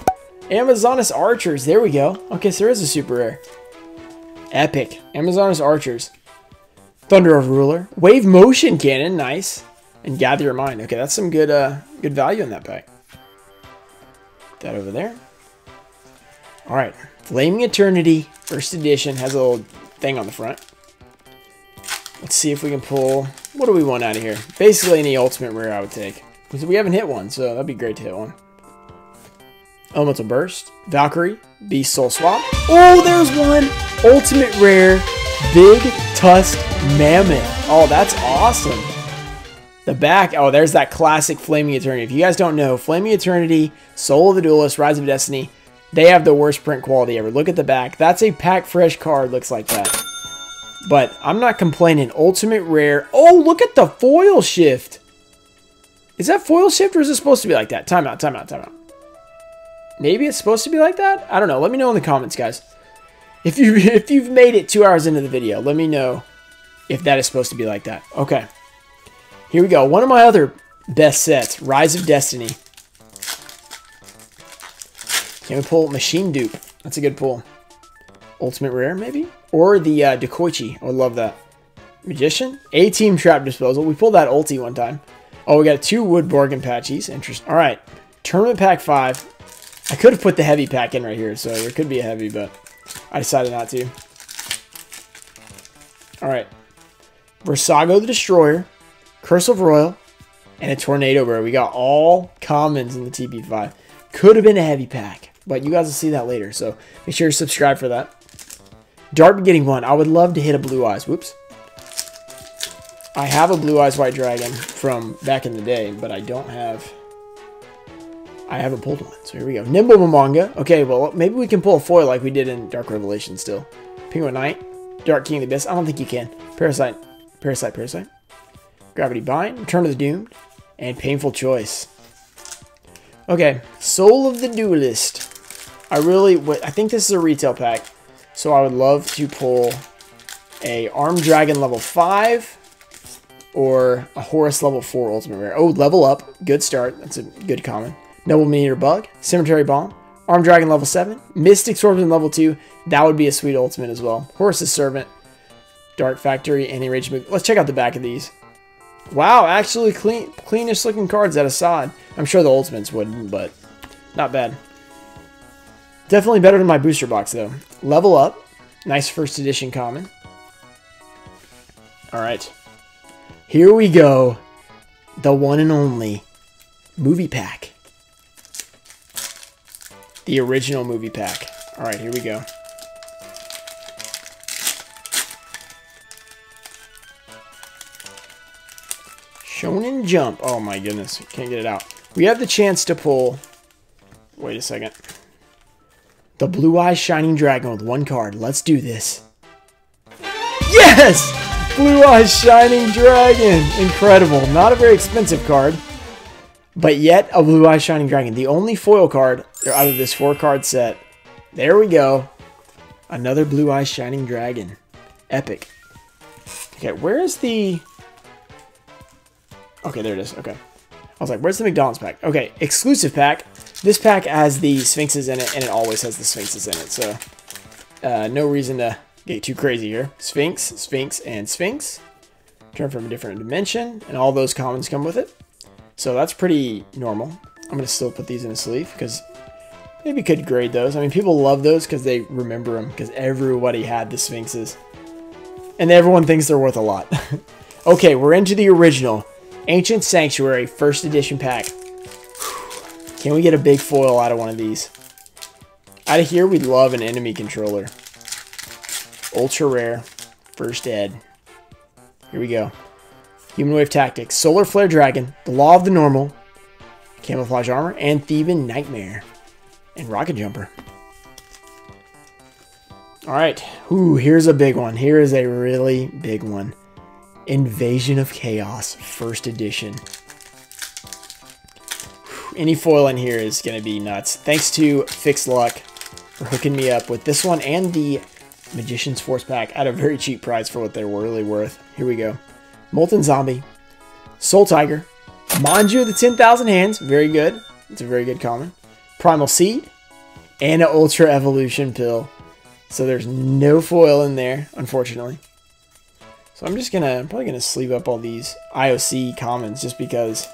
Amazonas Archers. There we go. Okay, so there is a super rare. Epic. Amazonas Archers. Thunder of Ruler. Wave Motion Cannon. Nice. And Gather Your Mind. Okay, that's some good uh, good value in that pack. That over there. Alright. Flaming Eternity. First edition. Has a little thing on the front. Let's see if we can pull... What do we want out of here? Basically any ultimate rare I would take. Because we haven't hit one, so that'd be great to hit one. Elemental Burst. Valkyrie. Beast Soul Swap. Oh, there's one! Ultimate rare. Big Tusked Mammoth. Oh, that's awesome. The back, oh, there's that classic Flaming Eternity. If you guys don't know, Flaming Eternity, Soul of the Duelist, Rise of Destiny, they have the worst print quality ever. Look at the back. That's a pack fresh card, looks like that. But I'm not complaining. Ultimate rare. Oh, look at the foil shift. Is that foil shift or is it supposed to be like that? Timeout, timeout, timeout. Maybe it's supposed to be like that? I don't know. Let me know in the comments, guys. If, you, if you've made it two hours into the video, let me know if that is supposed to be like that. Okay. Here we go. One of my other best sets, Rise of Destiny. Can we pull Machine Dupe? That's a good pull. Ultimate rare, maybe? Or the uh, Dakoichi. I would love that. Magician? A-Team Trap Disposal. We pulled that ulti one time. Oh, we got two Wood Bargain Patchies. Interesting. All right. Tournament Pack five. I could have put the heavy pack in right here, so there could be a heavy, but I decided not to. All right. Versago the Destroyer. Curse of Royal, and a Tornado Bird. We got all commons in the T P five. Could have been a heavy pack, but you guys will see that later, so make sure to subscribe for that. Dark Beginning one. I would love to hit a Blue Eyes. Whoops. I have a Blue Eyes White Dragon from back in the day, but I don't have... I haven't pulled one, so here we go. Nimble Momonga. Okay, well, maybe we can pull a foil like we did in Dark Revelation still. Penguin Knight. Dark King of the Abyss. I don't think you can. Parasite. Parasite, Parasite. Gravity Bind, Return of the Doomed, and Painful Choice. Okay, Soul of the Duelist. I really, I think this is a retail pack, so I would love to pull a Armed Dragon level five or a Horus level four ultimate rare. Oh, level up, good start. That's a good common. Noble Meteor Bug, Cemetery Bomb, Armed Dragon level seven, Mystic Swordsman level two. That would be a sweet ultimate as well. Horus's Servant, Dark Factory, and Enraged Move. Let's check out the back of these. Wow, actually clean, cleanish looking cards at Assad. I'm sure the ultimates wouldn't, but not bad. Definitely better than my booster box, though. Level up. Nice first edition common. All right. Here we go. The one and only Movie Pack. The original Movie Pack. All right, here we go. Shonen Jump. Oh my goodness. Can't get it out. We have the chance to pull... Wait a second. The Blue Eyes Shining Dragon with one card. Let's do this. Yes! Blue Eyes Shining Dragon. Incredible. Not a very expensive card. But yet, a Blue Eyes Shining Dragon. The only foil card out of this four card set. There we go. Another Blue Eyes Shining Dragon. Epic. Okay, where is the... Okay, there it is. Okay. I was like, where's the McDonald's pack? Okay, exclusive pack. This pack has the Sphinxes in it, and it always has the Sphinxes in it, so uh, no reason to get too crazy here. Sphinx, Sphinx, and Sphinx. Turn from a different dimension, and all those commons come with it. So that's pretty normal. I'm going to still put these in a sleeve, because maybe could grade those. I mean, people love those because they remember them, because everybody had the Sphinxes. And everyone thinks they're worth a lot. Okay, we're into the original. Ancient Sanctuary, first edition pack. Can we get a big foil out of one of these? Out of here, we'd love an enemy controller. Ultra rare, first ed. Here we go. Human Wave Tactics, Solar Flare Dragon, the Law of the Normal, Camouflage Armor, and Theban Nightmare, and Rocket Jumper. All right, ooh, here's a big one. Here is a really big one. Invasion of Chaos, first edition. Any foil in here is going to be nuts. Thanks to Fixed Luck for hooking me up with this one and the Magician's Force Pack at a very cheap price for what they were really worth. Here we go. Molten Zombie, Soul Tiger, Manju of the ten thousand Hands. Very good. It's a very good common. Primal Seed. And an Ultra Evolution Pill. So there's no foil in there, unfortunately. So I'm just going to, I'm probably going to sleeve up all these I O C commons just because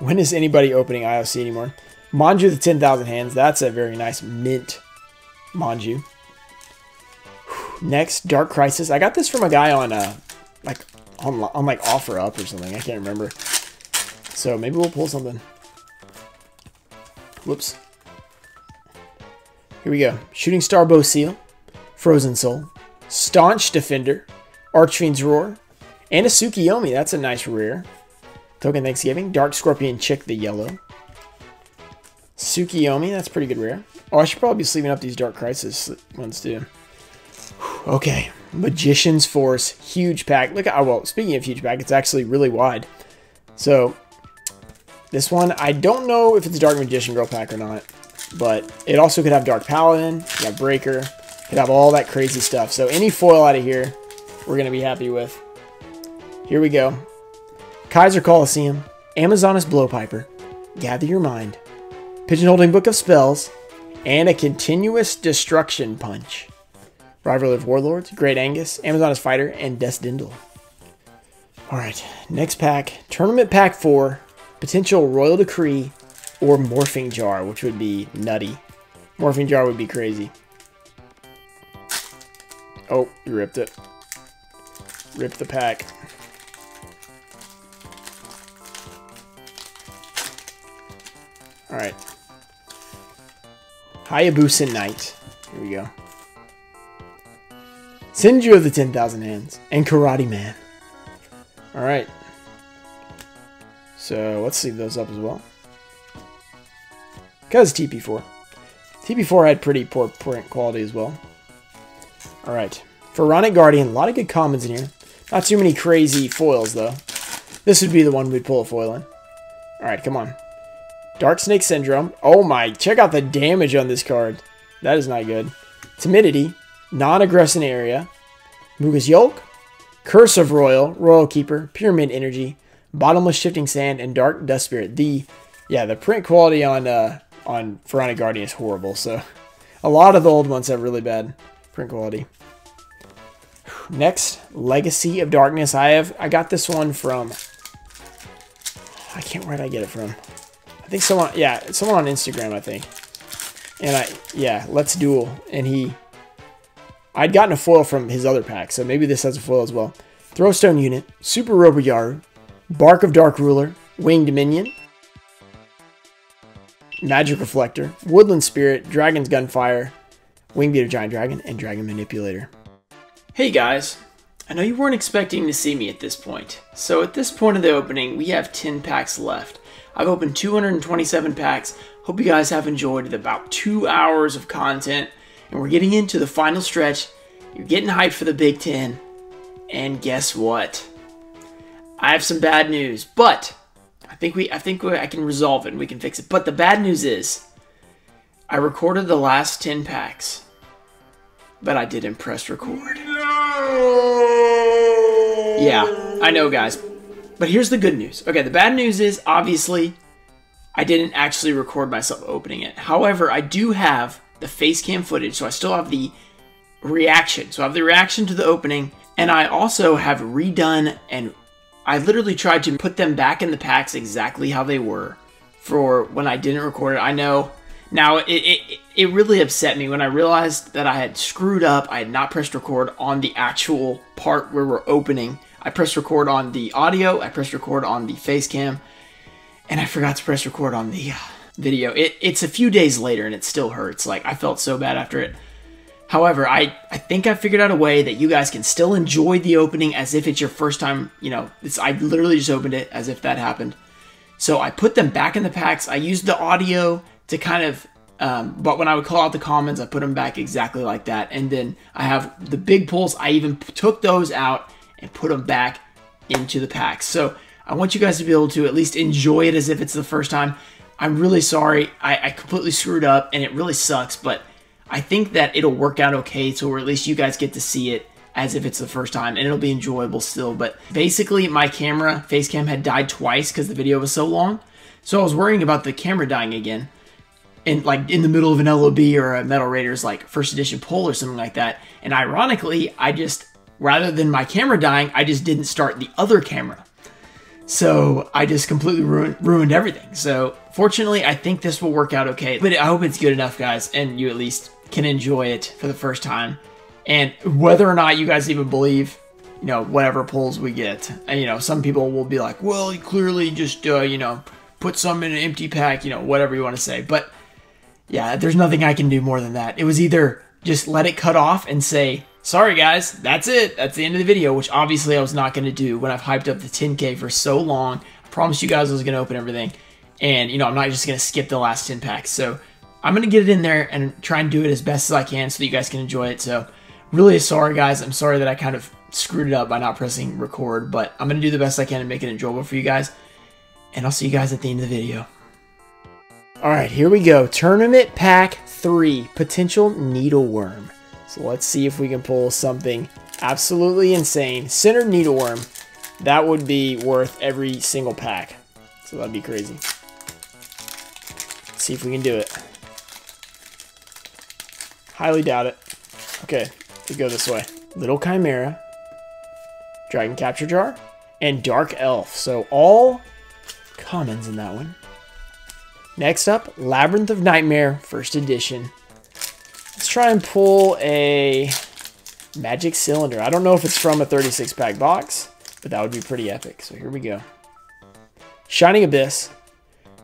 when is anybody opening I O C anymore? Manju the ten thousand Hands. That's a very nice mint Manju. Next, Dark Crisis. I got this from a guy on, uh, like, on, on like OfferUp or something. I can't remember. So maybe we'll pull something. Whoops. Here we go. Shooting Star Bow Seal, Frozen Soul, Staunch Defender, Archfiend's Roar, and a Tsukiyomi. That's a nice rare. Token Thanksgiving, Dark Scorpion Chick the yellow. Tsukiyomi, that's pretty good rare. Oh, I should probably be sleeving up these Dark Crisis ones too. Okay, Magician's Force, huge pack. Look, at, well, speaking of huge pack, it's actually really wide. So, this one, I don't know if it's a Dark Magician Girl pack or not, but it also could have Dark Paladin, could have Breaker, could have all that crazy stuff. So, any foil out of here, we're going to be happy with. Here we go. Kaiser Coliseum, Amazonas Blowpiper, Gather Your Mind, Pigeonholing Book of Spells, and a Continuous Destruction Punch. Rival of Warlords, Great Angus, Amazonas Fighter, and Desdindal. Alright, next pack. Tournament Pack four, Potential Royal Decree, or Morphing Jar, which would be nutty. Morphing Jar would be crazy. Oh, you ripped it. Ripped the pack. Alright. Hayabusa Knight. Here we go. Senju of the ten thousand Hands, and Karate Man. Alright. So, let's sleeve those up as well. Because T P four. T P four had pretty poor print quality as well. Alright. Pharaonic Guardian, a lot of good commons in here. Not too many crazy foils, though. This would be the one we'd pull a foil in. Alright, come on. Dark Snake Syndrome. Oh my, check out the damage on this card. That is not good. Timidity. Non-aggression area, Muga's Yolk, Curse of Royal, Royal Keeper, Pyramid Energy, Bottomless Shifting Sand, and Dark Dust Spirit. The, yeah, the print quality on uh, on Pharaonic Guardian is horrible, so a lot of the old ones have really bad print quality. Next, Legacy of Darkness. I have, I got this one from, I can't, where did I get it from? I think someone, yeah, someone on Instagram, I think. And I, yeah, Let's Duel, and he, I'd gotten a foil from his other pack, so maybe this has a foil as well. Throwstone Unit, Super Roboyaru, Bark of Dark Ruler, Winged Minion, Magic Reflector, Woodland Spirit, Dragon's Gunfire, Wingbeat of Giant Dragon, and Dragon Manipulator. Hey guys, I know you weren't expecting to see me at this point. So at this point of the opening, we have ten packs left. I've opened two hundred twenty-seven packs. Hope you guys have enjoyed about two hours of content. And we're getting into the final stretch. You're getting hyped for the Big Ten. And guess what? I have some bad news, but I think we I think we, I can resolve it and we can fix it. But the bad news is I recorded the last ten packs, but I didn't press record. No! Yeah, I know guys. But here's the good news. Okay, the bad news is obviously I didn't actually record myself opening it. However, I do have the face cam footage, so I still have the reaction. So I have the reaction to the opening, and I also have redone, and I literally tried to put them back in the packs exactly how they were for when I didn't record it. I know now it, it, it really upset me when I realized that I had screwed up. I had not pressed record on the actual part where we're opening. I pressed record on the audio, I pressed record on the face cam, and I forgot to press record on the... Uh, video. It, it's a few days later and it still hurts. Like, I felt so bad after it. However, I, I think I figured out a way that you guys can still enjoy the opening as if it's your first time, you know, it's, I literally just opened it as if that happened. So I put them back in the packs. I used the audio to kind of, um, but when I would call out the comments, I put them back exactly like that. And then I have the big pulls. I even took those out and put them back into the packs. So I want you guys to be able to at least enjoy it as if it's the first time. I'm really sorry, I, I completely screwed up, and it really sucks, but I think that it'll work out okay, so or at least you guys get to see it as if it's the first time, and it'll be enjoyable still. But basically my camera face cam had died twice because the video was so long, so I was worrying about the camera dying again, and like in the middle of an L O B or a Metal Raiders like first edition poll or something like that. And ironically, I just, rather than my camera dying, I just didn't start the other camera. So I just completely ruined, ruined everything. So fortunately, I think this will work out okay, but I hope it's good enough, guys, and you at least can enjoy it for the first time. And whether or not you guys even believe, you know, whatever polls we get, and, you know, some people will be like, well, you clearly just, uh, you know, put some in an empty pack, you know, whatever you want to say. But yeah, there's nothing I can do more than that. It was either just let it cut off and say, sorry guys, that's it. That's the end of the video, which obviously I was not going to do when I've hyped up the ten K for so long. I promised you guys I was going to open everything. And, you know, I'm not just going to skip the last ten packs. So I'm going to get it in there and try and do it as best as I can so that you guys can enjoy it. So really sorry, guys. I'm sorry that I kind of screwed it up by not pressing record, but I'm going to do the best I can to make it enjoyable for you guys. And I'll see you guys at the end of the video. All right, here we go. Tournament Pack three, Potential Needleworm. So let's see if we can pull something absolutely insane. Centered Needleworm. That would be worth every single pack. So that'd be crazy. Let's see if we can do it. Highly doubt it. Okay, we go this way. Little Chimera, Dragon Capture Jar, and Dark Elf. So all commons in that one. Next up, Labyrinth of Nightmare, first edition. Let's try and pull a Magic Cylinder. I don't know if it's from a thirty-six pack box, but that would be pretty epic. So here we go. Shining Abyss,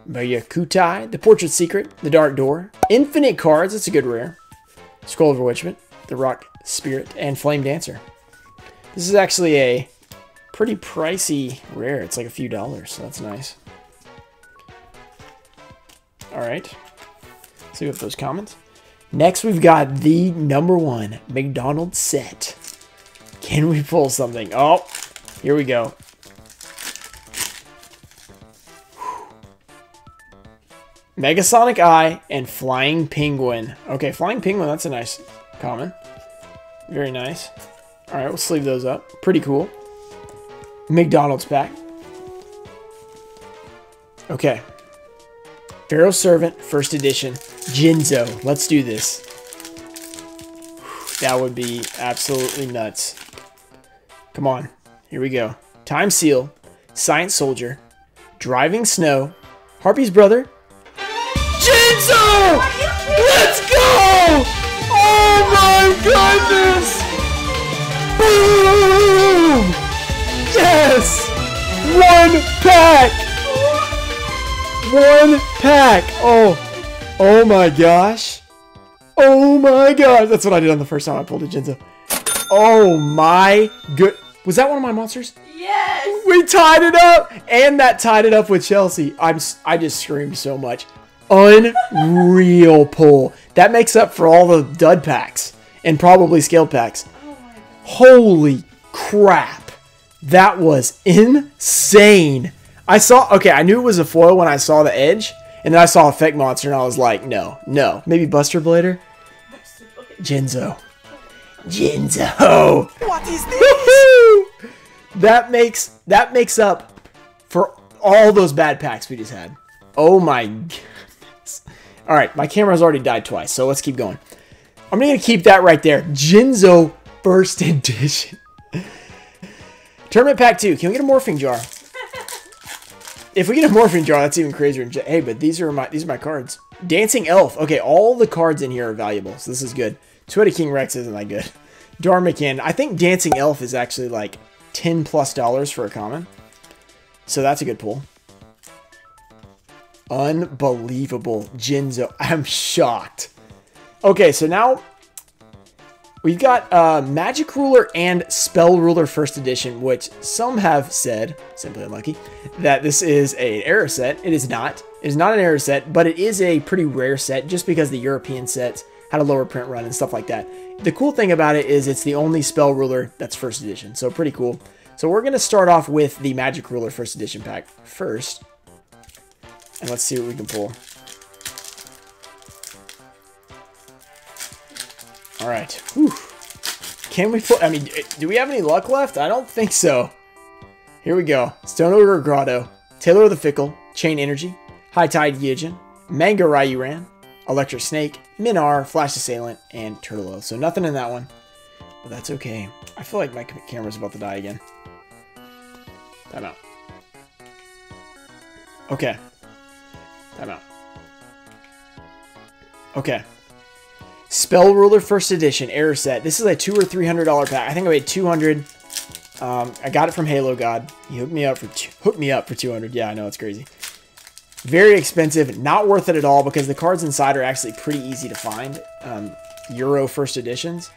Mayakutai, The Portrait Secret, The Dark Door, Infinite Cards, that's a good rare, Scroll of Bewitchment, The Rock Spirit, and Flame Dancer. This is actually a pretty pricey rare. It's like a few dollars, so that's nice. All right, see what those comments. Next, we've got the number one McDonald's set. Can we pull something? Oh, here we go. Whew. Megasonic Eye and Flying Penguin. Okay, Flying Penguin, that's a nice common. Very nice. All right, we'll sleeve those up. Pretty cool. McDonald's pack. Okay. Pharaoh Servant, first edition. Jinzo. Let's do this. That would be absolutely nuts. Come on. Here we go. Time Seal, Science Soldier, Driving Snow, Harpy's Brother, Jinzo! Let's go! Oh my goodness! Boom! Yes! One pack! One pack! Oh, oh my gosh! Oh my gosh! That's what I did on the first time I pulled a Jinzo. Oh my good! Was that one of my monsters? Yes. We tied it up, and that tied it up with Chelsea. I'm I just screamed so much. Unreal pull. That makes up for all the dud packs and probably scale packs. Oh my God. Holy crap! That was insane. I saw, okay, I knew it was a foil when I saw the edge, and then I saw Effect Monster, and I was like, no, no. Maybe Buster Blader? Buster Blader. Jinzo. Jinzo! What is this? That makes, that makes up for all those bad packs we just had. Oh my goodness. All right, my camera's already died twice, so let's keep going. I'm going to keep that right there. Jinzo first edition. Tournament Pack two. Can we get a Morphing Jar? If we get a Morphing Jar, that's even crazier. Hey, but these are my these are my cards. Dancing Elf. Okay, all the cards in here are valuable, so this is good. Twitter King Rex isn't that good. Darmacan. I think Dancing Elf is actually like ten plus dollars for a common. So that's a good pull. Unbelievable. Jinzo. I'm shocked. Okay, so now we've got uh, Magic Ruler and Spell Ruler first edition, which some have said, simply unlucky, that this is an error set. It is not. It is not an error set, but it is a pretty rare set just because the European sets had a lower print run and stuff like that. The cool thing about it is it's the only Spell Ruler that's first edition, so pretty cool. So we're going to start off with the Magic Ruler first edition pack first, and let's see what we can pull. All right. Whew. Can we pull? I mean, do we have any luck left? I don't think so. Here we go. Stone Order Grotto, Taylor of the Fickle, Chain Energy, High Tide Yijin, Manga Rayuran, Electric Snake, Minar, Flash Assailant, and Turtle Oath. So nothing in that one. But that's okay. I feel like my camera's about to die again. Time out. Okay. Time out. Okay. Spell Ruler First Edition, Error Set. This is a two or three hundred dollar pack. I think I paid two hundred. Um, I got it from Halo God. He hooked me up for two, hooked me up for two hundred. Yeah, I know it's crazy. Very expensive, not worth it at all because the cards inside are actually pretty easy to find. Um, Euro First Editions,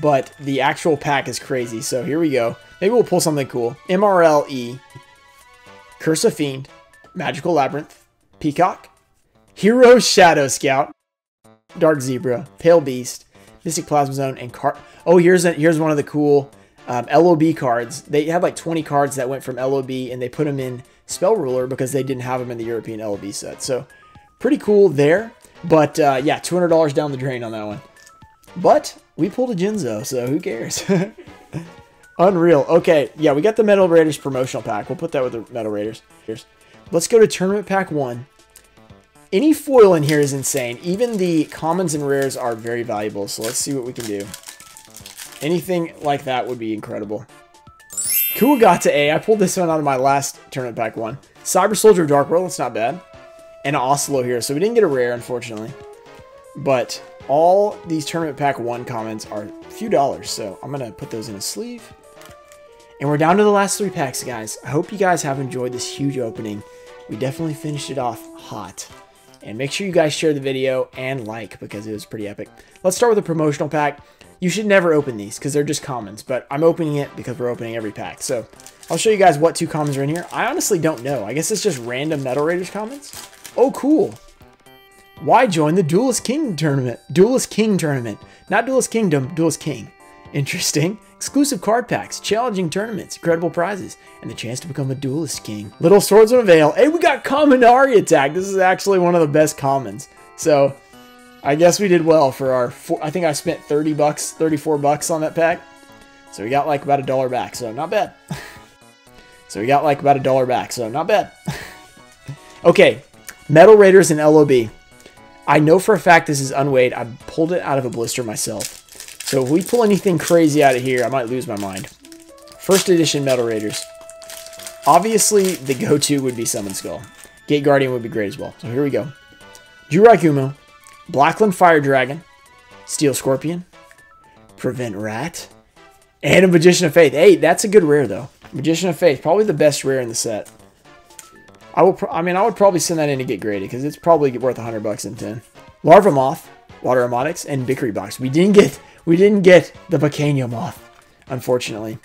but the actual pack is crazy. So here we go. Maybe we'll pull something cool. M R L E, Curse of Fiend, Magical Labyrinth, Peacock, Hero Shadow Scout, Dark Zebra, Pale Beast, Mystic Plasma Zone, and card. Oh, here's a, here's one of the cool um, L O B cards. They had like twenty cards that went from L O B, and they put them in Spell Ruler because they didn't have them in the European L O B set. So pretty cool there. But uh, yeah, two hundred dollars down the drain on that one. But we pulled a Genzo, so who cares? Unreal. Okay, yeah, we got the Metal Raiders promotional pack. We'll put that with the Metal Raiders. Let's go to Tournament Pack one. Any foil in here is insane. Even the commons and rares are very valuable, so let's see what we can do. Anything like that would be incredible. Kuagata-A. I pulled this one out of my last Tournament Pack one. Cyber Soldier of Dark World, that's not bad. And Oscillo here, so we didn't get a rare, unfortunately. But all these Tournament Pack one commons are a few dollars, so I'm going to put those in a sleeve. And we're down to the last three packs, guys. I hope you guys have enjoyed this huge opening. We definitely finished it off hot. And make sure you guys share the video and like because it was pretty epic. Let's start with a promotional pack. You should never open these because they're just commons, but I'm opening it because we're opening every pack. So I'll show you guys what two commons are in here. I honestly don't know. I guess it's just random Metal Raiders commons. Oh, cool. Why join the Duelist King Tournament? Duelist King Tournament. Not Duelist Kingdom, Duelist King. Interesting. Exclusive card packs, challenging tournaments, incredible prizes, and the chance to become a Duelist King. Little Swordsman of Ale. Hey, we got Commonari Attack. This is actually one of the best commons. So, I guess we did well for our... Four, I think I spent thirty bucks, thirty-four bucks on that pack. So, we got like about a dollar back. So, not bad. so, we got like about a dollar back. So, not bad. Okay. Metal Raiders and L O B. I know for a fact this is unweighed. I pulled it out of a blister myself. So if we pull anything crazy out of here, I might lose my mind. First edition Metal Raiders. Obviously, the go-to would be Summon Skull. Gate Guardian would be great as well. So here we go. Juraikumo, Blackland Fire Dragon, Steel Scorpion, Prevent Rat, and a Magician of Faith. Hey, that's a good rare, though. Magician of Faith, probably the best rare in the set. I will. Pro I mean, I would probably send that in to get graded, because it's probably worth one hundred bucks in ten. Larva Moth, Water Emotics, and Bickery Box. We didn't get... We didn't get the Bacanio Moth, unfortunately.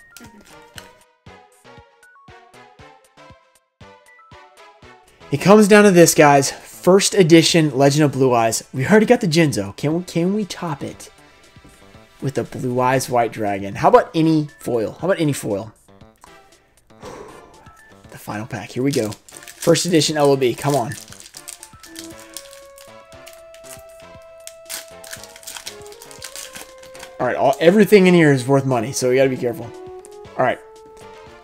It comes down to this, guys. First edition Legend of Blue Eyes. We already got the Genzo. Can we, can we top it with the Blue Eyes White Dragon? How about any foil? How about any foil? The final pack. Here we go. First edition L O B. Come on. All right, all, everything in here is worth money, so we got to be careful. All right.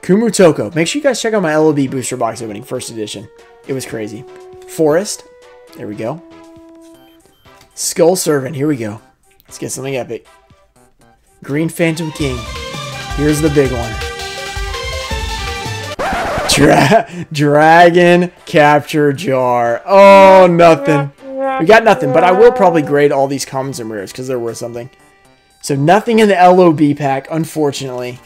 Kumutoko. Make sure you guys check out my L O B booster box opening, first edition. It was crazy. Forest. There we go. Skull Servant. Here we go. Let's get something epic. Green Phantom King. Here's the big one. Dra Dragon Capture Jar. Oh, nothing. We got nothing, but I will probably grade all these commons and rares because they're worth something. So nothing in the L O B pack, unfortunately,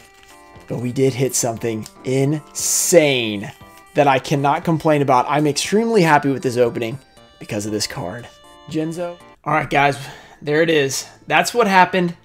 but we did hit something insane that I cannot complain about. I'm extremely happy with this opening because of this card. Genzo. All right, guys, there it is. That's what happened.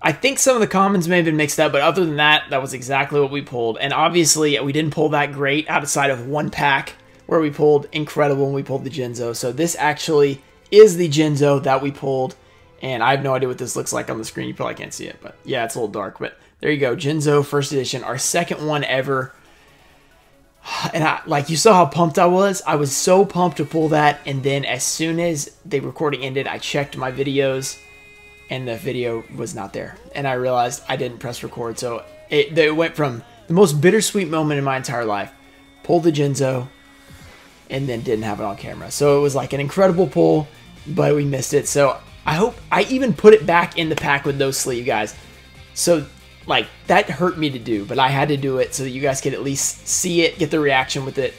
I think some of the commons may have been mixed up, but other than that, that was exactly what we pulled. And obviously, we didn't pull that great outside of one pack where we pulled incredible and we pulled the Genzo. So this actually is the Genzo that we pulled. And I have no idea what this looks like on the screen. You probably can't see it, but yeah, it's a little dark. But there you go, Genzo First Edition, our second one ever. And I, like you saw how pumped I was. I was so pumped to pull that. And then as soon as the recording ended, I checked my videos, and the video was not there. And I realized I didn't press record. So it, it went from the most bittersweet moment in my entire life, pulled the Genzo, and then didn't have it on camera. So it was like an incredible pull, but we missed it. So I hope I even put it back in the pack with no sleeve, guys. So like that hurt me to do, but I had to do it so that you guys could at least see it, get the reaction with it,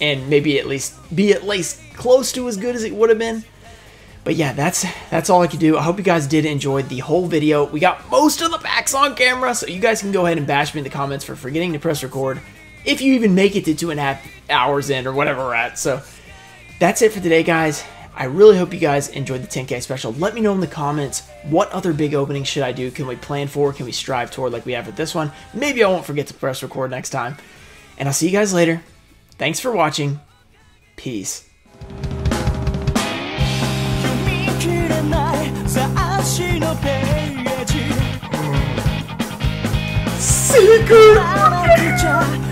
and maybe at least be at least close to as good as it would have been. But yeah, that's that's all I could do. I hope you guys did enjoy the whole video. We got most of the packs on camera, so you guys can go ahead and bash me in the comments for forgetting to press record, if you even make it to two and a half hours in or whatever we're at. So that's it for today, guys. I really hope you guys enjoyed the ten K special. Let me know in the comments, what other big openings should I do? Can we plan for? Can we strive toward like we have with this one? Maybe I won't forget to press record next time. And I'll see you guys later. Thanks for watching. Peace. Secret!